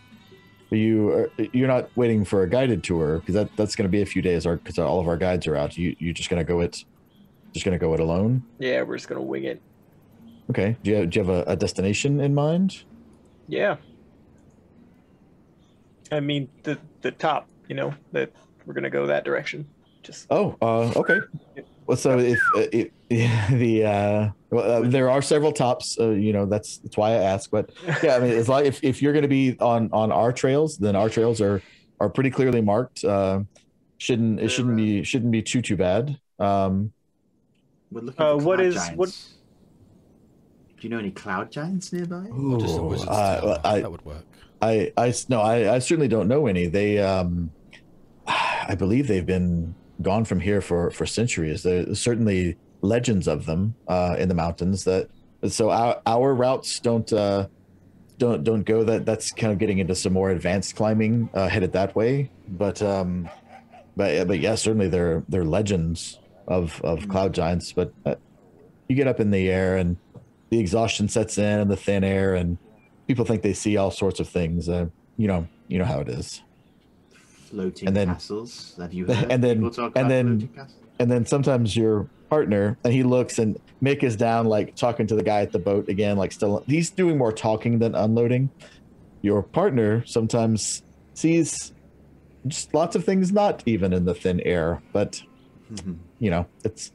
you are, you're not waiting for a guided tour, because that that's going to be a few days. Our because all of our guides are out. You you just going to go it, just going to go it alone. Yeah, we're just going to wing it. Okay. Do you have, do you have a, a destination in mind? Yeah. I mean the the top. You know that we're going to go that direction. Just oh, uh, okay. Well, so if uh, it, yeah, the uh, well, uh, there are several tops, uh, you know, that's that's why I ask. But yeah, I mean, it's like if, if you're going to be on, on our trails, then our trails are are pretty clearly marked. Uh, shouldn't it shouldn't be shouldn't be too too bad. Um, We're looking for uh, what is giants. What? Do you know any cloud giants nearby? Ooh, just a uh, I, that would work. I I no, I, I certainly don't know any. They um, I believe they've been gone from here for for centuries. There's certainly legends of them uh in the mountains, that so our, our routes don't uh don't don't go that that's kind of getting into some more advanced climbing uh headed that way, but um but but yeah, certainly they're they're legends of of cloud giants. But uh, you get up in the air and the exhaustion sets in and the thin air, and people think they see all sorts of things. uh you know you know how it is. Floating and then, castles. Have you heard and then, talk about and then, and then sometimes your partner, and he looks, and Mick is down, like talking to the guy at the boat again, like still he's doing more talking than unloading. Your partner sometimes sees just lots of things, not even in the thin air, but mm-hmm. you know, it's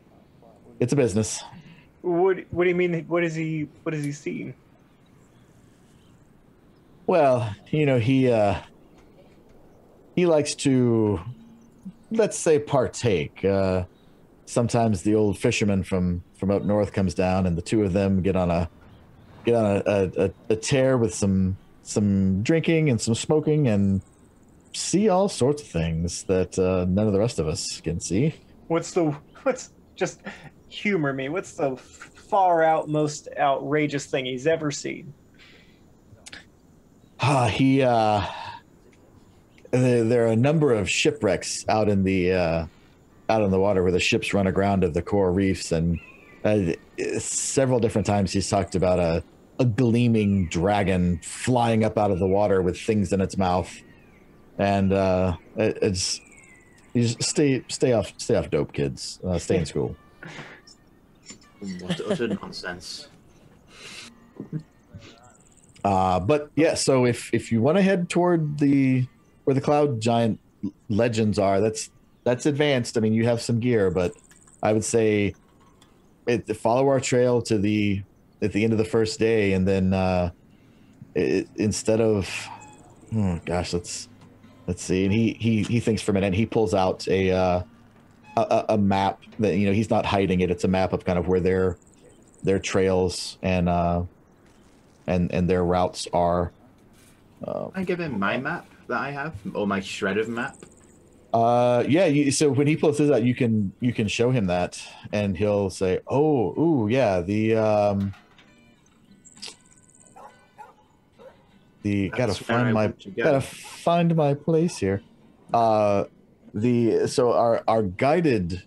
it's a business. What What do you mean? What is he? What is he seeing? Well, you know, he. Uh, He likes to, let's say, partake. Uh, sometimes the old fisherman from, from up north comes down, and the two of them get on a get on a, a, a tear with some some drinking and some smoking, and see all sorts of things that uh, none of the rest of us can see. What's the what's just humor me? What's the far out most outrageous thing he's ever seen? Ah, uh, he. Uh, There are a number of shipwrecks out in the uh, out in the water, where the ships run aground of the coral reefs, and uh, several different times he's talked about a, a gleaming dragon flying up out of the water with things in its mouth, and uh, it, it's you just stay stay off stay off dope, kids. Uh, stay in school. What utter nonsense. Uh, but yeah, so if if you want to head toward the where the cloud giant legends are, that's that's advanced. I mean, you have some gear, but I would say it, follow our trail to the at the end of the first day, and then uh, it, instead of oh gosh, let's let's see. And he he he thinks for a minute. And he pulls out a, uh, a a map that, you know, he's not hiding it. It's a map of kind of where their their trails and uh, and and their routes are. Uh, I give him my map that I have, or my shred of map. Uh, yeah. You, so when he pulls this out, you can you can show him that, and he'll say, "Oh, ooh, yeah, the um, the That's gotta find my go. gotta find my place here." Uh, the so our our guided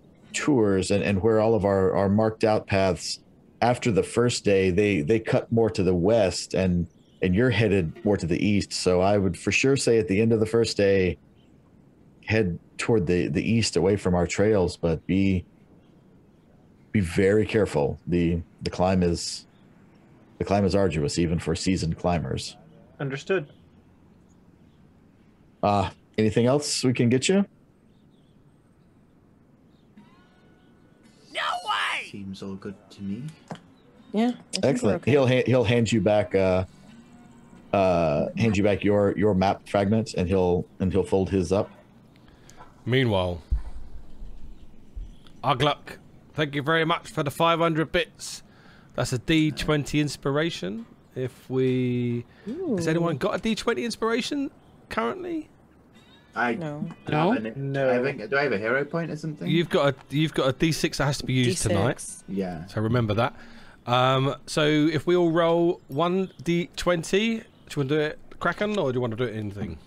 tours and and where all of our our marked out paths after the first day, they they cut more to the west, and. And you're headed more to the east, so I would for sure say at the end of the first day, head toward the the east, away from our trails. But be be very careful. the The climb is the climb is arduous, even for seasoned climbers. Understood. Uh, anything else we can get you? No way. Seems all good to me. Yeah. Excellent. Okay. He'll ha he'll hand you back. Uh, Uh, hand you back your your map fragment, and he'll and he'll fold his up. Meanwhile, Agluck, thank you very much for the five hundred bits. That's a D twenty inspiration. If we, Ooh. Has anyone got a D twenty inspiration currently? I no no. I an, no. I have a, do I have a hero point or something? You've got a you've got a D six that has to be used D six. Tonight. Yeah. So remember that. Um, so if we all roll one D twenty. Do you want to do it Kraken, or do you want to do it anything?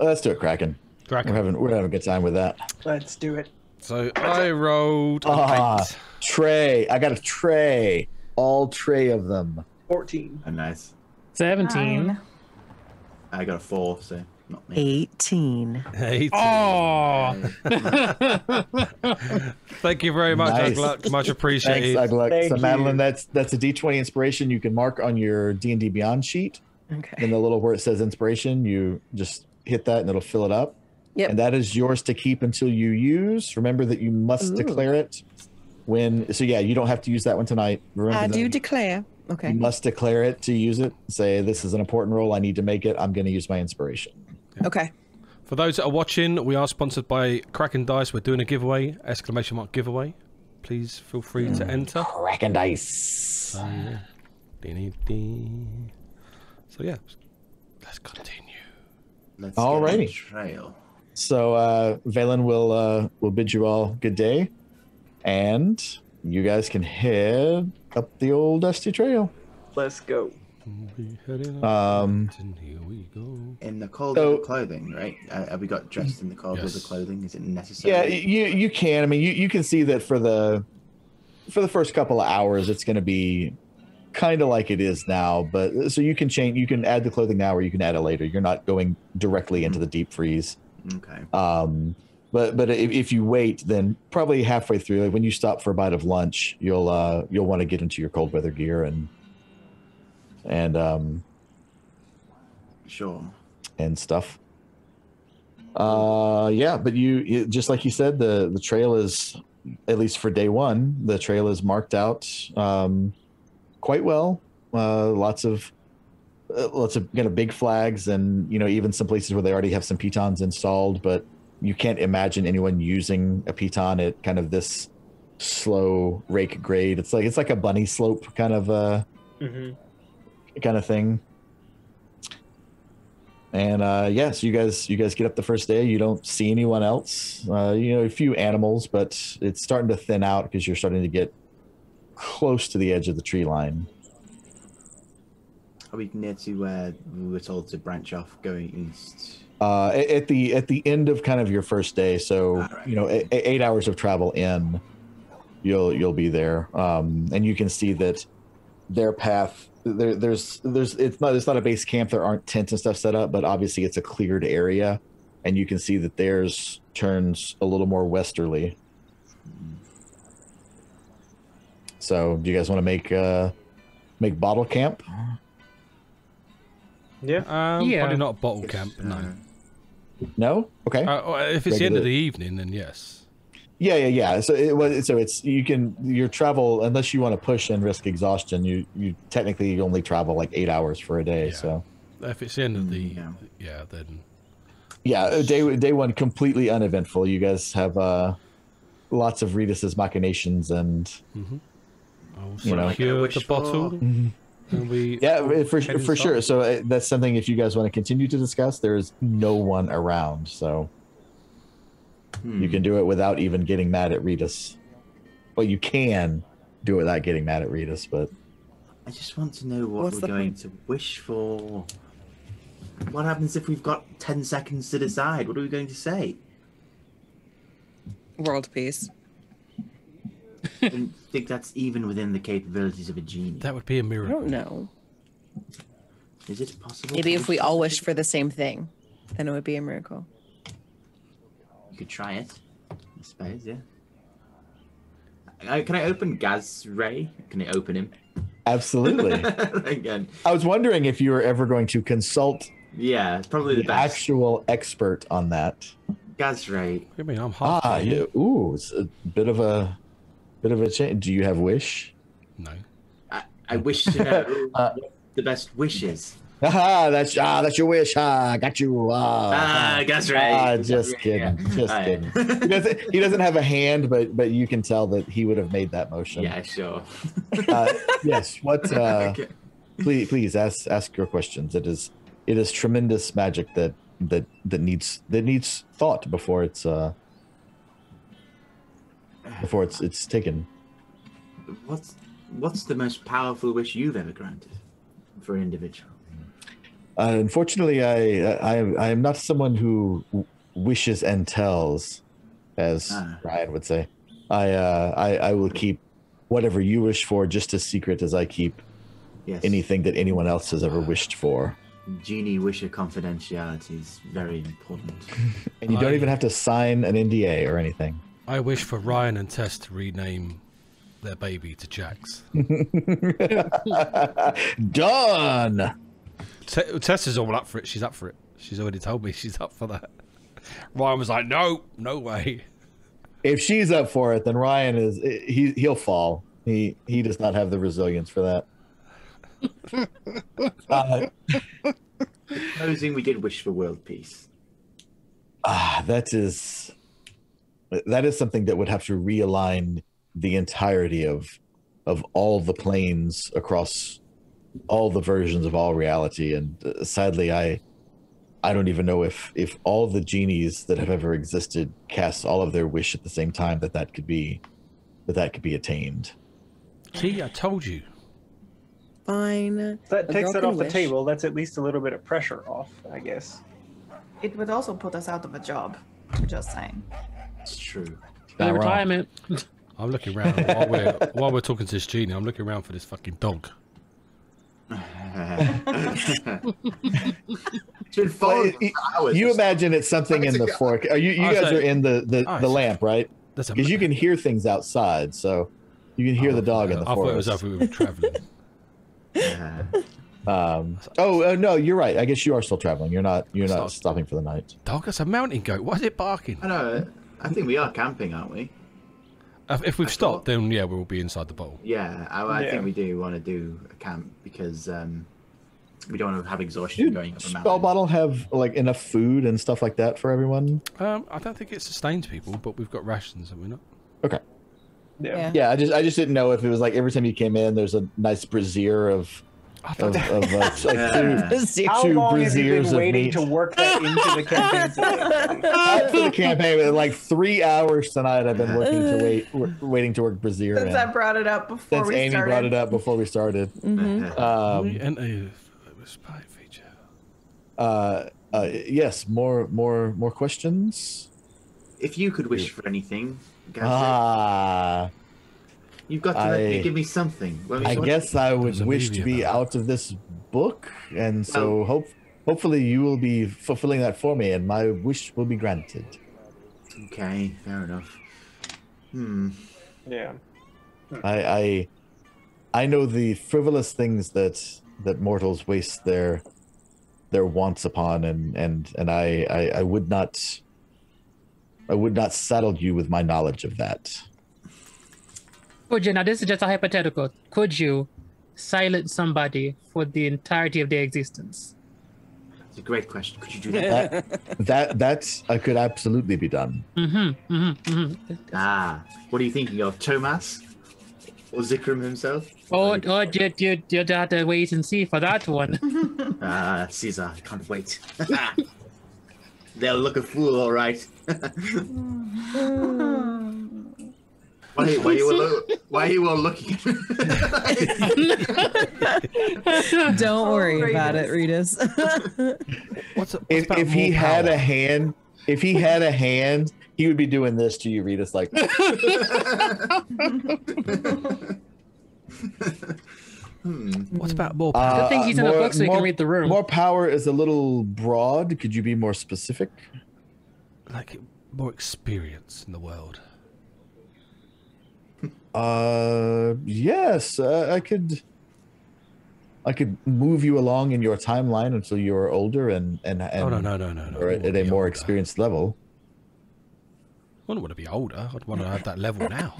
Let's do it Kraken. Kraken. We're having, we're having a good time with that. Let's do it. So I rolled uh, eight. Tray. I got a tray. All tray of them. fourteen. Oh, nice. seventeen. Nine. I got a four, so. Not me. eighteen. eighteen. Oh! Thank you very much, nice. Agluck. Much appreciated. Thanks, Agluck. Thank so, Madeline, you. that's that's a D twenty inspiration you can mark on your D and D Beyond sheet. Okay. And the little where it says inspiration, you just hit that and it'll fill it up. Yep. And that is yours to keep until you use. Remember that you must Ooh. declare it when. So, yeah, you don't have to use that one tonight. Remember I that. do declare. Okay. You must declare it to use it. Say, this is an important role. I need to make it. I'm going to use my inspiration. Yeah. Okay. For those that are watching, we are sponsored by Kraken Dice. We're doing a giveaway, exclamation mark giveaway. Please feel free mm. to enter. Kraken Dice. Uh, dee dee. So, yeah, let's continue. Let's all righty. Trail. So, uh, Vaylin will uh, will bid you all good day, and you guys can head up the old dusty trail. Let's go. Um, Here we go. In the cold so, clothing, right? Uh, have we got dressed in the cold yes. clothing? Is it necessary? Yeah, you you can. I mean, you you can see that for the for the first couple of hours, it's going to be kind of like it is now, but so you can change, you can add the clothing now or you can add it later. You're not going directly into the deep freeze. Okay. Um, but but if, if you wait, then probably halfway through, like when you stop for a bite of lunch, you'll uh, you'll want to get into your cold weather gear and and um, sure and stuff. Uh, yeah, but you, you just like you said, the the trail is, at least for day one, the trail is marked out. Um, Quite well, uh, lots of uh, lots of you know, big flags, and you know even some places where they already have some pitons installed. But you can't imagine anyone using a piton at kind of this slow rake grade. It's like it's like a bunny slope kind of uh, mm-hmm. kind of thing. And uh, yes, yeah, so you guys you guys get up the first day. You don't see anyone else. Uh, you know a few animals, but it's starting to thin out because you're starting to get close to the edge of the tree line. Are we near to where we were told to branch off going east? Uh, at the at the end of kind of your first day, so ah, right. you know, eight, eight hours of travel in, you'll you'll be there, um, and you can see that their path there. There's there's it's not it's not a base camp. There aren't tents and stuff set up, but obviously it's a cleared area, and you can see that theirs turns a little more westerly. So, do you guys want to make uh, make bottle camp? Yeah, um, yeah. Probably not bottle camp. No. No. Okay. Uh, if it's Regular. the end of the evening, then yes. Yeah, yeah, yeah. So it was. So it's you can your travel unless you want to push and risk exhaustion. You you technically only travel like eight hours for a day. Yeah. So if it's the end of the yeah, yeah then yeah day day one completely uneventful. You guys have uh, lots of Redis's machinations and. Mm-hmm. I'll you know, secure the bottle. Mm-hmm. we, yeah, for for sure. So uh, that's something. If you guys want to continue to discuss, there is no one around, so hmm. you can do it without even getting mad at Redis. Well, you can do it without getting mad at Redis, but I just want to know what What's we're going point? to wish for. What happens if we've got ten seconds to decide? What are we going to say? World peace. I don't think that's even within the capabilities of a genie. That would be a miracle. I don't know. Is it possible? Maybe if we all wished for the same thing, then it would be a miracle. You could try it, I suppose, yeah. Uh, can I open Gazre? Can I open him? Absolutely. Again. I was wondering if you were ever going to consult yeah, probably the, the best. actual expert on that. Gazre. I mean, I'm hot. Ah, yeah. Ooh, it's a bit of a... Bit of a change. Do you have wish? No. I, I wish to know uh, what the best wishes. Ah, that's ah, that's your wish. Ah, got you. Ah, ah that's right. Ah, just right, kidding. Yeah. Just right. kidding. He doesn't, he doesn't have a hand, but but you can tell that he would have made that motion. Yeah, sure. uh, yes. What? Uh, okay. Please, please ask ask your questions. It is it is tremendous magic that that that needs that needs thought before it's. Uh, Before it's it's taken. What's what's the most powerful wish you've ever granted for an individual? Uh, unfortunately, I I I am not someone who wishes and tells, as ah. Ryan would say. I uh, I I will keep whatever you wish for just as secret as I keep yes. anything that anyone else has ever uh, wished for. Genie Wisher confidentiality is very important. And you don't I, even have to sign an N D A or anything. I wish for Ryan and Tess to rename their baby to Jax. Done! T Tess is all up for it. She's up for it. She's already told me she's up for that. Ryan was like, no, no way. If she's up for it, then Ryan is, he, he'll fall. He, he does not have the resilience for that. uh, Closing, we did wish for world peace. Ah, that is that is something that would have to realign the entirety of of all the planes across all the versions of all reality. And uh, sadly, I I don't even know if if all the genies that have ever existed cast all of their wish at the same time that that could be that that could be attained. See, I told you. Fine. That takes it off the table. That's at least a little bit of pressure off, I guess. It would also put us out of a job. I'm just saying. It's true. Retirement. I'm looking around while we're while we're talking to this genie. I'm looking around for this fucking dog. You imagine it's something in the fork. Are you you guys are in the the, the lamp, right? Because you can hear things outside, so you can hear the dog in the fork. I thought it was after we were traveling. Uh, um, oh uh, no, you're right. I guess you are still traveling. You're not. You're not stopping for the night. Dog, that's a mountain goat. Why is it barking? I know. I think we are camping, aren't we? If, if we've I stopped, thought... then yeah, we'll be inside the bowl. Yeah, I, I yeah. think we do want to do a camp because um, we don't want to have exhaustion Dude, going up a mountain. Spell bottle have like enough food and stuff like that for everyone. Um, I don't think it sustains people, but we've got rations, and we're not. Okay. Yeah. yeah, I just I just didn't know if it was like every time you came in, there's a nice brazier of, of, of uh, like yeah. two, How two long braziers have you been waiting to work that into the campaign? After the campaign, like three hours tonight, I've been working to wait, waiting to work brazier. Since in. I brought it up before Since we Amy started. brought it up before we started. Mm-hmm. um, and a spy feature. Uh, uh, yes, more more more questions. If you could wish for anything. Ah, you've got to I, let me give me something. Me I guess I would wish to be out of this book, and so well, hope hopefully you will be fulfilling that for me, and my wish will be granted. Okay, fair enough. Hmm. Yeah. I I I know the frivolous things that that mortals waste their their wants upon, and and and I I, I would not. I would not saddle you with my knowledge of that. Could you, now this is just a hypothetical, could you silence somebody for the entirety of their existence? That's a great question. Could you do that? that, that, that uh, could absolutely be done. Mm-hmm, mm-hmm, mm-hmm. Ah, what are you thinking of, Tomas? Or Zikrim himself? Oh, oh you'd, you'd, you'd have to wait and see for that one. Ah, Caesar, I can't wait. They'll look a fool, all right. Why, why, you all, why are you all looking? Don't worry oh, about it, Redis. What's, what's if if he power? had a hand, if he had a hand, he would be doing this to you, Redis, like. Hmm. What about more power? Good thing he's in a book so he can read the room. More power is a little broad. Could you be more specific? Like more experience in the world. Uh, yes, uh, I could. I could move you along in your timeline until you are older and and and. Oh, no no no no no! Or at, at a more older. experienced level. I wouldn't want to be older. I'd want to have that level now.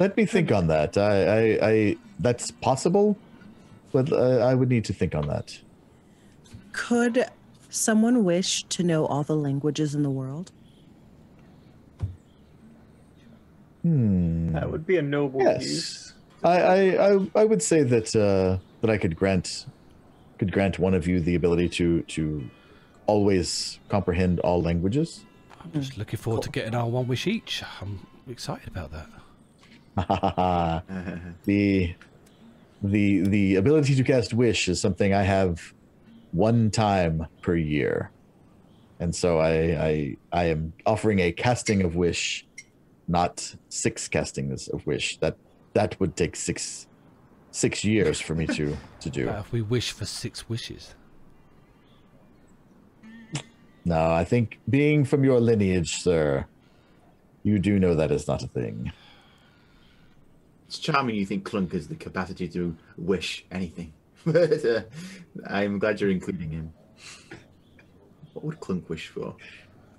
Let me think on that. I, I, I that's possible, but uh, I would need to think on that. Could someone wish to know all the languages in the world? Hmm. That would be a noble yes. use. I, I, I, I would say that uh, that I could grant, could grant one of you the ability to to always comprehend all languages. I'm just looking forward cool. to getting our one wish each. I'm excited about that. the the the ability to cast wish is something I have one time per year, and so I I I am offering a casting of wish, not six castings of wish. That that would take six six years for me to to do. Uh, if we wish for six wishes. No, I think being from your lineage, sir, you do know that is not a thing. It's charming you think Clunk has the capacity to wish anything. But uh, I'm glad you're including him. What would Clunk wish for?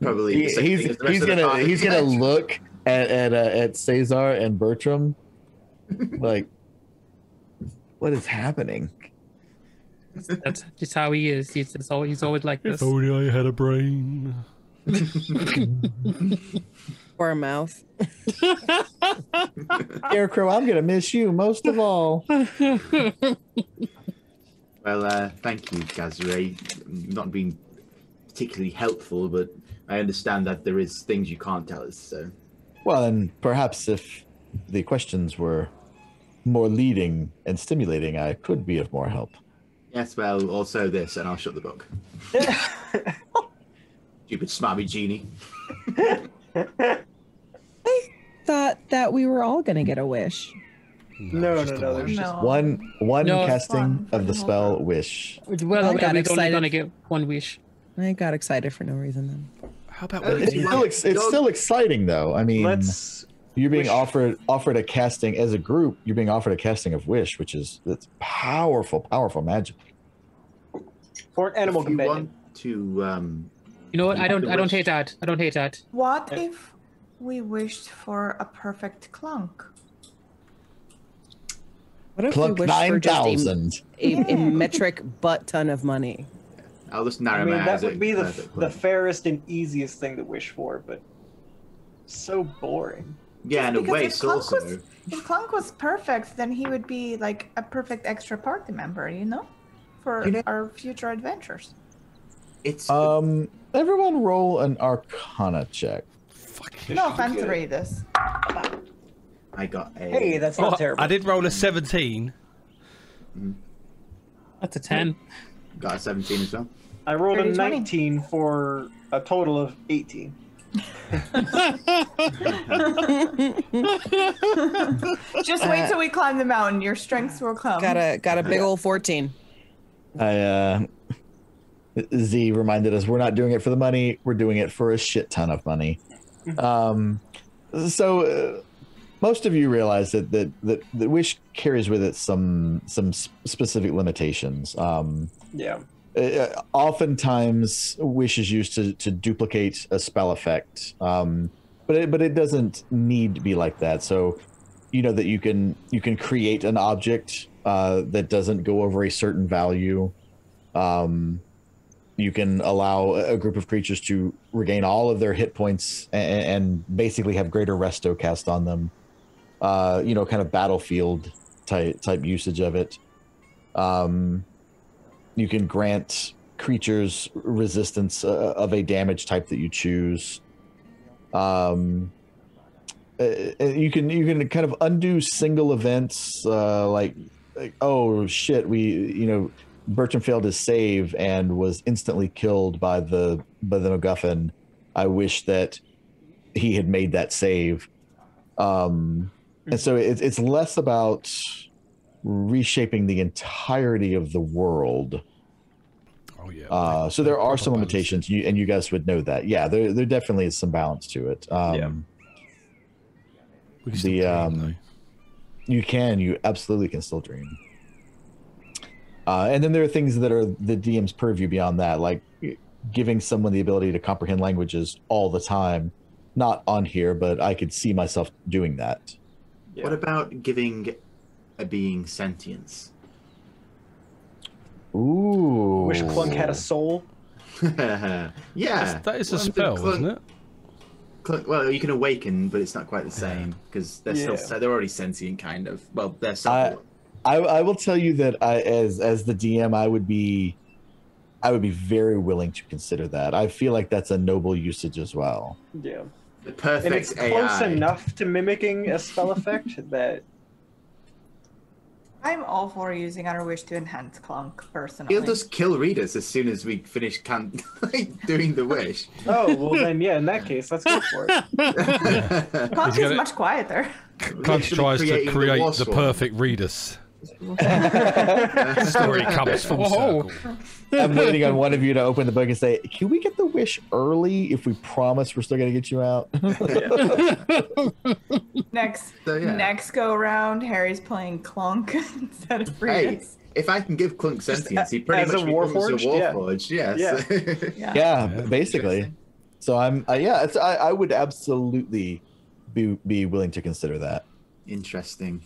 Probably he, he's he's, he's gonna he's gonna look at at, uh, at Cesar and Bertram, like, what is happening? That's just how he is. He's he's always, he's always like this. If only I had a brain. Or a mouth. Scarecrow, I'm gonna miss you most of all. Well, uh, thank you, Gazre. Not being particularly helpful, but I understand that there is things you can't tell us. So, well, and perhaps if the questions were more leading and stimulating, I could be of more help. Yes, well, also this, and I'll shut the book. Stupid smarmy genie. I thought that we were all gonna get a wish. No, no, no. no there's no. just one, one no, casting of the spell on. wish. Well, we're only gonna get one wish. I got excited for no reason then. How about uh, it's, still, ex it's still exciting though. I mean, Let's you're being wish. offered offered a casting as a group. You're being offered a casting of wish, which is that's powerful, powerful magic for an animal companion. To um, you know what? I don't, I don't hate that. I don't hate that. What yeah. if we wished for a perfect Clunk? What if Clunk we wished nine for thousand? A, a, a metric butt ton of money. I'll just narrow I mean, my that would be the, the fairest and easiest thing to wish for, but so boring. Yeah, and a waste also. Was, if Clunk was perfect, then he would be like a perfect extra party member, you know, for you know, our future adventures. It's um. Everyone, roll an Arcana check. Fucking no, fancy read this. I got a. Hey, that's not oh, terrible. I did roll a seventeen. Mm. That's a ten. Got a seventeen as well. I rolled thirty, a nineteen twenty. For a total of eighteen. Just wait till we climb the mountain. Your strengths will come. Got a got a big old fourteen. I uh, Z reminded us we're not doing it for the money. We're doing it for a shit ton of money. Um, so uh, most of you realize that that that the wish carries with it some some specific limitations. Um, yeah. Uh, oftentimes, wish is used to, to duplicate a spell effect, um, but it, but it doesn't need to be like that. So, you know that you can you can create an object uh, that doesn't go over a certain value. Um, you can allow a group of creatures to regain all of their hit points and, and basically have greater resto cast on them. Uh, you know, kind of battlefield type type usage of it. Um, You can grant creatures resistance uh, of a damage type that you choose. Um, uh, you can you can kind of undo single events uh, like, like oh shit we you know Bertram failed his save and was instantly killed by the by the MacGuffin. I wish that he had made that save. Um, and so it, it's less about reshaping the entirety of the world. Oh yeah. Uh, so there are some limitations, you, and you guys would know that. Yeah, there there definitely is some balance to it. Um, yeah. We can the um, dream, you can, you absolutely can still dream. Uh, and then there are things that are the D M's purview beyond that, like giving someone the ability to comprehend languages all the time. Not on here, but I could see myself doing that. Yeah. What about giving a being sentience? Ooh. Wish Clunk had a soul. Yeah. That's, that is well, a spell, Clunk, isn't it? Clunk, well, you can awaken, but it's not quite the same because they're yeah. still they're already sentient, kind of. Well, they're. I, I I will tell you that I as as the D M, I would be, I would be very willing to consider that. I feel like that's a noble usage as well. Yeah. The perfect and it's A I. Close enough to mimicking a spell effect that. I'm all for using our wish to enhance Clunk, personally. He'll just kill readers as soon as we finish can like, doing the wish. Oh, well then, yeah, in that case, let's go for it. Clunk is much quieter. Clunk tries to create the, the perfect readers. That story comes full circle. I'm waiting on one of you to open the book and say, can we get the wish early if we promise we're still going to get you out? Next so, yeah. next go round, Harry's playing Clunk instead of Remus. Hey, if I can give Clunk sentience, he pretty as much a becomes a Warforged. Yeah. Yes. Yeah, yeah. yeah, yeah basically. So I'm, uh, yeah, it's, I, I would absolutely be, be willing to consider that. Interesting.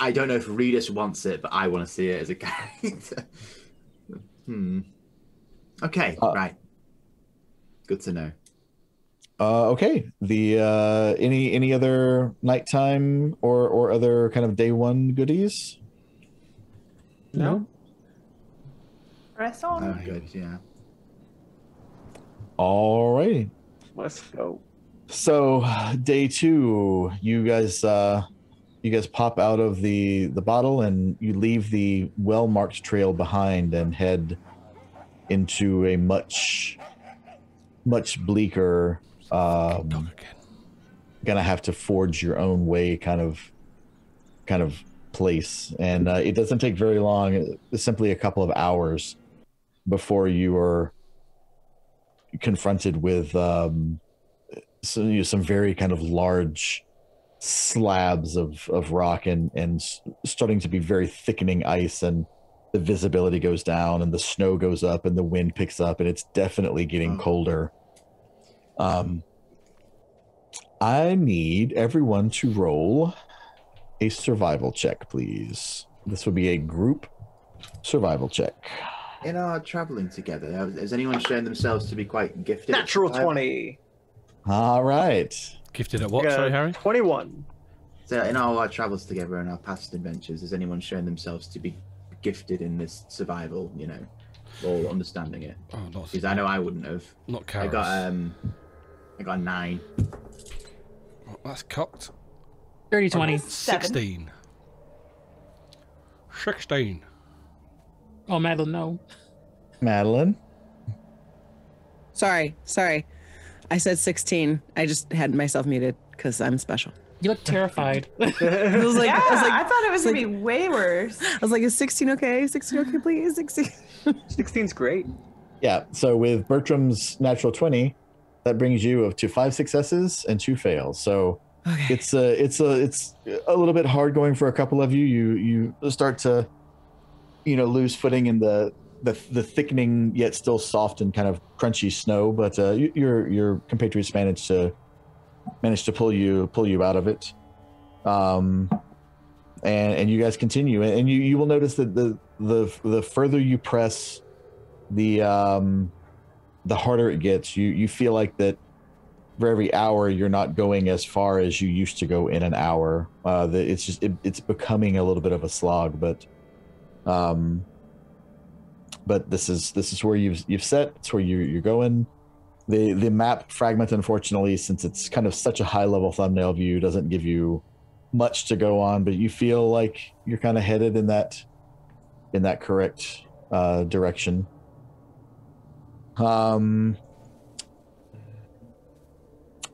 I don't know if Remus wants it, but I want to see it as a character. hmm. Okay, uh, right. Good to know. Uh, okay. The uh, any any other nighttime or or other kind of day one goodies? No. Press on. Oh, good. Yeah. All right. Let's go. So, day two, you guys. Uh, You guys pop out of the, the bottle and you leave the well-marked trail behind and head into a much, much bleaker, um, gonna have to forge your own way kind of, kind of place. And uh, it doesn't take very long, it's simply a couple of hours before you are confronted with um, some, you know, some very kind of large slabs of of rock and and starting to be very thickening ice, and the visibility goes down and the snow goes up and the wind picks up, and it's definitely getting colder. um I need everyone to roll a survival check, please. This will be a group survival check. In our traveling together, has anyone shown themselves to be quite gifted? Natural twenty. All right. Gifted at what, uh, sorry, Harry? twenty-one. So in all our travels together and our past adventures, has anyone shown themselves to be gifted in this survival, you know, or understanding it? Oh, not because I know I wouldn't have. Not Karis. I got um, I got a nine. Well, that's cocked. Dirty twenty. Sixteen. Sixteen. Oh, Madeline, no. Madeline. Sorry, sorry. I said sixteen. I just had myself muted because I'm special. You look terrified. I was like, yeah, I, was like, I thought it was like, gonna be way worse. I was like, is sixteen okay? sixteen okay, please. sixteen. sixteen's great. Yeah. So with Bertram's natural twenty, that brings you up to five successes and two fails. So okay. it's a, it's a, it's a little bit hard going for a couple of you. You you start to, you know, lose footing in the. The, the thickening yet still soft and kind of crunchy snow, but uh, you, your your compatriots managed to manage to pull you pull you out of it, um, and and you guys continue, and you, you will notice that the the the further you press, the um, the harder it gets. You you feel like that for every hour you're not going as far as you used to go in an hour. Uh, the, it's just it, it's becoming a little bit of a slog, but. Um, But this is this is where you've you've set. It's where you you're going. The the map fragment, unfortunately, since it's kind of such a high level thumbnail view, doesn't give you much to go on. But you feel like you're kind of headed in that in that correct uh, direction. Um.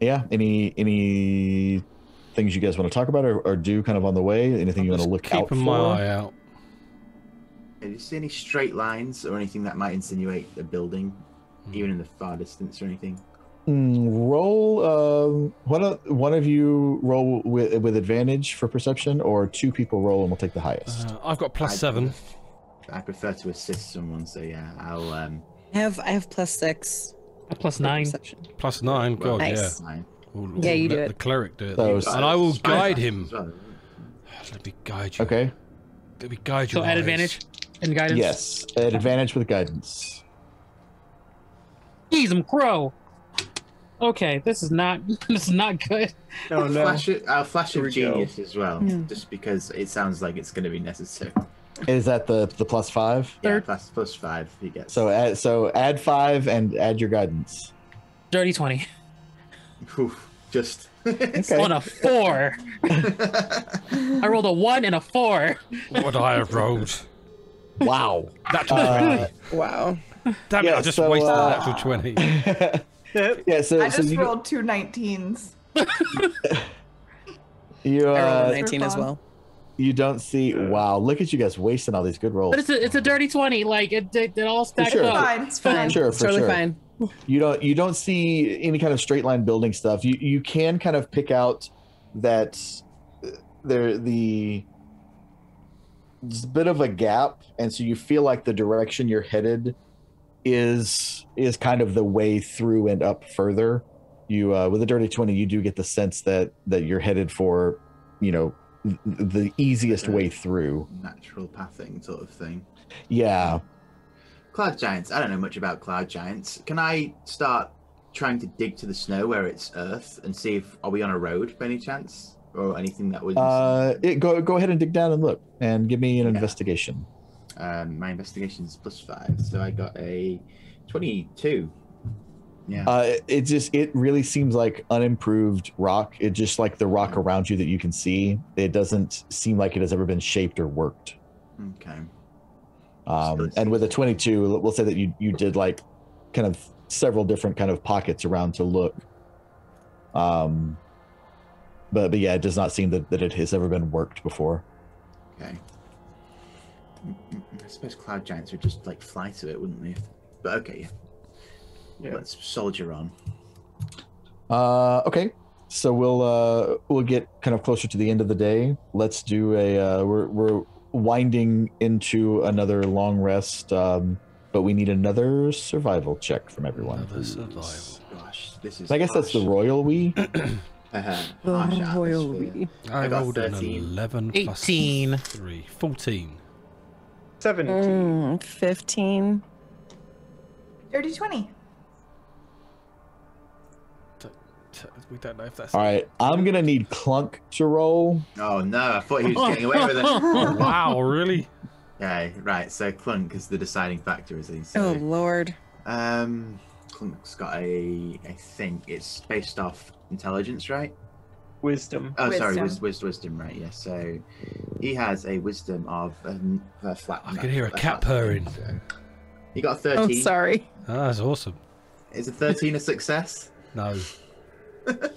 Yeah. Any any things you guys want to talk about or, or do kind of on the way? Anything I'm you want to look out for? Keeping my eye out. Do you see any straight lines or anything that might insinuate a building, even in the far distance or anything? Mm, roll um, one of one of you roll with with advantage for perception, or two people roll and we'll take the highest. Uh, I've got plus I, seven. I prefer to assist someone, so yeah, I'll. Um, I have I have plus six. Plus nine. Perception. Plus nine. God, nice. Yeah. Nine. We'll, we'll yeah, you let do it. The cleric do it, so, so, and I will guide him. Well. Let me guide you. Okay. Let me guide you. So at eyes. Advantage. And guidance? Yes, at advantage with guidance. Jeez, I'm crow. Okay, this is not this is not good. No, no. Flash of, uh, flash of genius go. As well, yeah. Just because it sounds like it's going to be necessary. Is that the the plus five? Yeah, plus plus five. You get so add, so add five and add your guidance. Dirty twenty. Oof, just. Okay. On a four. I rolled a one and a four. What I have rolled. Wow. That's uh, wow. Damn it, yeah, I just so, wasted uh, an actual twenty. Yeah, so, I so just you rolled two nineteens. You, uh, I rolled a nineteen as well. You don't see. Wow, look at you guys wasting all these good rolls. But it's a, it's a dirty twenty. Like it, it, it all stacks sure. up. Fine. It's fine. For sure, it's for totally sure. fine. You don't you don't see any kind of straight line building stuff. You you can kind of pick out that there the there's a bit of a gap, and so you feel like the direction you're headed is is kind of the way through and up further. You uh, with a dirty twenty, you do get the sense that that you're headed for, you know, the easiest way through. Natural pathing sort of thing. Yeah. Cloud giants. I don't know much about cloud giants. Can I start trying to dig to the snow where it's earth and see if are we on a road by any chance or anything that would uh it, go go ahead and dig down and look and give me an yeah. investigation. Um my investigation is plus five, so I got a twenty-two. Yeah. Uh, it just, it really seems like unimproved rock. It just like the rock around you that you can see. It doesn't seem like it has ever been shaped or worked. Okay. Um, and with a twenty-two, we'll say that you, you did like kind of several different kind of pockets around to look. Um, but, but yeah, it does not seem that, that it has ever been worked before. Okay. I suppose cloud giants would just like fly to it, wouldn't they? But okay, yeah. Yeah. Let's soldier on. Uh, okay, so we'll uh, we'll get kind of closer to the end of the day. Let's do a uh, we're we're winding into another long rest, um, but we need another survival check from everyone. Another survival. Gosh, this is. I guess harsh. That's the royal we. uh-huh. oh, royal we. I, I rolled an eleven, eighteen, plus three, fourteen, seventeen, mm, fifteen, dirty twenty. We don't know if that's all right. I'm gonna need Clunk to roll. Oh no, I thought he was getting away with it. Wow, really? Yeah, right. So Clunk is the deciding factor, is he? So, oh lord. Um, Clunk's got a. I think it's based off intelligence, right? Wisdom. Oh, wisdom. sorry, wis wis wisdom, right? Yes. Yeah, so he has a wisdom of um, a flat. I can hear a cat purring. So. He got a thirteen. Oh, sorry. Oh, that's awesome. Is a thirteen a success? No. uh,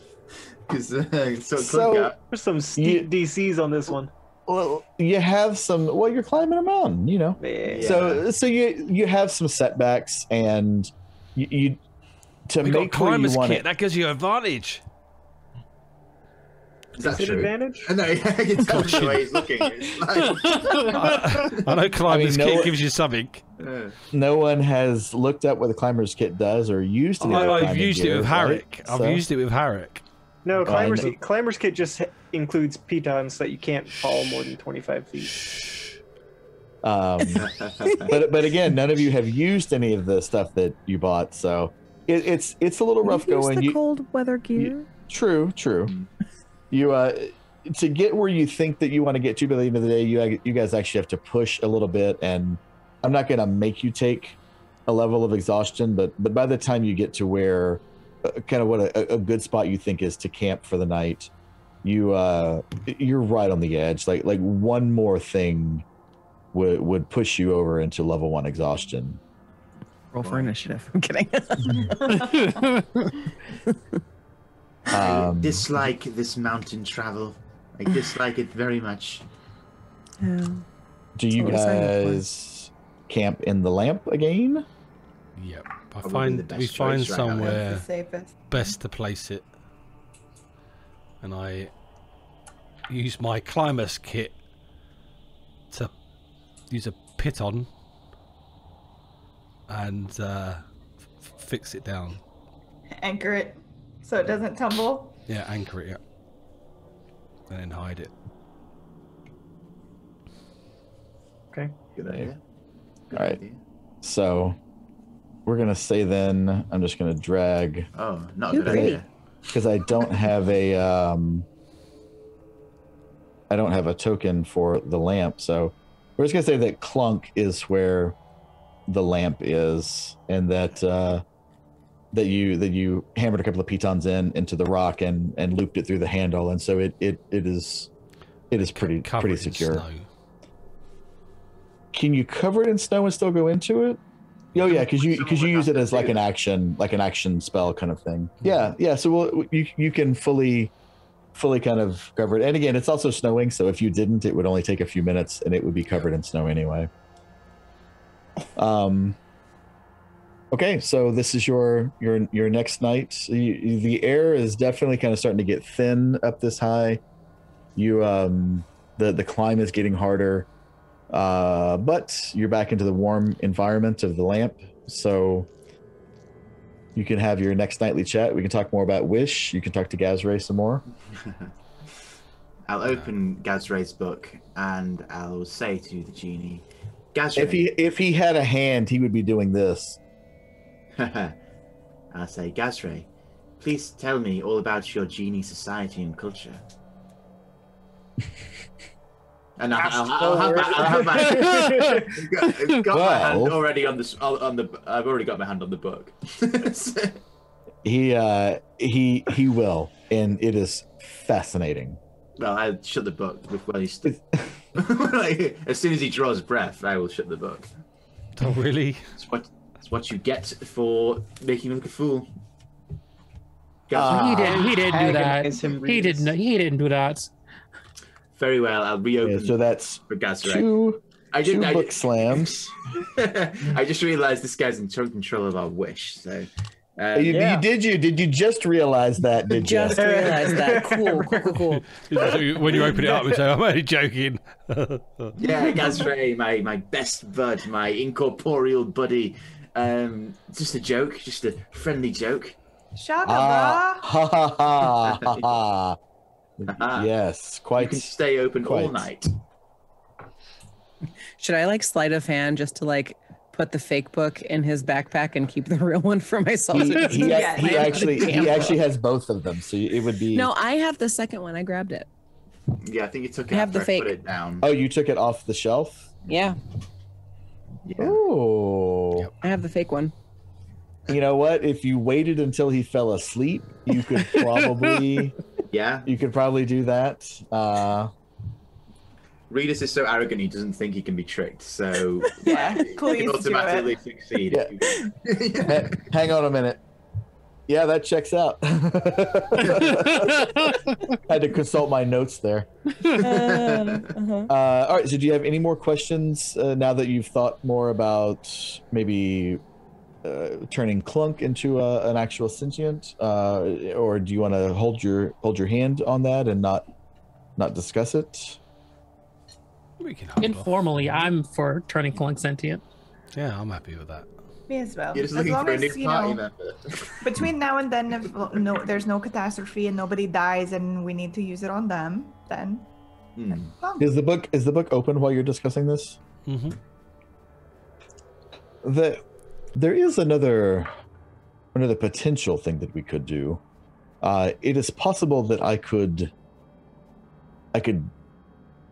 so so there's some steep you, D Cs on this one. Well, you have some. Well, you're climbing a mountain, you know. Yeah. So, so you you have some setbacks, and you, you to we make where you want kit, it. That gives you an advantage. Is that true? Advantage? No, yeah, it's not the way he's looking. It's like... I, I know climber's I mean, no kit one, gives you something. Uh, no one has looked up what the climber's kit does or used it. Oh, I've used gear, it with Harrick. Right? I've so... used it with Harrick. No, climber's, uh, climber's kit just includes pitons that you can't fall more than twenty-five feet. Um, but but again, none of you have used any of the stuff that you bought, so it, it's it's a little rough going. The you, cold weather gear. You, true, true. Mm. You uh, to get where you think that you want to get to by the end of the day, you you guys actually have to push a little bit, and I'm not going to make you take a level of exhaustion, but but by the time you get to where uh, kind of what a, a good spot you think is to camp for the night, you uh, you're right on the edge. Like like one more thing would would push you over into level one exhaustion. Roll for initiative. I'm kidding. I um, dislike this mountain travel. I dislike it very much. Yeah. Do you guys camp in the lamp again? Yep. I find we find somewhere best to place it, and I use my climber's kit to use a piton and uh, f fix it down. Anchor it. So it doesn't tumble? Yeah, anchor it, yeah. And then hide it. Okay. Good idea. Good All right. Idea. So we're going to say then, I'm just going to drag. Oh, not a good idea. Because I don't have a, um, I don't have a token for the lamp. So we're just going to say that Clunk is where the lamp is, and that, uh, that you that you hammered a couple of pitons in into the rock and and looped it through the handle, and so it it it is it is pretty pretty secure. Can you cover it in snow and still go into it? Oh yeah, because you because you use it as like an action like an action spell kind of thing. Yeah, yeah. So we'll, you you can fully fully kind of covered. And again, it's also snowing, so if you didn't, it would only take a few minutes and it would be covered in snow anyway. Um, okay, so this is your your your next night. So you, the air is definitely kind of starting to get thin up this high. You um the the climb is getting harder, uh but you're back into the warm environment of the lamp, so you can have your next nightly chat. We can talk more about Wish. You can talk to Gazre some more. I'll open Gazre's book and I'll say to the genie, Gazre, if he if he had a hand, he would be doing this. I'll say, Gazre, please tell me all about your genie society and culture. And I'll, I'll, I'll have my, I'll have my, I've got well, my hand already on the on the. I've already got my hand on the book. he uh, he he will, and it is fascinating. Well, I shut the book before he st like, as soon as he draws breath, I will shut the book. Oh, really? It's what it's what you get for making him look a fool. Uh, he didn't. He didn't do that. He didn't. He didn't do that. Very well, I'll reopen. Yeah, so that's for Gazre. Two, I didn't, two I, book slams. I just realized this guy's in total control of our wish. So, uh, you, yeah. you did you did you just realize that? Did just you? realize that? Cool, cool, cool, cool. So you, when you open it up, you say, "I'm only joking." Yeah, Gazre, my my best bud, my incorporeal buddy. Um, just a joke, just a friendly joke. Shagaba. Ah, ha ha ha ha ha. Uh-huh. Yes, quite. You can stay open quite. all night. Should I like sleight of hand just to like put the fake book in his backpack and keep the real one for myself? He, he, yeah, he actually he actually has both of them, so it would be. No, I have the second one. I grabbed it. Yeah, I think you took it. I have the fake. I put it down. Oh, you took it off the shelf. Yeah. Yeah. Oh. I have the fake one. You know what? If you waited until he fell asleep, you could probably. Yeah, you could probably do that. Uh, Redis is so arrogant he doesn't think he can be tricked, so yeah, like, please he can automatically do it. succeed. Yeah. Yeah. Hang on a minute. Yeah, that checks out. I had to consult my notes there. Um, uh-huh. uh, all right, so do you have any more questions uh, now that you've thought more about maybe Uh, turning Clunk into a, an actual sentient, uh, or do you want to hold your hold your hand on that and not not discuss it? We can informally. Off. I'm for turning Clunk sentient. Yeah, I'm happy with that. Me as well. You're just as long as you know, between now and then, if no, there's no catastrophe and nobody dies, and we need to use it on them, then. Mm. Is the book is the book open while you're discussing this? Mm-hmm. The. There is another another potential thing that we could do. Uh, it is possible that I could I could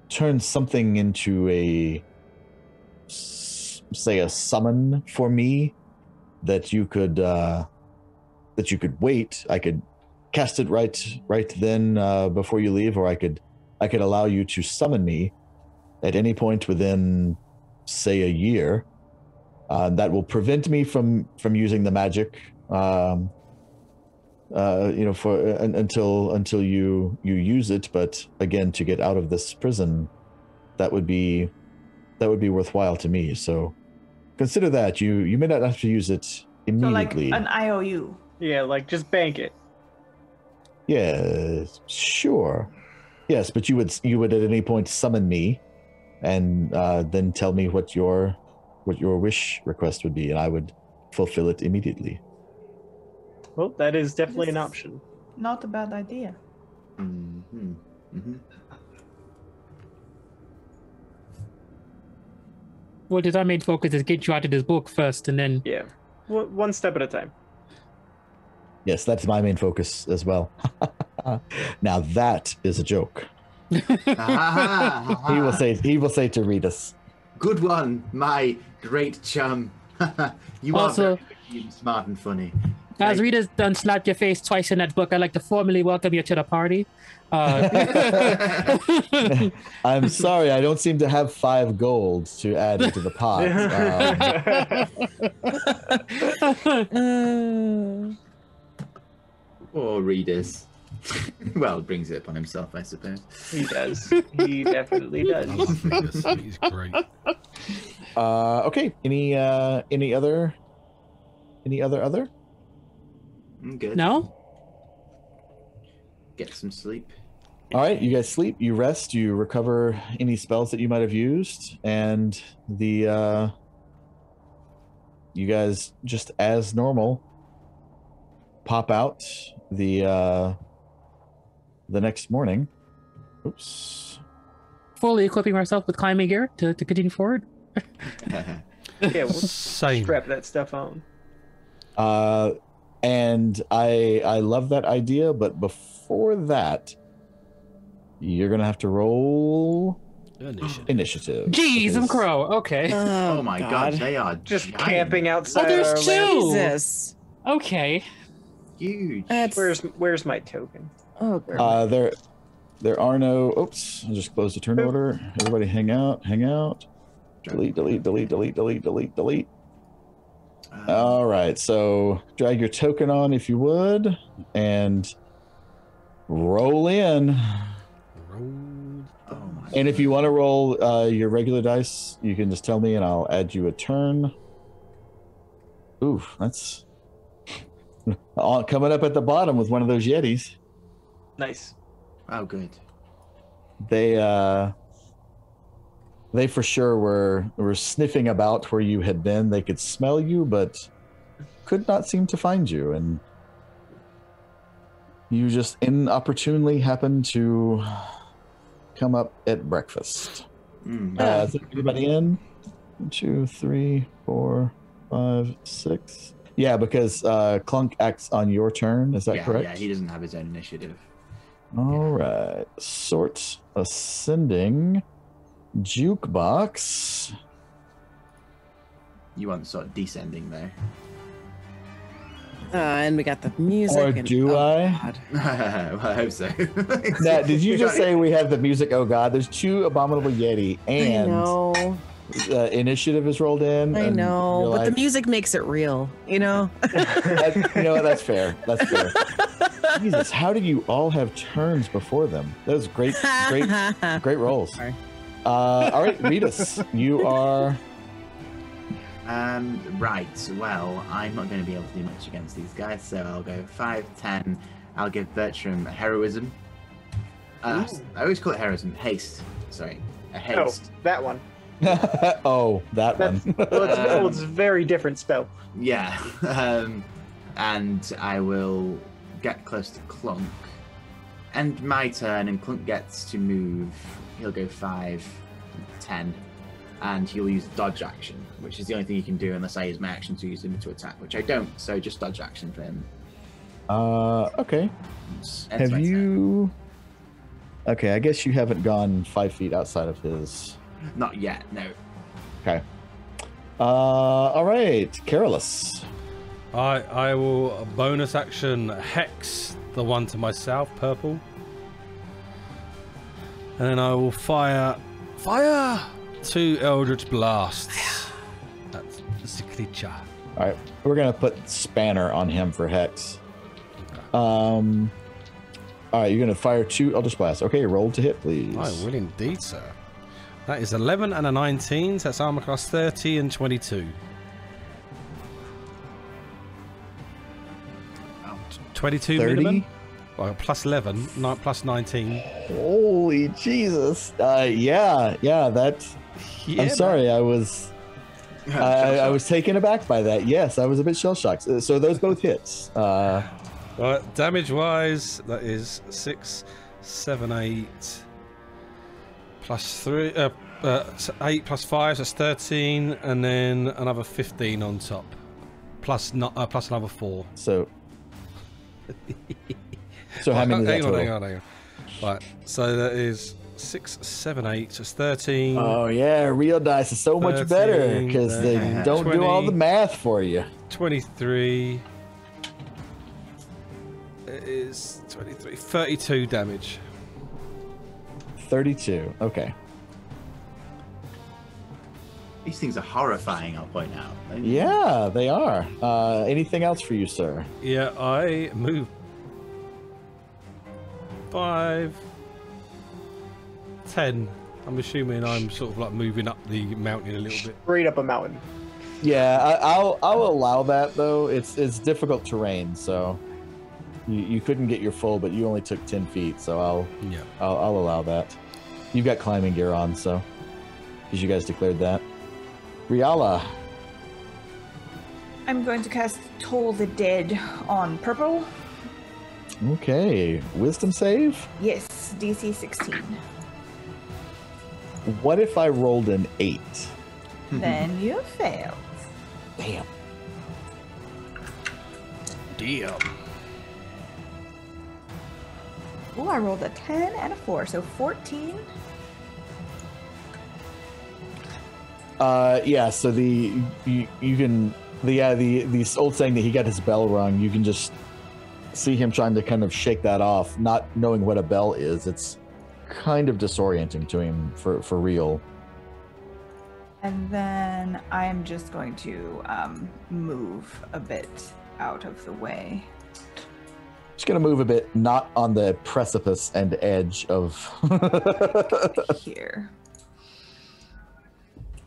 turn something into a say a summon for me that you could uh, that you could wait. I could cast it right right then uh, before you leave, or I could I could allow you to summon me at any point within say a year. Uh, that will prevent me from from using the magic, um, uh, you know, for uh, until until you you use it. But again, to get out of this prison, that would be that would be worthwhile to me. So consider that you you may not have to use it immediately. So like an I O U. Yeah, like just bank it. Yeah, sure. Yes, but you would you would at any point summon me, and uh, then tell me what your what your wish request would be, and I would fulfill it immediately. Well, that is definitely this an option. Not a bad idea. Mm-hmm. Mm-hmm. Well, did I made focus is get you out of this book first, and then yeah, well, one step at a time. Yes, that's my main focus as well. Now that is a joke. He will say. He will say to Redis. Good one, my great chum. You also, are very smart and funny. As like, Rita's done slapped your face twice in that book, I'd like to formally welcome you to the party. Uh, I'm sorry, I don't seem to have five golds to add into the pot. Um... Poor Redis. Well, brings it upon himself, I suppose. He does. He definitely does. I love Vegas. He's great. Uh, okay. Any uh, any other? Any other other? I'm good. No. Get some sleep. All right, you guys sleep, you rest, you recover any spells that you might have used, and the uh, you guys just as normal pop out the uh, the next morning. Oops. Fully equipping myself with climbing gear to, to continue forward. Yeah, we'll Same. strap that stuff on. Uh, and I I love that idea, but before that, you're gonna have to roll initiative. initiative Jeez, I'm crow. Okay. Oh, oh my God. God, they are just giant. camping outside. Oh, there's two. Jesus. Okay. Huge. That's... Where's Where's my token? Oh, uh, there, there are no. Oops, I just closed the turn Boop. order. Everybody, hang out, hang out. Delete, delete, delete, delete, delete, delete, delete. Um, All right, so drag your token on if you would, and roll in. And if you want to roll uh, your regular dice, you can just tell me and I'll add you a turn. Ooh, that's all coming up at the bottom with one of those Yetis. Nice. Oh, good. They uh, they for sure were, were sniffing about where you had been. They could smell you, but could not seem to find you. And you just inopportunely happened to... come up at breakfast. Mm. Uh, is everybody in? One, two, three, four, five, six. Yeah, because uh, Clunk acts on your turn. Is that yeah, correct? Yeah, he doesn't have his own initiative. All yeah. right. Sort ascending. Jukebox. You want sort descending there. Uh, and we got the music. Or and, do oh I? Well, I hope so. Now, did you just say we have the music? Oh God! There's two abominable Yeti, and I know. Uh, initiative is rolled in. I know, realized... but the music makes it real. You know. That's, you know what? That's fair. That's fair. Jesus, how did you all have turns before them? That was great, great, great rolls. Sorry. Uh, all right, Reedus, you are. Um, right, well, I'm not going to be able to do much against these guys, so I'll go five, ten, I'll give Bertram a heroism. Uh, I always call it heroism, haste, sorry, a haste. Oh, that one. oh, that That's, one. Well, it's, um, it's a very different spell. Yeah, um, and I will get close to Clunk. End my turn, and Clunk gets to move, he'll go five, ten. And he'll use dodge action, which is the only thing you can do unless I use my action to use him to attack, which I don't, so just dodge action for him. Uh, okay. Have you... Okay, I guess you haven't gone five feet outside of his... Not yet, no. Okay. Uh, alright, Carolus. I, I will bonus action hex the one to my south, purple. And then I will fire... Fire! Two Eldritch Blasts. That's just a creature. Alright, we're gonna put Spanner on him for Hex. Um, Alright, you're gonna fire two Eldritch Blasts. Okay, roll to hit, please. I will indeed, sir. That is eleven and a nineteen, so that's armor class thirty and twenty-two. twenty-two thirty? Minimum? Well, plus eleven, plus nineteen. Holy Jesus. Uh, yeah, yeah, that... Yeah, I'm sorry, man. I was I, I was taken aback by that. Yes, I was a bit shell-shocked. So those both hits. Uh, well, damage-wise, that is six, seven, eight, plus three, uh, uh, eight plus five, so that's thirteen, and then another fifteen on top, plus not uh, plus another four. So, so how many? Hang on, hang on, hang on. Right, so that is six, seven, eight, so it's thirteen. Oh yeah, real dice is so much better because they don't do all the math for you. twenty-three. It is twenty-three. thirty-two damage. thirty-two, okay. These things are horrifying, I'll point out. Yeah, they are. Uh, anything else for you, sir? Yeah, I moved five, ten. I'm assuming I'm sort of like moving up the mountain a little bit. Straight up a mountain. Yeah, I, I'll I'll allow that though. It's it's difficult terrain, so you, you couldn't get your full, but you only took ten feet, so I'll yeah I'll, I'll allow that. You've got climbing gear on, so because you guys declared that. Riala. I'm going to cast Toll the Dead on Purple. Okay, wisdom save? Yes, D C sixteen. What if I rolled an eight? Then you failed. Damn. Damn. Oh, I rolled a ten and a four, so fourteen. Uh, yeah. So the you, you can the uh, the the old saying that he got his bell rung. You can just see him trying to kind of shake that off, not knowing what a bell is. It's kind of disorienting to him for for real. And then I'm just going to um, move a bit out of the way. Just going to move a bit, not on the precipice and edge of... here.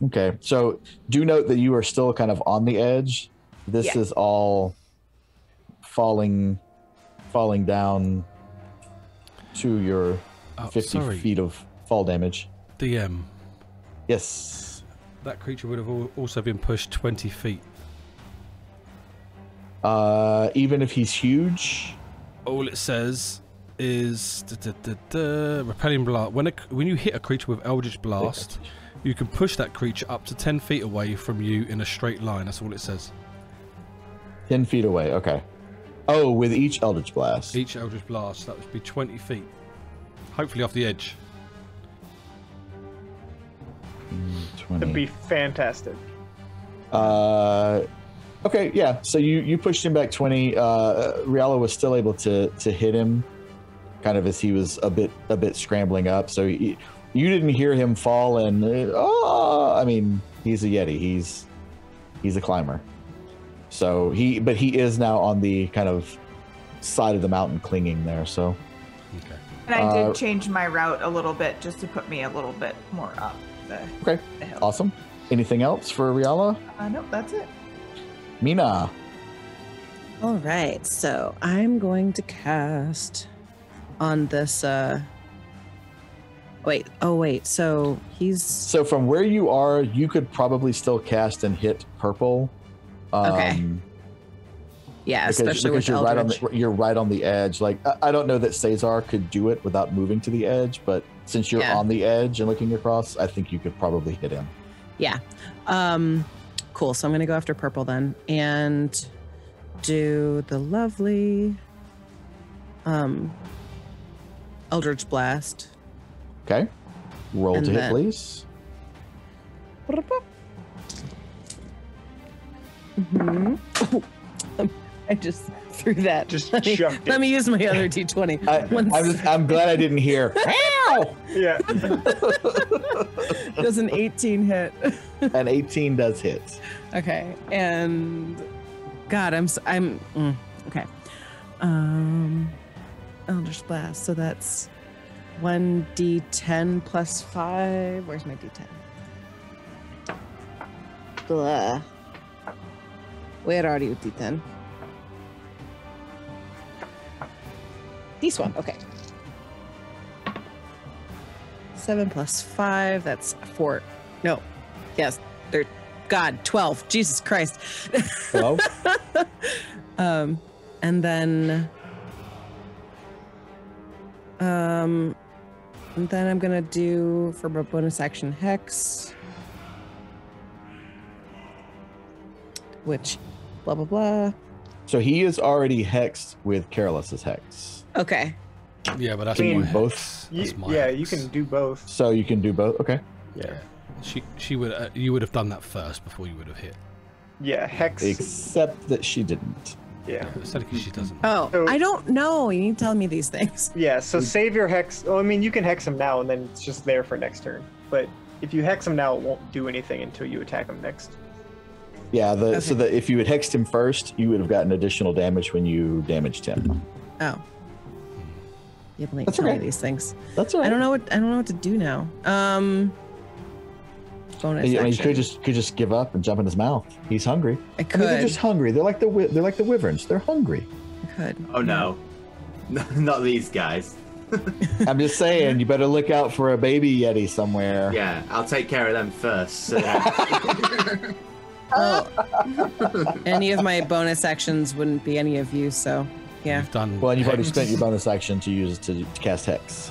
Okay, so do note that you are still kind of on the edge. This yeah. is all falling falling down to your oh, fifty sorry. feet of fall damage. D M. Yes. That creature would have also been pushed twenty feet. Uh, even if he's huge? All it says is... Da, da, da, da, repelling blast. When, a, when you hit a creature with Eldritch Blast, you can push that creature up to ten feet away from you in a straight line. That's all it says. ten feet away, okay. Oh, with each Eldritch Blast. Each Eldritch Blast. That would be twenty feet. Hopefully off the edge. That'd be fantastic. Uh, okay, yeah. So you, you pushed him back twenty. Uh, Riala was still able to to hit him, kind of as he was a bit a bit scrambling up. So he, you didn't hear him fall. And uh, oh, I mean, he's a Yeti. He's he's a climber. So he, but he is now on the kind of side of the mountain, clinging there. So. Okay. And I did uh, change my route a little bit just to put me a little bit more up. Okay, awesome. Anything else for Riala? Uh, nope, that's it. Mina. All right, so I'm going to cast on this. Uh... Wait, oh wait, so he's... So from where you are, you could probably still cast and hit purple. Um, okay. Yeah, because, especially because with you're right, on the, you're right on the edge. Like, I don't know that Cesar could do it without moving to the edge, but since you're yeah. on the edge and looking across, I think you could probably hit him. Yeah. Um, cool. So I'm going to go after purple then and do the lovely um, Eldritch Blast. Okay. Roll and to then... hit, please. Mm-hmm. Oh. I just threw that. Just let me, jumped let me use my other d twenty. I, I'm, just, I'm glad I didn't hear. Yeah. Does an eighteen hit? An eighteen does hit. Okay, and God, I'm I'm mm, okay. Um, Eldritch Blast. So that's one d ten plus five. Where's my d ten? Blah. Where are you, d ten? This one, okay. Seven plus five, that's four. No, yes, they're, God, twelve, Jesus Christ. Hello? um, and then, um, and then I'm gonna do, for my bonus action, Hex, which, blah, blah, blah. So he is already hexed with Careless's Hex. Okay. Yeah, but I can do both. You, yeah, hex. You can do both. So you can do both. Okay. Yeah. She she would uh, you would have done that first before you would have hit. Yeah, hex. Except that she didn't. Yeah. Except yeah, she doesn't. Oh, so, I don't know. You need to tell me these things. Yeah. So save your hex. Oh, I mean, you can hex him now, and then it's just there for next turn. But if you hex him now, it won't do anything until you attack him next. Yeah. The, okay. So that if you had hexed him first, you would have gotten additional damage when you damaged him. Oh. You have to like tell me these things. That's all right. I don't know what I don't know what to do now. Um, bonus. You, you could just could just give up and jump in his mouth. He's hungry. I could. I mean, they're just hungry. They're like the they're like the wyverns. They're hungry. I could. Oh no, no not these guys. I'm just saying, you better look out for a baby Yeti somewhere. Yeah, I'll take care of them first. So that... oh. Any of my bonus actions wouldn't be any of you, so yeah. You've done well, and you've already spent your bonus action to use to, to cast Hex.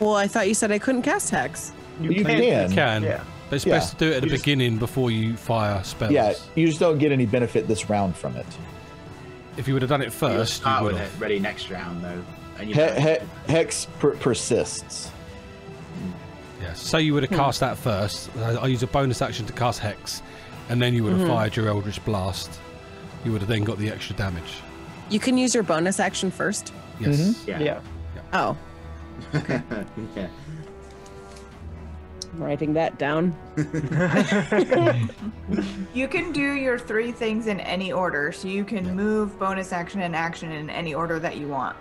Well, I thought you said I couldn't cast Hex. You, you can. can. You can. Yeah. They're supposed yeah. to do it at the just... beginning before you fire spells. Yeah, you just don't get any benefit this round from it. If you would have done it first, you would have. Ready next round, though. He he hex per persists. Yeah, so you would have cast hmm. that first. I, I use a bonus action to cast Hex, and then you would have mm-hmm. fired your Eldritch Blast. You would have then got the extra damage. You can use your bonus action first? Yes. Mm-hmm. yeah. Yeah. yeah. Oh. Okay. yeah. I'm writing that down. You can do your three things in any order, so you can yeah. move, bonus action, and action in any order that you want.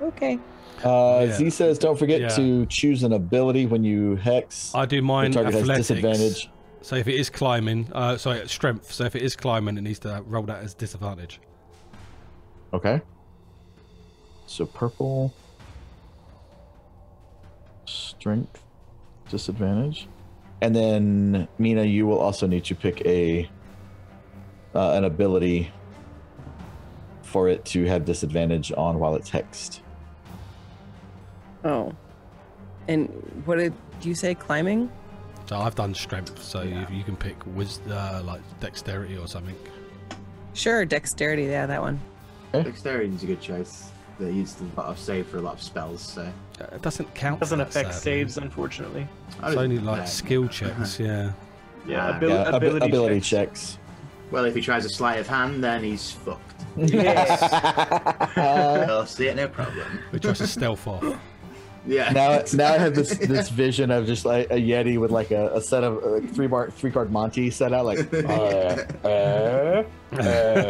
Okay. Uh, yeah. Z says, don't forget yeah. to choose an ability when you hex. I do mine athletics. Disadvantage. So if it is climbing, uh, sorry, strength. So if it is climbing, it needs to roll that as disadvantage. Okay. So purple, strength, disadvantage, and then Mina, you will also need to pick a uh, an ability for it to have disadvantage on while it's hexed. Oh, and what did you say? Climbing? So I've done strength, so yeah. you, you can pick wiz uh, like dexterity or something. Sure, dexterity. Yeah, that one. Okay. Dexterity is a good choice. They used a lot of save for a lot of spells, so uh, it doesn't count. It doesn't affect sadly. saves, unfortunately. It's only like bad. skill checks. Yeah. Yeah. Uh, abil yeah. Ability, ability checks. checks. Well, if he tries a sleight of hand, then he's fucked. Yes. uh, I'll see it, no problem. He tries to stealth off. Yeah. Now, now I have this this vision of just like a Yeti with like a, a set of uh, three bar three card Monty set out, like. Uh, uh, uh, uh.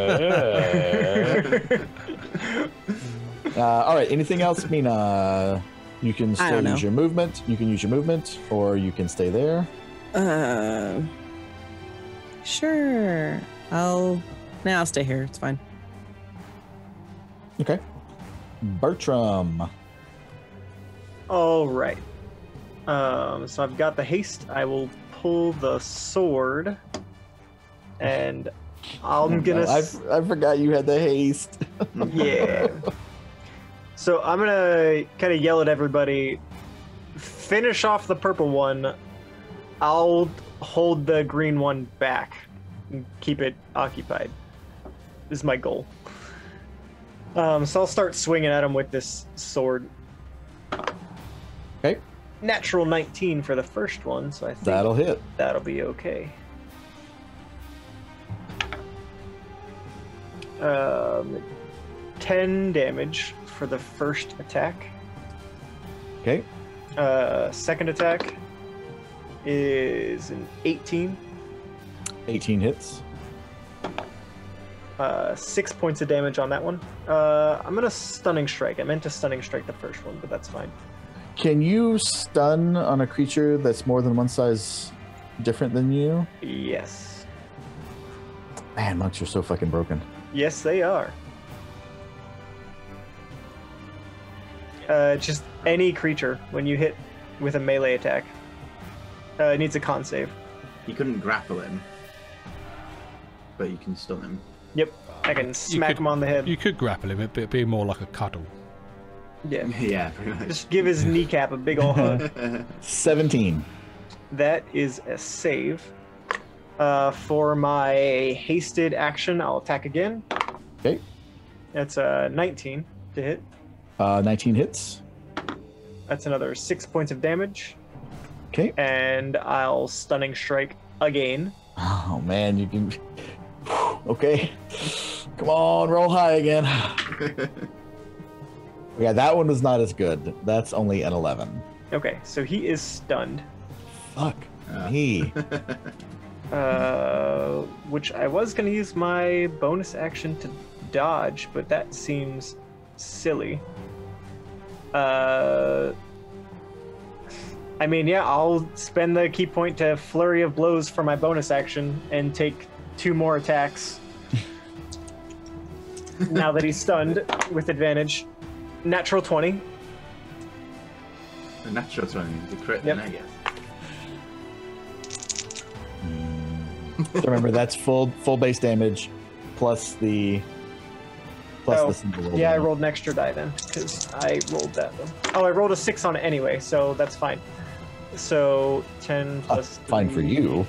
Uh, all right. Anything else, Mina? You can still use know. your movement. You can use your movement, or you can stay there. Uh. Sure. I'll. Nah, I'll stay here. It's fine. Okay. Bertram. All right. Um, so I've got the haste. I will pull the sword, and I'm gonna. I, I forgot you had the haste. yeah. So I'm gonna kind of yell at everybody. Finish off the purple one. I'll hold the green one back and keep it occupied. This is my goal. Um, so I'll start swinging at him with this sword. Okay. Natural nineteen for the first one, so I think that'll hit. That'll be okay. Um, ten damage for the first attack. Okay. Uh, second attack is an eighteen. eighteen hits. Uh, six points of damage on that one. Uh, I'm gonna stunning strike. I meant to stunning strike the first one, but that's fine. Can you stun on a creature that's more than one size different than you? Yes. Man, monks are so fucking broken. Yes, they are. Uh, just any creature when you hit with a melee attack. Uh, it needs a con save. You couldn't grapple him, but you can stun him. Yep, I can smack could, him on the head. You could grapple him, it'd be more like a cuddle. Yeah, yeah, pretty much. Just give his kneecap a big ol' hug. seventeen. That is a save. Uh, for my hasted action, I'll attack again. Okay. That's a nineteen to hit. Uh, nineteen hits. That's another six points of damage. Okay. And I'll stunning strike again. Oh man, you can. Okay. Come on, roll high again. Yeah, that one was not as good. That's only an eleven. Okay, so he is stunned. Fuck uh. me. uh, which I was going to use my bonus action to dodge, but that seems silly. Uh, I mean, yeah, I'll spend the key point to Flurry of Blows for my bonus action and take two more attacks. Now that he's stunned, with advantage. Natural twenty. A natural twenty, the crit, yep. I guess. Remember, that's full full base damage, plus the plus oh, the symbol. Yeah, I rolled an extra die then because I rolled that one. Oh, I rolled a six on it anyway, so that's fine. So ten plus. Uh, fine for you.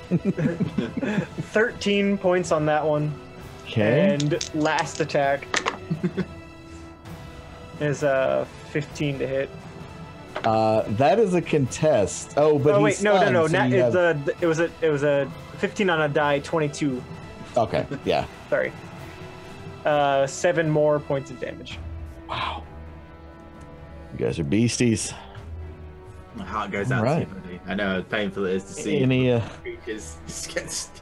Thirteen points on that one. Okay. And last attack is a uh, fifteen to hit. Uh, that is a contest. Oh, but oh wait, stunned, no, no, no. So not, have... it's a, it was a, it was a fifteen on a die, twenty-two. Okay, yeah. Sorry. Uh, seven more points of damage. Wow. You guys are beasties. My heart goes out right. to everybody. I know how painful it is to see. Any uh... creatures just get stabbed.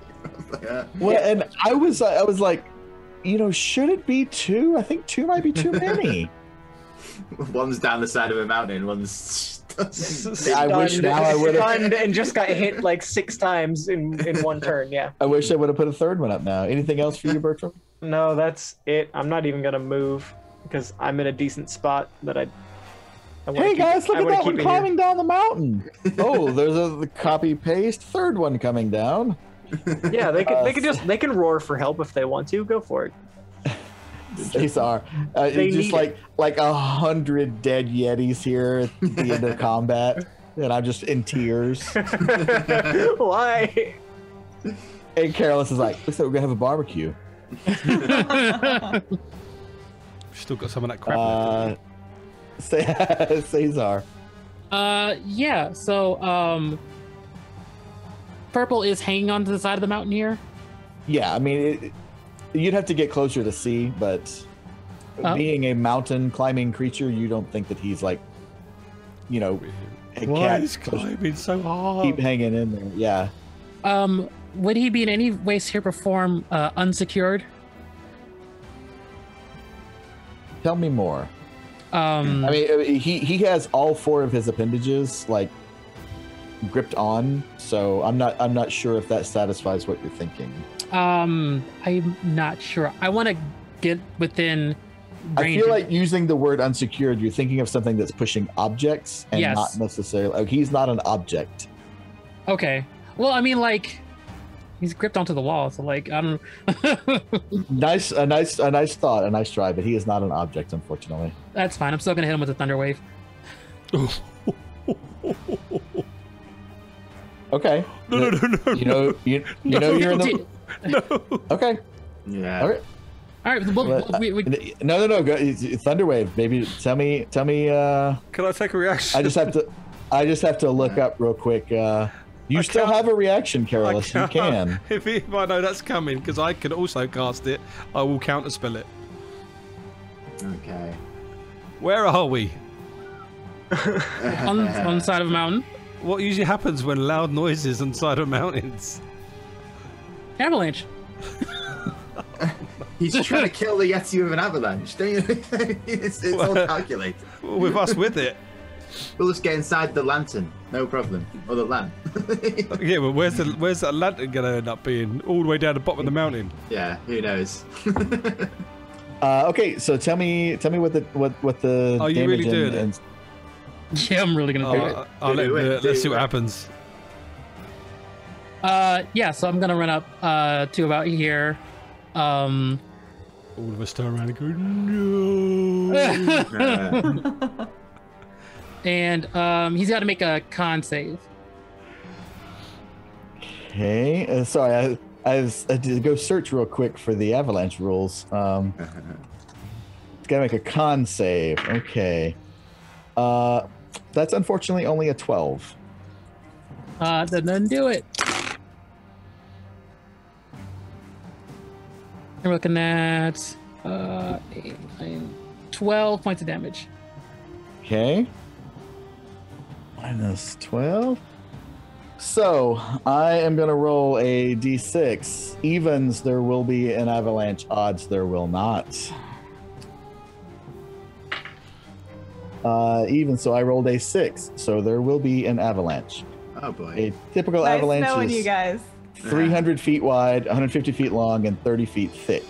Well, yeah. And I was, I was like, you know, should it be two? I think two might be too many. One's down the side of a mountain, one's stunned. I wish now I would have stunned and just got hit like six times in, in one turn, yeah. I wish I would have put a third one up now. Anything else for you, Bertram? No, that's it. I'm not even gonna move because I'm in a decent spot that I, I Hey keep, guys, look I at that one climbing down the mountain. Oh, there's a the copy paste, third one coming down. Yeah, they could uh, they could just they can roar for help if they want to. Go for it. These are uh, they just like it. like a hundred dead Yetis here at the end of combat, and I'm just in tears. Why? And Carolus is like, "Looks like we're gonna have a barbecue." Still got some of that crap. Uh, Cesar. Uh, yeah. So, um, Purple is hanging onto the side of the mountain here. Yeah, I mean. It, it, You'd have to get closer to see, but oh. being a mountain climbing creature, you don't think that he's like, you know, a Why cat is climbing so hard? Keep hanging in there, yeah. Um, would he be in any way, shape, or form uh, unsecured? Tell me more. Um, I mean, he he has all four of his appendages like gripped on, so I'm not I'm not sure if that satisfies what you're thinking. Um, I'm not sure. I want to get within range. I feel like using the word unsecured, you're thinking of something that's pushing objects and yes. not necessarily... Like, he's not an object. Okay. Well, I mean, like, he's gripped onto the wall, so, like, I don't... nice, a nice, a nice thought, a nice try, but he is not an object, unfortunately. That's fine. I'm still going to hit him with a Thunder Wave. Okay. No, no, no, no. You know, no, you, you know no, you're in the... No. Okay. Yeah. All right. All right. Well, well, we, we... No, no, no. Go, Thunderwave, baby. Tell me. Tell me. Uh, Can I take a reaction? I just have to. I just have to look up real quick. Uh, you I still can't. have a reaction, Carolus. You can. If, if I know that's coming, because I could also cast it, I will counterspell it. Okay. Where are we? on, on the side of a mountain. What usually happens when loud noises on the side of mountains? Avalanche. He's trying to kill the Yeti with an avalanche, don't you? It's, it's all calculated. With us with it. We'll just get inside the lantern, no problem. Or the lamp. Yeah, but where's the where's that lantern going to end up being? All the way down the bottom of the mountain. Yeah, who knows? uh, okay, so tell me, tell me what the what what the. Are you really doing and, it? And... Yeah, I'm really going to do it. I'll let, it, let's do see what it. happens. Uh, yeah, so I'm gonna run up uh, to about here. Um, All of us turn around and go, no. And um, he's got to make a con save. Okay, uh, sorry, I, I, was, I had to go search real quick for the avalanche rules. Um, he's got to make a con save. Okay, uh, that's unfortunately only a twelve. Uh, then undo it. We're looking at uh, eight, nine, twelve points of damage. Okay. Minus twelve. So I am going to roll a d six. Evens, there will be an avalanche. Odds, there will not. Uh, even so, I rolled a six, so there will be an avalanche. Oh boy! A typical nice avalanche knowing is you guys. three hundred yeah. feet wide, one hundred fifty feet long, and thirty feet thick.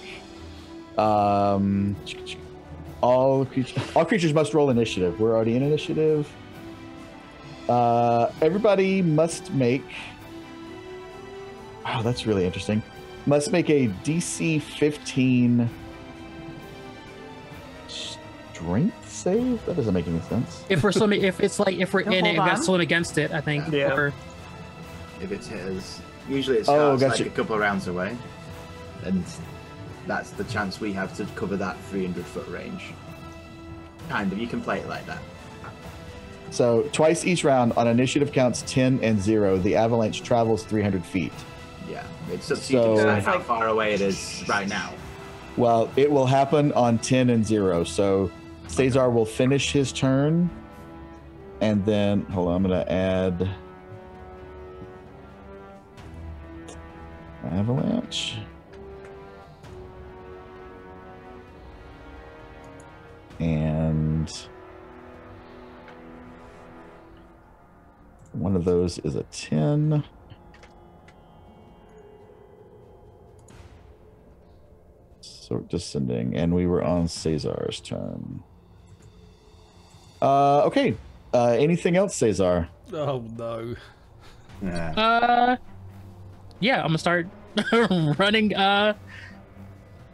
Um, all creatures, all creatures must roll initiative. We're already in initiative. Uh, everybody must make. Wow, that's really interesting. Must make a D C fifteen strength save. That doesn't make any sense. If we're swimming, if it's like if we're no, in it, we got to swim against it. I think. Yeah. Or... If it's his, usually it's oh, gotcha. like a couple of rounds away, and that's the chance we have to cover that three hundred foot range. Kind of. You can play it like that. So twice each round on initiative counts ten and zero, the avalanche travels three hundred feet. Yeah, it's up to you to decide how far away it is right now. Well, it will happen on ten and zero. So Cesar will finish his turn, and then hold on, I'm going to add avalanche, and one of those is a ten. Sort descending, and we were on Cesar's turn. Uh, okay. Uh, anything else, Cesar? Oh no. Nah. Uh, yeah, I'm gonna start running. Uh,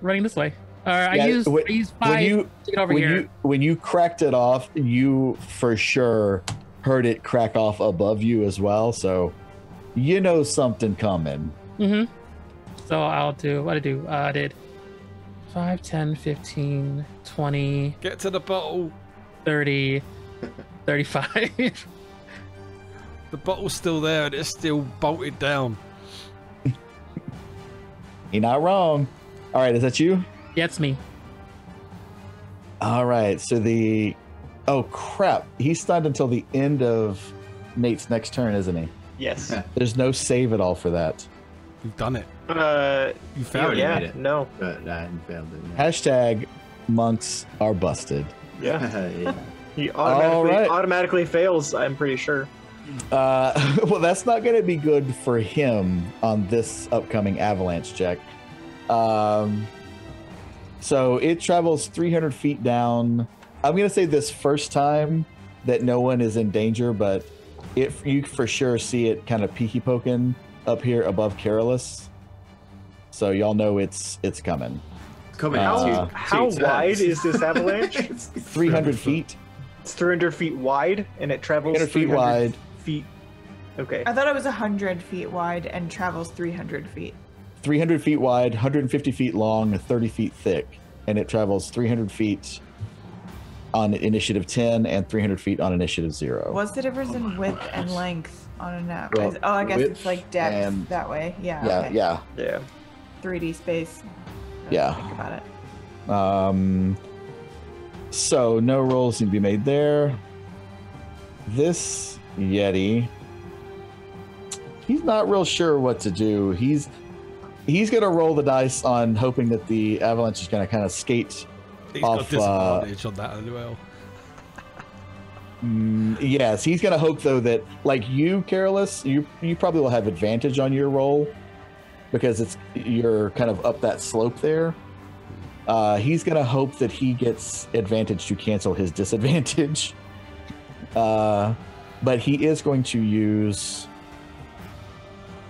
running this way. All right, yeah, I use I use five you, to get over when here. You, when you cracked it off, you for sure heard it crack off above you as well. So you know something coming. Mm-hmm. So I'll do what I do. Uh, I did. five, ten, fifteen, twenty. Get to the bottle. thirty, thirty-five. The bottle's still there and it's still bolted down. You're not wrong. All right, is that you? Yeah, it's me. All right, so the... Oh, crap. He's stunned until the end of Nate's next turn, isn't he? Yes. There's no save at all for that. You've done it. Uh, you failed. Yeah, it. no. But I failed it. No. Hashtag monks are busted. Yeah. Yeah. He automatically right. automatically fails. I'm pretty sure. Uh, well, that's not going to be good for him on this upcoming avalanche check. Um, so it travels three hundred feet down. I'm going to say this first time that no one is in danger, but it you for sure see it kind of peeky poking up here above Carolus, so y'all know it's it's coming. Coming. Uh, how how wide is this avalanche? three hundred feet. It's three hundred feet wide, and it travels three hundred feet wide. Feet. Okay. I thought it was one hundred feet wide and travels three hundred feet. three hundred feet wide, one hundred fifty feet long, thirty feet thick, and it travels three hundred feet on initiative ten and three hundred feet on initiative zero. What's the difference oh in width gosh. and length? On a map. Well, oh, I guess it's like depth and, that way. Yeah. Yeah. Okay. Yeah. Yeah. three D space. Yeah. Think about it. Um. So no rolls need to be made there. This Yeti. He's not real sure what to do. He's he's gonna roll the dice on hoping that the avalanche is gonna kind of skate he's off. He's got disadvantage uh, on that as well. Mm, yes, he's gonna hope though that like you, Carolus, you you probably will have advantage on your roll because it's you're kind of up that slope there. Uh, he's gonna hope that he gets advantage to cancel his disadvantage. Uh, but he is going to use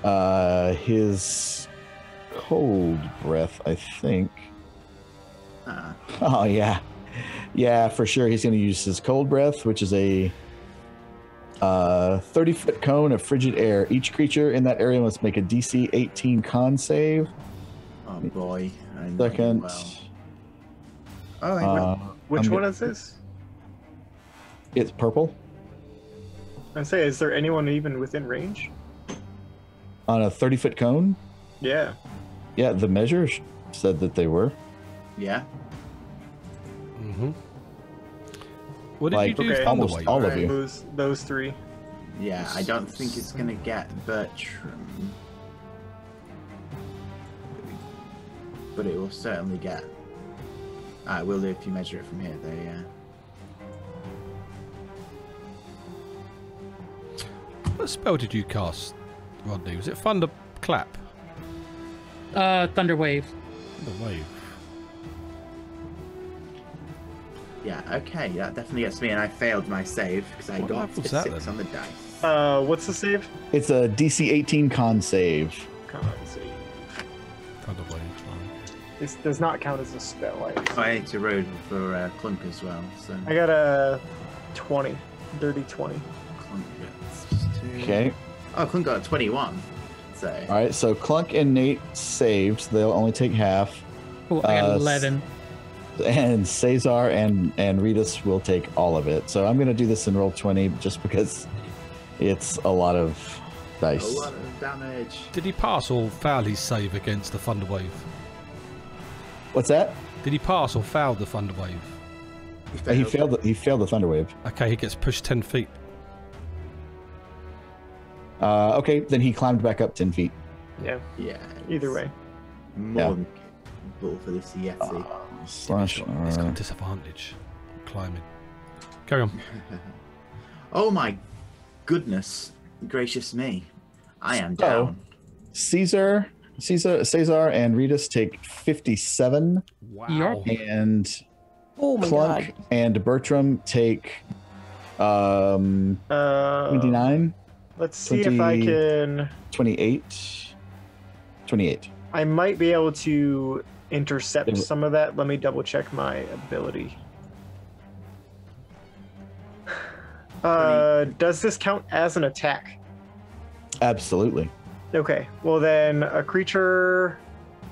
uh, his cold breath, I think. Uh. Oh yeah. Yeah, for sure. He's going to use his cold breath, which is a uh, thirty-foot cone of frigid air. Each creature in that area must make a D C eighteen con save. Oh boy! I know Second. Well. Oh, I uh, which I'm one gonna, is this? It's purple. I say, is there anyone even within range? On a thirty-foot cone? Yeah. Yeah, the measures said that they were. Yeah. Mm-hmm. What did like, you do? Okay. Almost all, all right, of you. Those, those three. Yeah, I don't think it's gonna get Bertram, but it will certainly get. I will if you measure it from here. There, yeah. What spell did you cast, Rodney? Was it Thunderclap? Uh, Thunderwave. Thunderwave. Yeah, okay, that definitely gets me, and I failed my save because I what got a six then? On the dice. Uh, what's the save? It's a D C eighteen con save. Con save. Thunderwave. This does not count as a spell. I, I need to roll for uh, Clunk as well. So. I got a twenty. Dirty twenty. Clunk gets two. Okay. Oh, Clunk got a twenty-one. So. All right, so Clunk and Nate saved. They'll only take half. Oh, I got uh, eleven. And Cesar and, and Ritas will take all of it. So I'm going to do this in roll twenty just because it's a lot of dice. A lot of damage. Did he pass or foul his save against the Thunderwave? What's that? Did he pass or foul the Thunderwave? He failed. He failed the, he failed the Thunderwave. Okay, he gets pushed ten feet. Uh, okay, then he climbed back up ten feet. Yeah. Yeah. Either way. More yeah. than capable for this Yeti. Uh, Slash, uh... It's got a disadvantage. Climbing. Carry on. Oh my goodness gracious me. I am so, down. Caesar, Caesar, Cesar and Ritas take fifty-seven. Wow. And oh my Clunk God. And Bertram take um uh, twenty-nine. Let's see twenty, if I can twenty-eight. twenty-eight. I might be able to intercept some of that. Let me double check my ability. Uh, does this count as an attack? Absolutely. Okay, well then a creature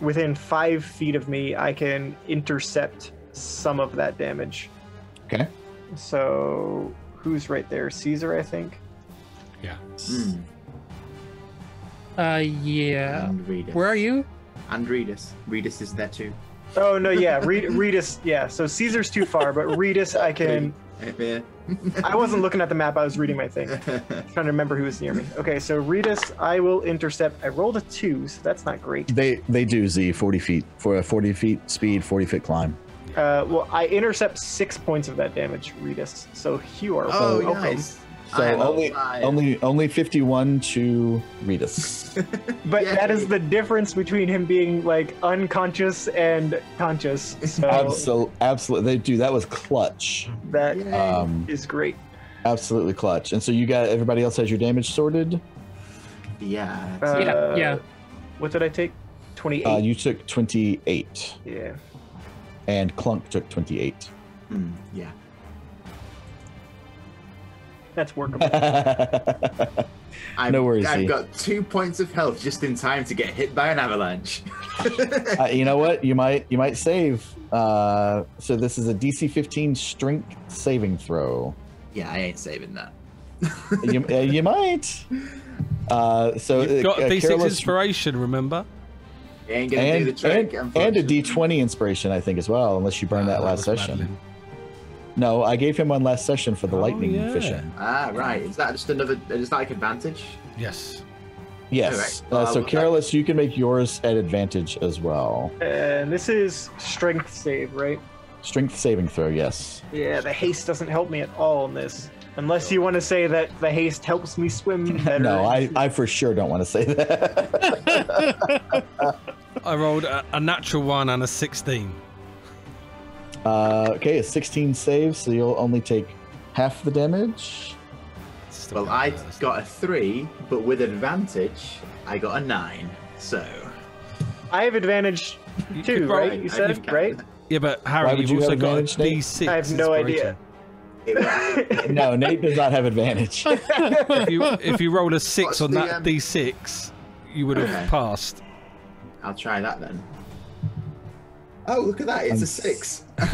within five feet of me, I can intercept some of that damage. Okay. So who's right there? Caesar, I think? Yeah. Mm. Uh, yeah. Where are you? And Ritas. Ritas is there too. Oh no, yeah, Ritas, yeah. So Caesar's too far, but Ritas I can... I wasn't looking at the map, I was reading my thing. Trying to remember who was near me. Okay, so Ritas, I will intercept. I rolled a two, so that's not great. They they do, Z, forty feet. For a forty feet speed, forty foot climb. Uh, well, I intercept six points of that damage, Ritas. So you are oh, welcome. Nice. So only, only, only fifty-one to Ritas. But yeah. That is the difference between him being like unconscious and conscious. So. Absolutely, absolutely, dude, that was clutch. That um, is great. Absolutely clutch. And so you got everybody else has your damage sorted. Yeah. Uh, yeah. Yeah. What did I take? Twenty-eight. Uh, you took twenty-eight. Yeah. And Clunk took twenty-eight. Mm, yeah. That's workable. No worries. I've got two points of health just in time to get hit by an avalanche. uh, you know what? You might you might save. Uh, so this is a D C fifteen strength saving throw. Yeah, I ain't saving that. you, uh, you might. Uh, so you've got uh, D six inspiration, remember? You ain't gonna and, do the trick. And, and a D twenty inspiration, I think, as well, unless you burn oh, that, that last session. Battling. No, I gave him one last session for the oh, lightning yeah. fishing. Ah, right. Is that just another? Is that like advantage? Yes. Yes. Right. Uh, so, Careless, you can make yours at advantage as well. And this is strength save, right? Strength saving throw, yes. Yeah, the haste doesn't help me at all in this. Unless you want to say that the haste helps me swim better. No, I, I for sure don't want to say that. I rolled a, a natural one and a sixteen. Uh, okay, a sixteen save, so you'll only take half the damage. Still well, I got a three, but with advantage, I got a nine. So I have advantage two, right? Roll, you said, right? Yeah, but Harry, you've you also got a D six. I have no idea. No, Nate does not have advantage. if, you, if you roll a six What's on the, that um... D six, you would have okay. passed. I'll try that then. Oh, look at that, it's I'm a six. I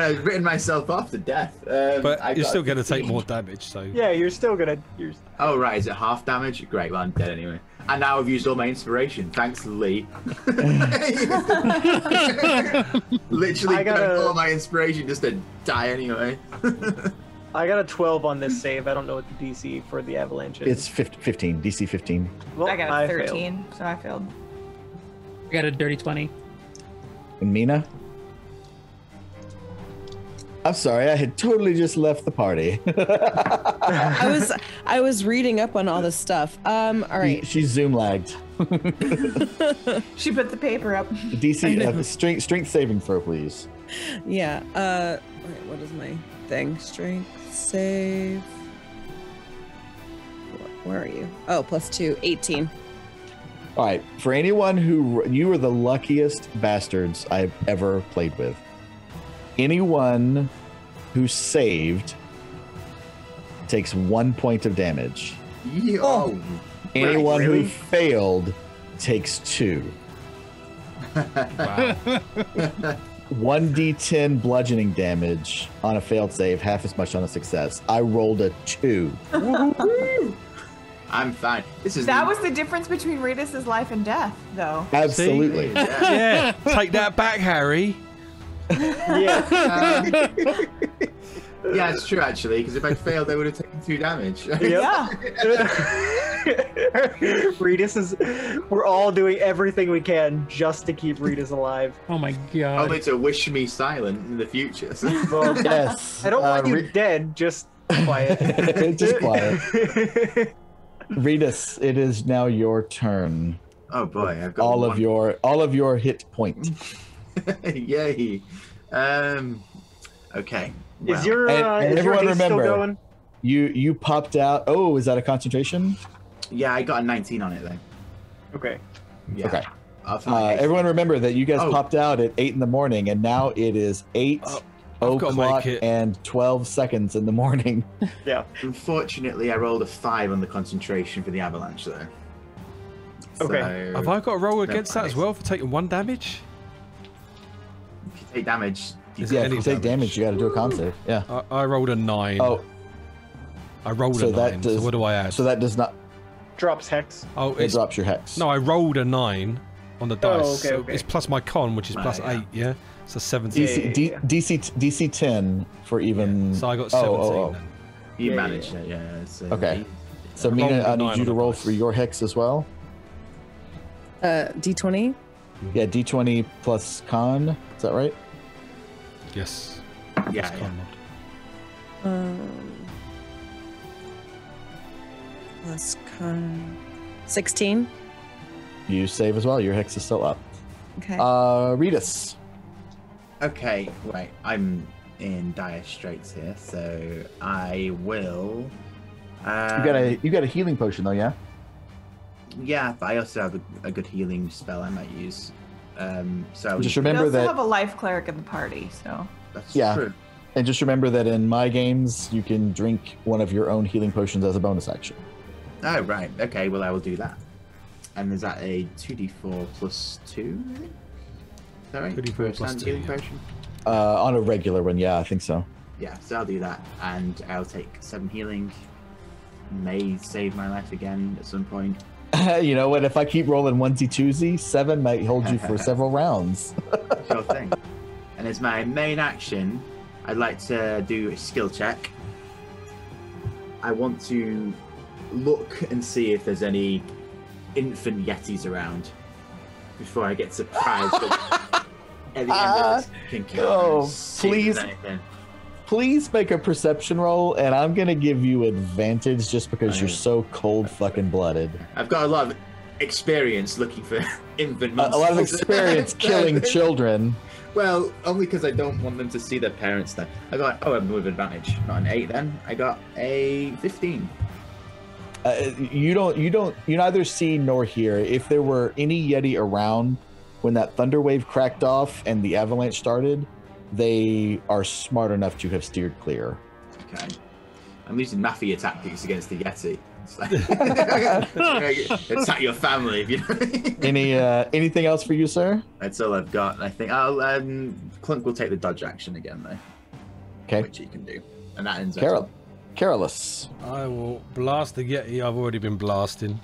had written myself off to death. Um, but I you're still going to take more damage, so... Yeah, you're still going to... You're... Oh, right, is it half damage? Great, well, I'm dead anyway. And now I've used all my inspiration. Thanks, Lee. Literally got all my inspiration just to die anyway. I got a twelve on this save. I don't know what the D C for the avalanche is. It's fifteen. D C fifteen. Well, I got a I thirteen, failed. So I failed. I got a dirty twenty. And Mina? I'm sorry, I had totally just left the party. I was I was reading up on all this stuff. Um, all right. She, she zoom lagged. She put the paper up. D C uh, strength strength saving throw, please. Yeah. Uh, wait, what is my thing? Strength save. Where are you? Oh, plus two, eighteen. All right. For anyone who, you are the luckiest bastards I've ever played with. Anyone who saved takes one point of damage. Yo. Oh, anyone really? who failed takes two. Wow. one d ten bludgeoning damage on a failed save, half as much on a success. I rolled a two. I'm fine. This is that neat. was the difference between Rita's life and death, though. Absolutely. Yeah. Yeah. Take that back, Harry. Yeah. Um, yeah, it's true actually, because if I failed, I would have taken two damage. Yep. Yeah. Redis is. We're all doing everything we can just to keep Redis alive. Oh my god. Only to wish me silent in the future. So. Well, yes. I don't uh, want you Re dead. Just quiet. Just quiet. Redis, it is now your turn. Oh boy, I've got all one. of your all of your hit point. Yay. Um, okay. Wow. Is your, uh, and, and is everyone your remember, still going? You, you popped out. Oh, is that a concentration? Yeah, I got a nineteen on it though. Okay. Yeah. Okay. Uh, everyone remember that you guys oh. popped out at eight in the morning and now it is eight oh, o'clock and twelve seconds in the morning. Yeah. Unfortunately, I rolled a five on the concentration for the avalanche though. Okay. So, have I got a roll against that as well for taking one damage? Take damage. You yeah, if you take damage, damage you got to do a con save. Yeah. I, I rolled a nine. Oh. I rolled so a nine. Does, so what do I add? So that does not. Drops hex. Oh, it drops your hex. No, I rolled a nine on the dice. Oh, okay, so okay. It's plus my con, which is oh, plus yeah. eight. Yeah. So seventeen. D C, yeah, yeah, yeah. D C, D C ten for even. Yeah. So I got seventeen. Oh, oh, oh. Then. You yeah, managed yeah, it. Yeah. So okay. So I Mina, I need you to roll dice. for your hex as well. Uh, D twenty. Yeah, D twenty plus con. Is that right? Yes. Yeah. yeah. Um, plus con. sixteen. You save as well. Your hex is still up. Okay. Uh, Redis. Okay. Right. I'm in dire straits here, so I will. Uh, you got a you got a healing potion though, yeah. Yeah, but I also have a, a good healing spell I might use. Um, so just remember also that have a life cleric in the party, so that's yeah. true. And just remember that in my games, you can drink one of your own healing potions as a bonus action. Oh right, okay. Well, I will do that. And is that a two d four plus two? Is that right? two d four plus two. Healing potion? Uh, on a regular one, yeah, I think so. Yeah, so I'll do that, and I'll take seven healing. May save my life again at some point. You know what? If I keep rolling onesie twosie, seven might hold you for several rounds. Sure thing. And as my main action, I'd like to do a skill check. I want to look and see if there's any infant yetis around before I get surprised at the end uh, of this. Oh, please. Please make a perception roll, and I'm gonna give you advantage just because you're so cold fucking blooded. I've got a lot of experience looking for infant monsters. A lot of experience killing children. Well, only because I don't want them to see their parents then. I got, oh, I'm with advantage. Not an eight then. I got a fifteen. Uh, you don't, you don't, you neither see nor hear. If there were any Yeti around when that thunder wave cracked off and the avalanche started, they are smart enough to have steered clear. Okay. I'm using mafia tactics against the Yeti. It's like, attack your family. If you know. Any uh, anything else for you, sir? That's all I've got. I think I'll um, Clunk will take the dodge action again, though. Okay. Which he can do, and that ends. Carol, up. Carolus. I will blast the Yeti. I've already been blasting.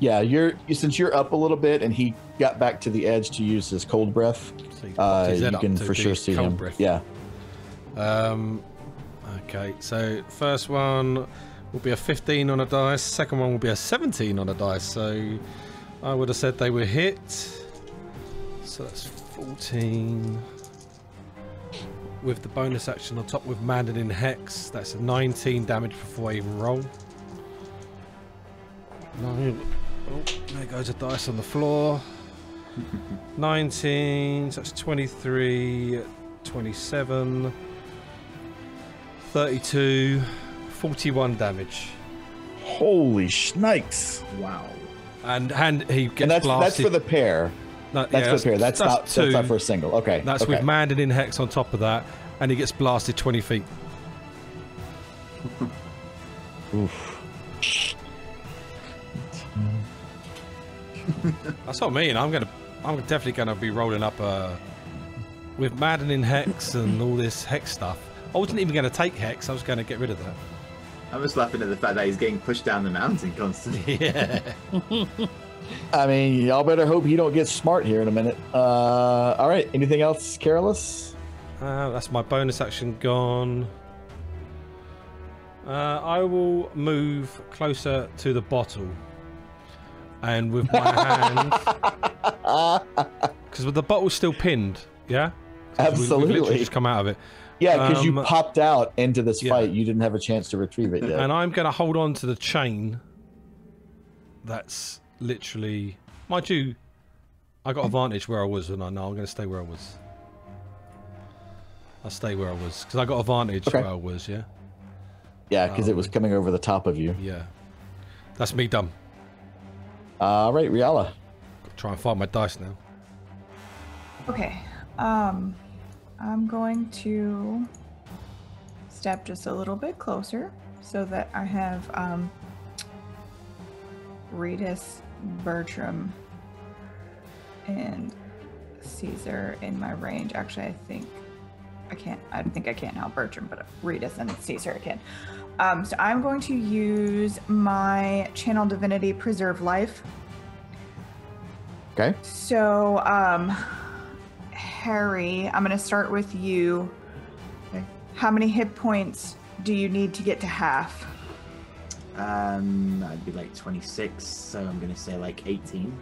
Yeah, you're since you're up a little bit, and he got back to the edge to use his cold breath. Uh, you can for sure see him. Breath. Yeah. Um, okay, so first one will be a fifteen on a dice. Second one will be a seventeen on a dice. So I would have said they were hit. So that's fourteen. with the bonus action on top with Mandarin Hex. That's a nineteen damage before I even roll. Nine. Oh, there goes a dice on the floor. nineteen, so that's twenty-three, twenty-seven, thirty-two, forty-one damage. Holy snakes! Wow. And and he gets and that's, blasted. That's for the pair. No, that's yeah, for that's, the pair. That's, that's not two. That's not for a single. Okay. That's okay. With Mandarin Hex on top of that, and he gets blasted twenty feet. Oof. That's what I mean. I'm gonna, I'm definitely gonna be rolling up uh, with Maddening Hex and all this Hex stuff. I wasn't even gonna take Hex. I was gonna get rid of that. I was laughing at the fact that he's getting pushed down the mountain constantly. Yeah. I mean, y'all better hope he don't get smart here in a minute. Uh, all right. Anything else, Careless? Uh, that's my bonus action gone. Uh, I will move closer to the bottle. And with my hand, because the bottle's still pinned, yeah. Absolutely, we, literally just come out of it. Yeah, because um, you popped out into this yeah. fight, you didn't have a chance to retrieve it yet. And I'm going to hold on to the chain. That's literally, mind you, I got advantage where I was, and I know I'm going to stay where I was. I'll stay where I was because I got advantage okay. where I was, yeah. Yeah, because um, it was coming over the top of you. Yeah, that's me done. All right, Riala. Try and find my dice now. Okay, um, I'm going to step just a little bit closer so that I have um, Redis, Bertram, and Caesar in my range. Actually, I think I can't. I think I can't help Bertram, but Redis and Caesar can. Um, so I'm going to use my Channel Divinity Preserve Life. Okay. So, um, Harry, I'm going to start with you. Okay. How many hit points do you need to get to half? Um, I'd be like twenty-six, so I'm going to say like eighteen.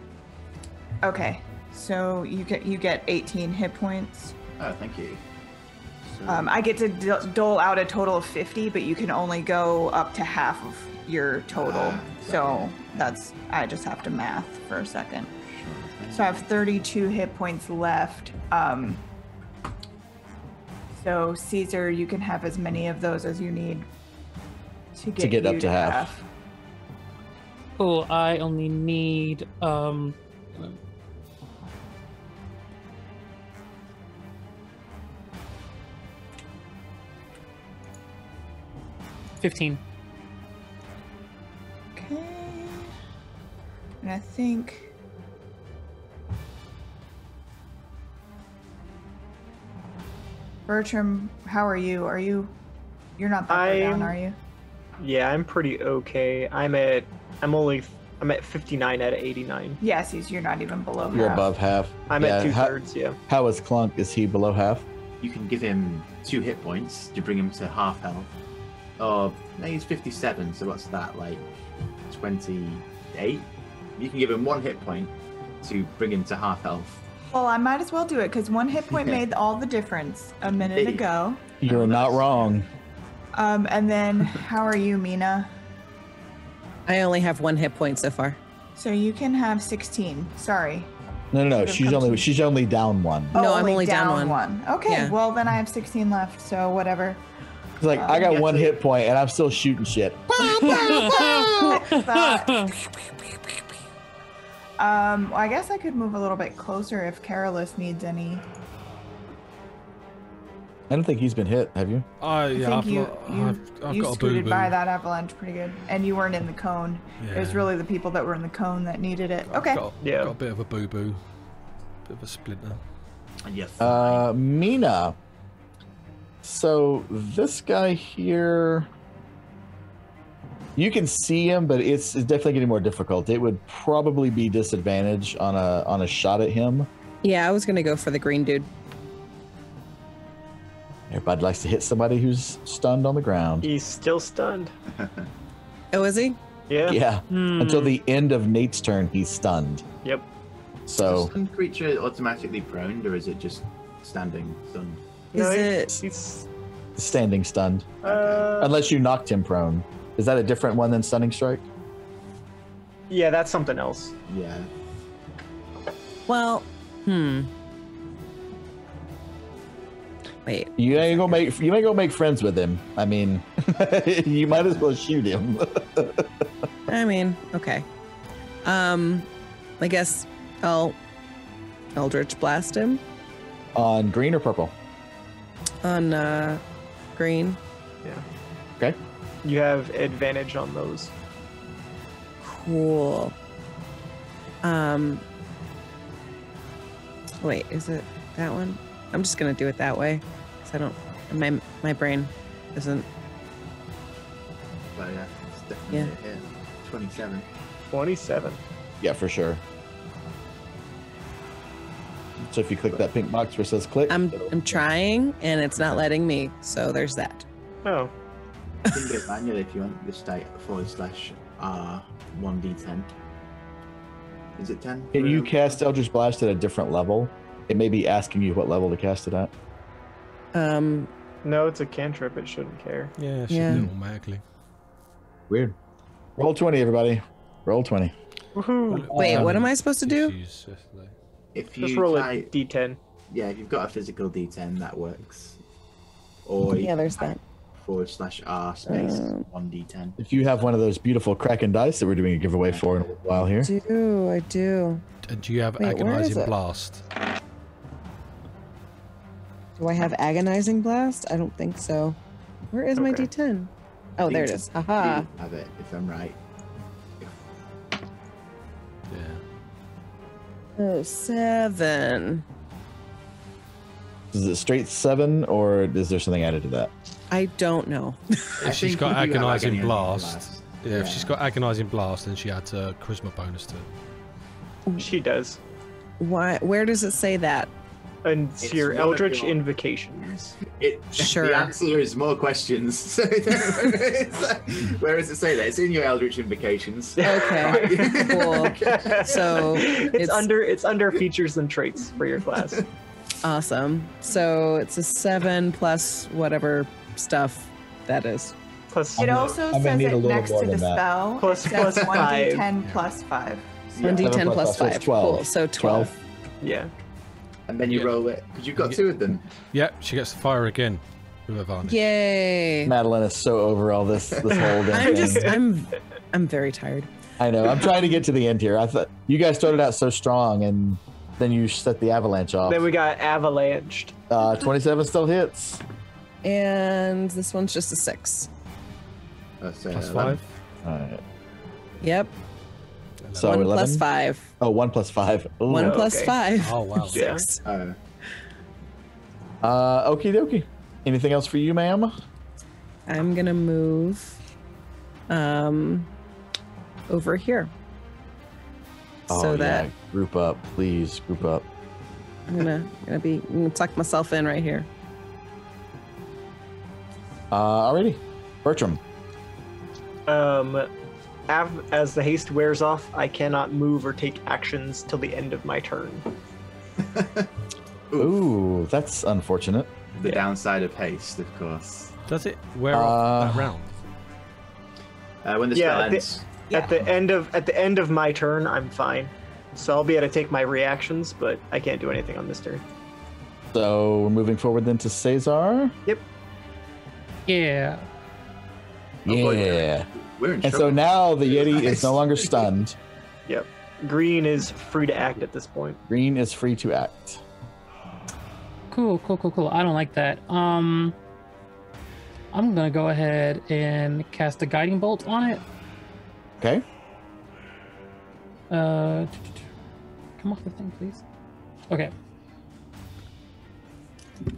Okay. So you get you get eighteen hit points. Oh, thank you. Um, I get to dole out a total of fifty, but you can only go up to half of your total. Uh, so that's, I just have to math for a second. Sure. So I have thirty-two hit points left. Um, so Caesar, you can have as many of those as you need to get, to get up to, to half. half. Cool, I only need, um... fifteen. Okay. And I think... Bertram, how are you? Are you... You're not that far down, are you? Yeah, I'm pretty okay. I'm at... I'm only... I'm at fifty-nine out of eighty-nine. Yes, you're not even below half. You're above half. I'm yeah, at two-thirds, yeah. How is Clunk? Is he below half? You can give him two hit points to bring him to half health. Oh, no, he's fifty-seven, so what's that, like twenty-eight? You can give him one hit point to bring him to half health. Well, I might as well do it, because one hit point made all the difference a minute ago. You're not wrong. Um, and then, how are you, Mina? I only have one hit point so far. So you can have sixteen. Sorry. No, no, no. She's only to... she's only down one. Oh, no, only I'm only down, down one. one. Okay, yeah. Well, then I have sixteen left, so whatever. Like, um, I got one to... hit point and I'm still shooting shit. um, well, I guess I could move a little bit closer if Careless needs any. I don't think he's been hit, have you? Uh, yeah, I think I've you, got, you, I've, I've you got scooted a boo-boo. by that avalanche pretty good. And you weren't in the cone. Yeah. It was really the people that were in the cone that needed it. I've okay. Got, yeah. Got a bit of a boo-boo. Bit of a splinter. Yes. Uh, Mina. So this guy here, you can see him, but it's, it's definitely getting more difficult. It would probably be disadvantage on a on a shot at him. Yeah, I was gonna go for the green dude. Everybody likes to hit somebody who's stunned on the ground. He's still stunned. Oh, is he? Yeah. Yeah. Mm. Until the end of Nate's turn, he's stunned. Yep. So. Is the stunned creature automatically prone, or is it just standing stunned? No, is he, it... he's standing stunned. Uh, Unless you knocked him prone. Is that a different one than Stunning Strike? Yeah, that's something else. Yeah. Well, hmm. Wait. You ain't gonna make you ain't gonna make friends with him. I mean, you might as well shoot him. I mean, okay. Um, I guess I'll Eldritch Blast him. On green or purple? On uh, green. Yeah. Okay. You have advantage on those. Cool. Um. Wait, is it that one? I'm just gonna do it that way, cause I don't. My my brain isn't. Well, yeah, it's definitely yeah. a hit. Twenty-seven. Twenty-seven. Yeah, for sure. So if you click that pink box where it says click, I'm I'm trying and it's not letting me. So there's that. Oh. You can get manual if you want. This type forward slash R one d ten. Is it ten? Can you cast Eldritch Blast at a different level? It may be asking you what level to cast it at. Um. No, it's a cantrip. It shouldn't care. Yeah, it should yeah. do automatically. Weird. Roll twenty, everybody. Roll twenty. Woohoo. Wait, um, what am I supposed to do? If you just roll try, a d ten. Yeah, if you've got a physical d ten, that works. Or yeah, there's that. Forward slash R space um, one d ten. If you have one of those beautiful Kraken dice that we're doing a giveaway yeah. for in a while here. I do, I do. And do you have Wait, Agonizing Blast? Do I have Agonizing Blast? I don't think so. Where is okay. my d ten? Oh, there it is. Haha. I have it, if I'm right. Oh, seven. Is it straight seven, or is there something added to that? I don't know. If she's got Agonizing Blast, yeah, yeah. If she's got Agonizing Blast, then she adds a Charisma bonus to it. She does. Why? Where does it say that? And it's your Eldritch your... Invocations. It, sure. The answer is more questions. So where does it say that? It's in your Eldritch Invocations. Okay. Cool. So it's, it's under it's under features and traits for your class. Awesome. So it's a seven plus whatever stuff that is. Plus it also I'm says it next to the spell. Plus, plus one d ten plus five. One d ten plus five. twelve. Cool. So twelve. twelve. Yeah. And then you yeah. roll it because you've got you two of them. Yeah, she gets to fire again. Yay! Madeline is so over all this this whole day. I'm just, I'm, I'm very tired. I know. I'm trying to get to the end here. I thought you guys started out so strong, and then you set the avalanche off. Then we got avalanched. Uh, twenty-seven still hits. And this one's just a six. That's plus five. All right. Yep. So one eleven? Plus five. Oh, one plus five. Ooh. One plus okay. five. Oh, wow. Six. Yeah. Uh, uh, okie dokie. Anything else for you, ma'am? I'm going to move um, over here. Oh, so yeah. that. Group up, please. Group up. I'm going gonna, gonna to be. I'm gonna tuck myself in right here. Uh, alrighty. Bertram. Um. As the haste wears off, I cannot move or take actions till the end of my turn. Ooh, that's unfortunate. The yeah. downside of haste, of course. Does it wear uh, off that round? Uh, when the spell yeah, ends. At the, yeah. at the end of at the end of my turn, I'm fine. So I'll be able to take my reactions, but I can't do anything on this turn. So we're moving forward then to Cesar. Yep. Yeah. Yeah. And trouble. So now the Yeti nice. is no longer stunned. Yep. Green is free to act at this point. Green is free to act. Cool, cool, cool, cool. I don't like that. Um, I'm going to go ahead and cast a Guiding Bolt on it. Okay. Uh, come off the thing, please. Okay.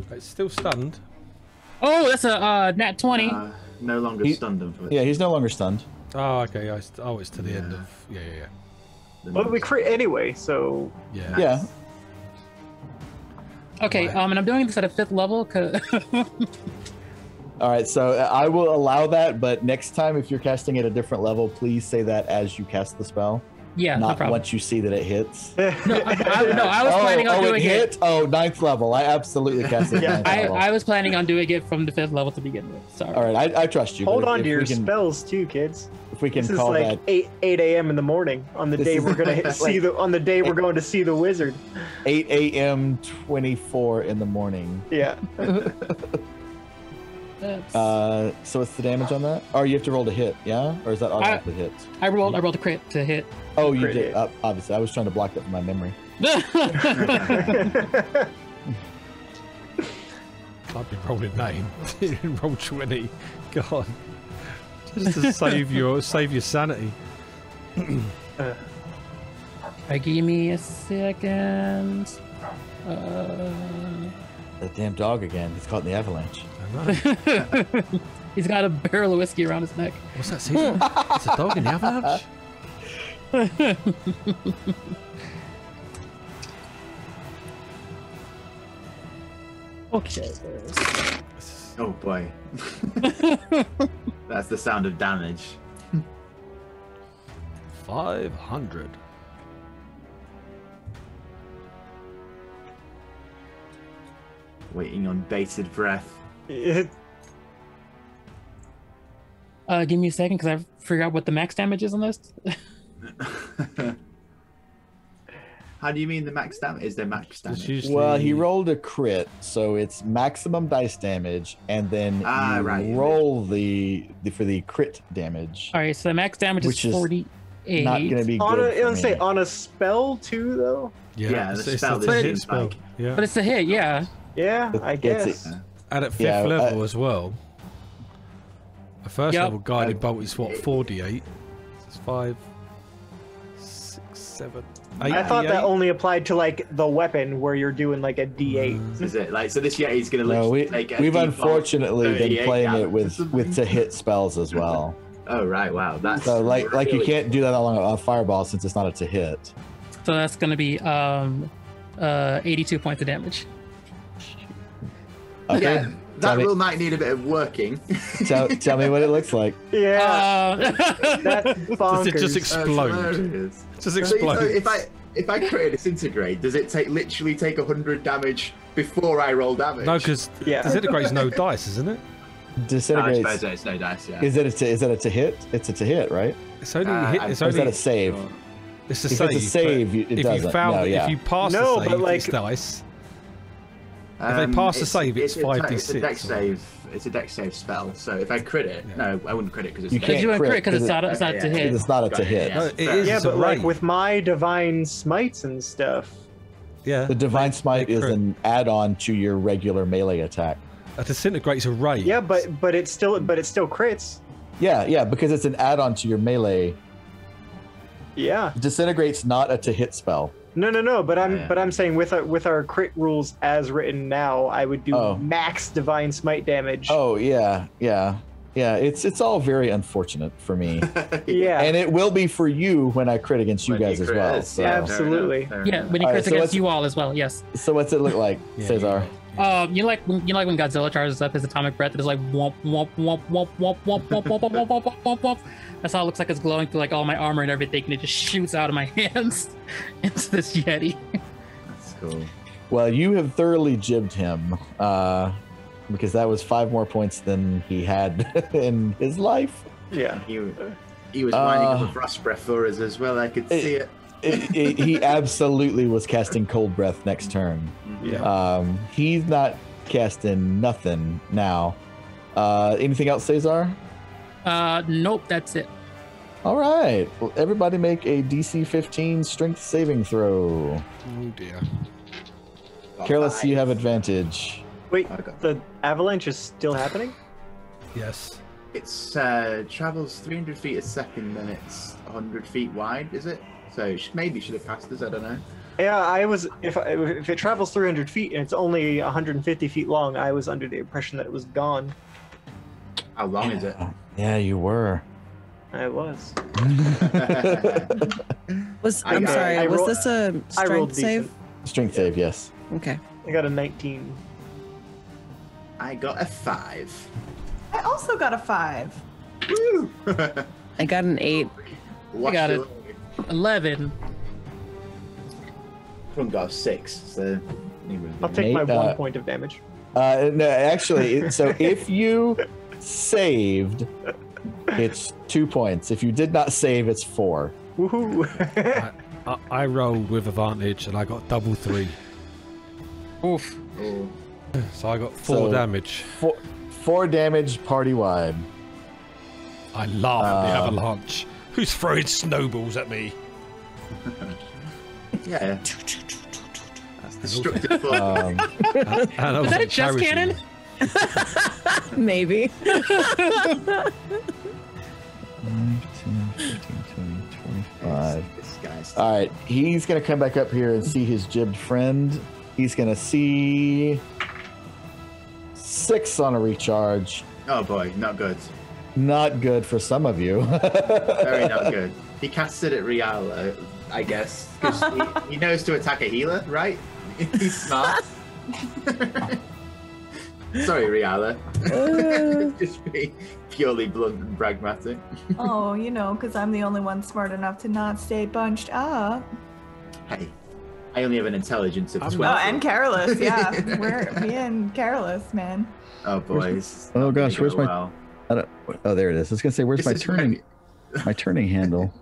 It's still stunned. Oh, that's a uh, nat twenty. Uh... No longer he, stunned him for it. Yeah, he's no longer stunned. Oh, okay. I, oh, it's to the yeah. end of. Yeah, yeah, yeah. Well, we create anyway, so. Yeah. Nice. Yeah. Okay, right. um, and I'm doing this at a fifth level. Cause... All right, so I will allow that, but next time, if you're casting at a different level, please say that as you cast the spell. Yeah, not no once you see that it hits. No, I, I, no, I was oh, planning on oh, doing it. Hit? it. Oh, ninth level. I absolutely cast it. Yeah. I, I was planning on doing it from the fifth level to begin with. Sorry. All right, I, I trust you. Hold on to your can, spells too, kids. If we can this call is like that eight eight a m in the morning on the this day is, we're gonna hit, see like, the on the day eight, we're going to see the wizard. Eight a m twenty four in the morning. Yeah. Uh, so what's the damage on that? Oh, you have to roll to hit, yeah? Or is that automatically hit? I rolled, yeah. I rolled a crit to hit. Oh, you crit did. Uh, obviously, I was trying to block that from my memory. I've been rolled a name. Didn't roll twenty. God, just to save your save your sanity. uh, I give me a second. Uh... That damn dog again. He's caught in the avalanche. He's got a barrel of whiskey around his neck. What's that season? It's a dog in the avalanche. Okay. Oh boy. That's the sound of damage. Five hundred. Waiting on bated breath. Uh, give me a second because I figure out what the max damage is on this. How do you mean the max damage? Is there max damage? Usually... Well, he rolled a crit, so it's maximum dice damage, and then ah, you right, roll yeah. the, the for the crit damage. All right, so the max damage is forty-eight. Not going to be on good. A, let's say on a spell too, though. Yeah, yeah the it's, spell it's a hit spell. Like... Yeah. But it's a hit, yeah. Yeah, I it's, guess. It's a, And at fifth yeah, level uh, as well. A first yep. level guided uh, bolt is what, forty-eight? It's five, six, seven, eight. I thought that only applied to like the weapon where you're doing like a D eight. Mm. Is it like so? This Yeti is going to no, we, take. A we've D five, unfortunately been playing it with with to hit spells as well. Oh right, wow, that's so like really like you can't do that on a fireball since it's not a to hit. So that's going to be um, uh, eighty-two points of damage. Okay. Yeah, that rule might need a bit of working. Tell, tell me what it looks like. Yeah. Uh, that's bonkers. Does it just explode? Uh, just explode. So, so if I if I create a disintegrate, does it take literally take a hundred damage before I roll damage? No, because yeah. disintegrate's no dice, isn't it? Disintegrate. No, I suppose it's no dice. Yeah. Is it a to, is that a to hit? It's a to hit, right? It's only uh, hit. It's only. Or is that a save? Or... It's a if save. It's a save. It if doesn't. You found, no, yeah. if you pass no, the save, but like, it's dice. If they pass um, the save, it's five d six. It's a dex save. It's a dex save spell. So if I crit it, yeah. no, I wouldn't crit it because it's. You can't crit it because it's not it's not to hit. It's not to hit. Yeah, but like with my divine smites and stuff. Yeah. The divine smite is an add-on to your regular melee attack. A disintegrate's a ray. Yeah, but but it's still but it still crits. Yeah, yeah, because it's an add-on to your melee. Yeah. Disintegrate's not a to hit spell. No, no, no. But I'm, yeah. but I'm saying with our, with our crit rules as written now, I would do oh. max divine smite damage. Oh yeah, yeah, yeah. It's it's all very unfortunate for me. Yeah, and it will be for you when I crit against you when guys you as crit, well. So. Absolutely. Fair enough, fair enough. Yeah, when you crit right, against so you all as well. Yes. So what's it look like, yeah, Cesar? Yeah. Um, you know, like you know, like when Godzilla charges up his atomic breath, it's like womp womp womp womp womp womp womp womp womp womp womp womp womp. That's how it looks like it's glowing through like all my armor and everything, and it just shoots out of my hands into this Yeti. That's cool. Well, you have thoroughly jibbed him, uh, because that was five more points than he had in his life. Yeah, he, he was mining uh, up a frost breath for us as well. I could it, see it. it, it. He absolutely was casting cold breath next turn. Yeah, um, he's not casting nothing now. Uh, anything else, Cesar? Uh, nope, that's it. All right. Well, everybody make a D C fifteen strength saving throw. Oh, dear. Careless, you have advantage. Wait, the avalanche is still happening? Yes. It's, uh, travels three hundred feet a second and it's one hundred feet wide, is it? So maybe should have passed us, I don't know. Yeah, I was, if, I, if it travels three hundred feet and it's only one hundred fifty feet long, I was under the impression that it was gone. How long yeah. is it? Yeah, you were. I was. was I'm I, sorry. I, I was roll, this a strength save? Strength save, yes. Okay. I got a nineteen. I got a five. I also got a five. Woo! I got an eight. Watch I got it. eleven. From got six, so I'll take my uh, one point of damage. Uh, no, actually, so if you saved, it's two points. If you did not save, it's four. Woohoo! I, I, I rolled with advantage, and I got double three. Oof. Oh. So I got four so damage. Four, four damage party-wide. I laugh uh, at the avalanche. Who's throwing snowballs at me? Yeah. That's destructive fun. Um, and, and was that a chest cannon? Maybe. fifteen, fifteen, twenty, twenty-five. Alright, he's going to come back up here and see his jibbed friend. He's going to see six on a recharge. Oh boy, not good. Not good for some of you. Very not good. He casts it at Riala, I guess, because he, he knows to attack a healer, right? He's smart. Sorry, Riala. Uh, Just be purely blunt and pragmatic. Oh, you know, because I'm the only one smart enough to not stay bunched up. Hey, I only have an intelligence of twelve. Oh, and careless, yeah. We're being careless, man. Oh, boys. Oh, gosh, where's my... Well. I don't, oh, there it is. I was going to say, where's this my turning... My turning handle.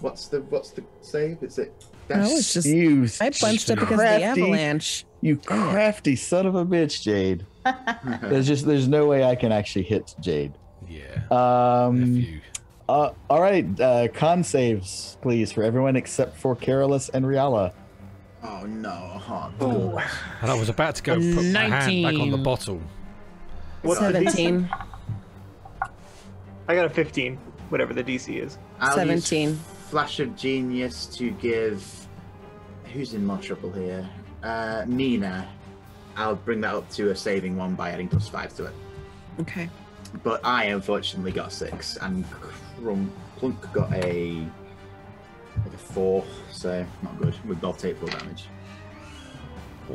What's the what's the save? Is it? That's no, it's just you, I bunched up because crafty, of the avalanche. You crafty son of a bitch, Jade. There's just there's no way I can actually hit Jade. Yeah. Um. Uh, all right. Uh, con saves, please, for everyone except for Carolus and Riala. Oh no! Oh, no. And I was about to go put nineteen. My hand back on the bottle. What, Seventeen. I got a fifteen. Whatever the D C is. I'll seventeen. Flash of genius to give. Who's in more trouble here? Uh, Nina. I'll bring that up to a saving one by adding plus five to it. Okay. But I unfortunately got six, and Plunk got a, like a four, so not good. We both take full damage.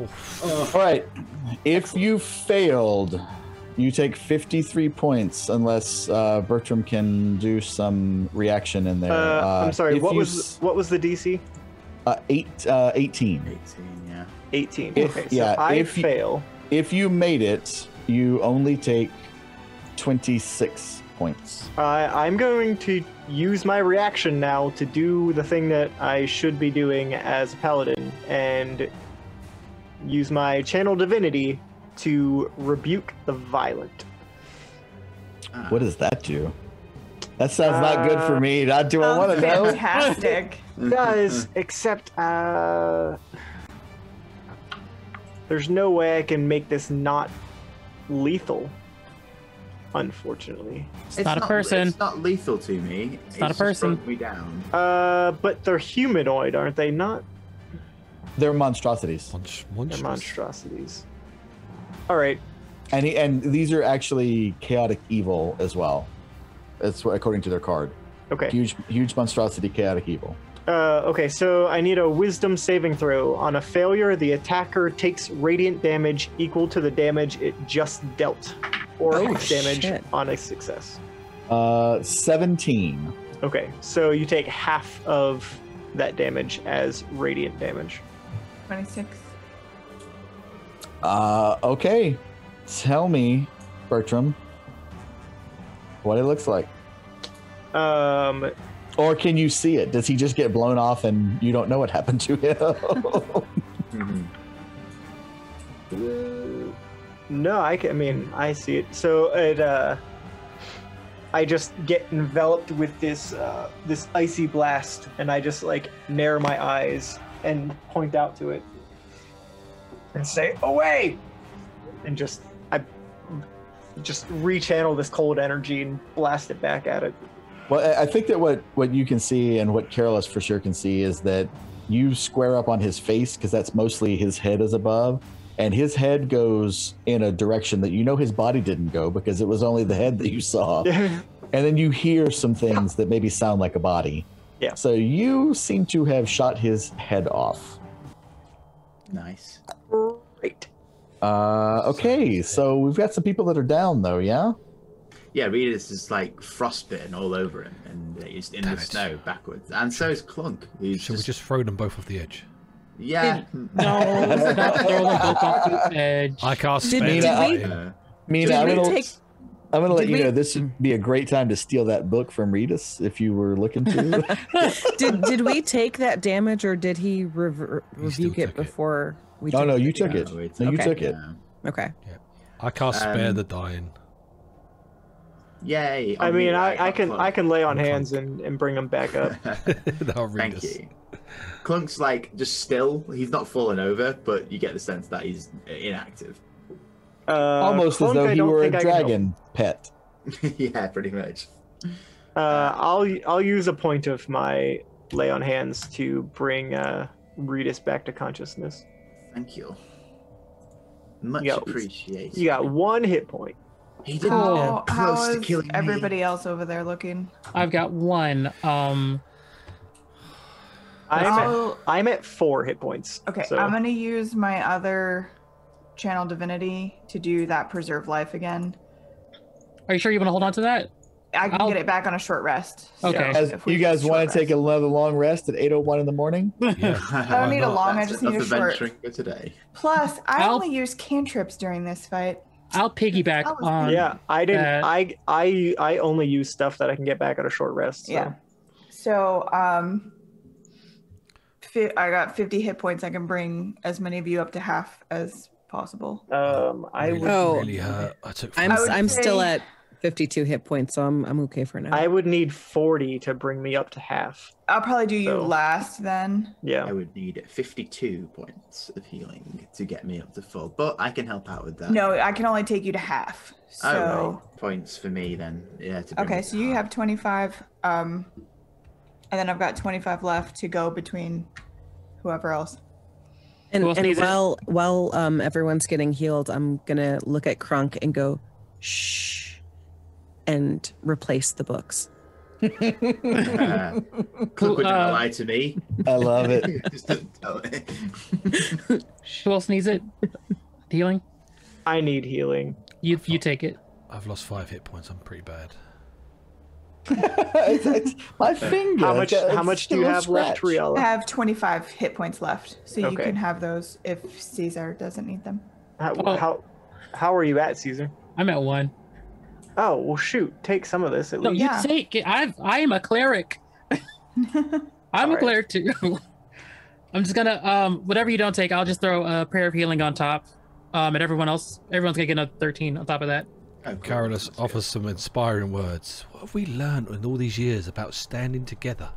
Oof. Oh. All right. If you failed, you take fifty-three points unless uh, Bertram can do some reaction in there. Uh, uh, I'm sorry. What was what was the D C? Uh, eight, uh, eighteen. Eighteen. Yeah. Eighteen. If, okay. So yeah, I if fail. You, if you made it, you only take twenty-six points. Uh, I'm going to use my reaction now to do the thing that I should be doing as a paladin and use my channel divinity to rebuke the violent. What does that do? That sounds uh, not good for me. Not do I want to know? Fantastic. Does, except uh, there's no way I can make this not lethal. Unfortunately, it's, it's not, not a person. It's not lethal to me. It's, it's not a person. Just broke me down. Uh, but they're humanoid, aren't they? Not. They're monstrosities. Monst monstrous. They're monstrosities. All right, and he, and these are actually chaotic evil as well. That's what, according to their card. Okay. Huge, huge monstrosity, chaotic evil. Uh, okay, so I need a wisdom saving throw. On a failure, the attacker takes radiant damage equal to the damage it just dealt, or oh, damage shit. On a success. Uh, seventeen. Okay, so you take half of that damage as radiant damage. Twenty-six. Uh, okay. Tell me, Bertram, what it looks like. Um, or can you see it? Does he just get blown off and you don't know what happened to him? mm-hmm. No, I can, I mean, I see it. So it, uh, I just get enveloped with this, uh, this icy blast, and I just like narrow my eyes and point out to it. And say away, and just I just rechannel this cold energy and blast it back at it. Well, I think that what what you can see and what Carolus for sure can see is that you square up on his face, because that's mostly his head is above, and his head goes in a direction that you know his body didn't go, because it was only the head that you saw. And then you hear some things that maybe sound like a body. Yeah. So you seem to have shot his head off. Nice. Great. Uh, okay, so we've got some people that are down, though, yeah? yeah, Redis is like frostbitten all over him, and he's in Damn the it. snow backwards. And so is Clunk. Who's Shall just... we just throw them both off the edge? Yeah. Did... No, let's not throw them both off the edge. I can't spend it. Mina, I'm gonna, take... I'm gonna let Did you we... know this would be a great time to steal that book from Redis if you were looking to. did did we take that damage, or did he rever he rebuke it before it. we? Oh no, you took it. No, you took it. No, you okay. took it. Yeah. Okay. Yeah. I can't spare um, the dying. Yay! I mean, I, I can Clunk. I can lay on hands and, and bring him back up. Thank us. you. Clunk's like just still. He's not falling over, but you get the sense that he's inactive. Uh, Almost Clunk, as though he were a I dragon pet. Yeah, pretty much. Uh, I'll I'll use a point of my lay on hands to bring uh, Redis back to consciousness. Thank you. Much you got, appreciated. You got one hit point. He didn't oh, get close how to killing everybody me. else over there looking. I've got one. Um, I'm, at, I'm at four hit points. Okay, so. I'm going to use my other channel divinity to do that preserve life again. Are you sure you want to hold on to that? I can I'll... get it back on a short rest. So okay. As, you guys want to take another long rest at eight oh one in the morning? Yeah. I don't need a long, I just need a short. Today. Plus, I I'll... only use cantrips during this fight. I'll piggyback oh, on. Yeah, I didn't. That. I I I only use stuff that I can get back at a short rest. So. Yeah. So um, fi I got fifty hit points. I can bring as many of you up to half as possible. Um, I really, would. Oh, really hurt. I took I'm I I'm say, still at fifty-two hit points, so I'm I'm okay for now. I would need forty to bring me up to half. I'll probably do so. you last then. Yeah. I would need fifty-two points of healing to get me up to full, but I can help out with that. No, I can only take you to half. So oh, right. points for me then. Yeah. To okay, so you half. have twenty-five, um, and then I've got twenty-five left to go between whoever else. And, we'll and while it. while um everyone's getting healed, I'm gonna look at Krunk and go, shh. And replace the books. uh, Clunk wouldn't uh, lie to me. I love it. Just doesn't tell it. Who else needs it? Healing? I need healing. You you take it. I've lost five hit points. I'm pretty bad. it's, it's my finger. How much? It's how much do you have left, Riella? I have twenty-five hit points left, so okay. you can have those if Caesar doesn't need them. How oh. how, how are you at, Caesar? I'm at one. Oh, well, shoot. Take some of this at no, least. You yeah. take it. I've, I am a cleric. I'm All a right. cleric, too. I'm just going to, um, whatever you don't take, I'll just throw a prayer of healing on top. Um, and everyone else, everyone's going to get another thirteen on top of that. Oh, cool. Carolus offers some inspiring words. What have we learned in all these years about standing together?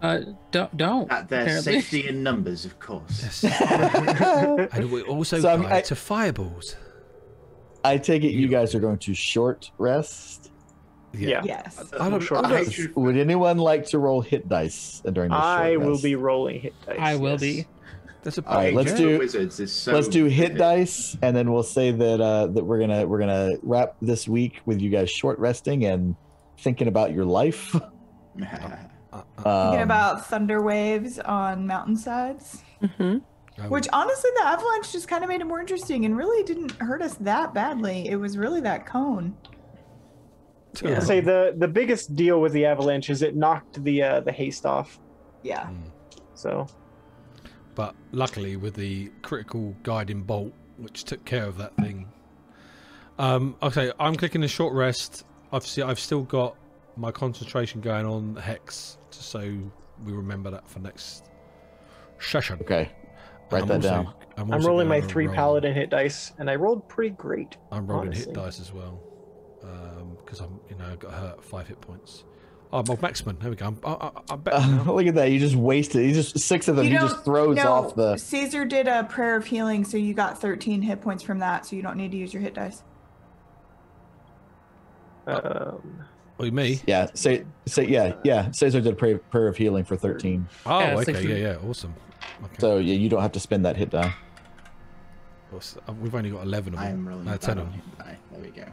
Uh, don't. don't At their apparently. safety in numbers, of course. And we also so, died I... to fireballs. I take it you guys are going to short rest? Yeah. Yes. I don't, I don't, would anyone like to roll hit dice during this I short rest? will be rolling hit dice. I will yes. be. That's a All right, let's do so Let's do hit good. dice, and then we'll say that uh, that we're gonna we're gonna wrap this week with you guys short resting and thinking about your life. um, thinking about thunder waves on mountainsides. Mm-hmm. Which, honestly, the avalanche just kind of made it more interesting and really didn't hurt us that badly. It was really that cone. Yeah. I'd say the, the biggest deal with the avalanche is it knocked the uh, the haste off. Yeah. Mm. So. But luckily, with the critical guiding bolt, which took care of that thing. Um, okay, I'm clicking a short rest. Obviously, I've still got my concentration going on Hex, so we remember that for next session. Okay. Write I'm that also, down. I'm, I'm rolling my three roll. paladin hit dice, and I rolled pretty great. I'm rolling honestly. hit dice as well, because um, I'm, you know, I got hurt five hit points. Oh, my maximum. There we go. I'm, I, I'm back uh, look at that. You just wasted. You just six of them. You he just throws no, off the. Caesar did a prayer of healing, so you got thirteen hit points from that. So you don't need to use your hit dice. Um. Oh, me? Yeah. Say. Say. Yeah. Yeah. Caesar did a prayer, prayer of healing for thirteen. Oh. Yeah, okay. Like, yeah. Yeah. Awesome. Okay. So yeah, you don't have to spend that hit die. We've only got eleven of them. I am rolling no, ten of them. There we go.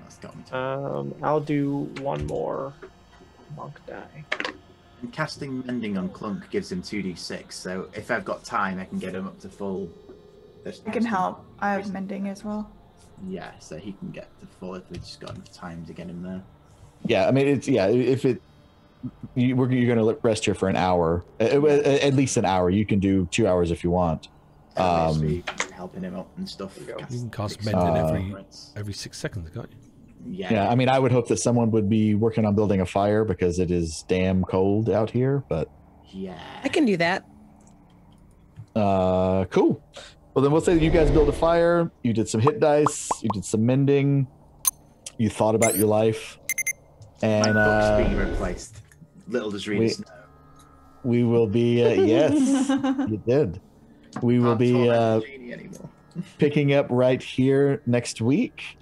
That's got me. Um, I'll do one more monk die. And casting mending on Clunk gives him two d six. So if I've got time, I can get him up to full. There's I can help. I have mending as well. yeah, so he can get to full if we've just got enough time to get him there. Yeah, I mean, it's yeah. If it you, we're, you're going to rest here for an hour, at, at least an hour. You can do two hours if you want. Um, helping him up and stuff. You can cast mending uh, every every six seconds, can't you? Yeah. yeah, I mean, I would hope that someone would be working on building a fire because it is damn cold out here. But yeah, I can do that. Uh, cool. Well, then we'll say that you guys build a fire. You did some hit dice. You did some mending. You thought about your life. And my book's uh, being replaced. Little does readers know. We will be. Uh, yes, you did. We will be uh, picking up right here next week.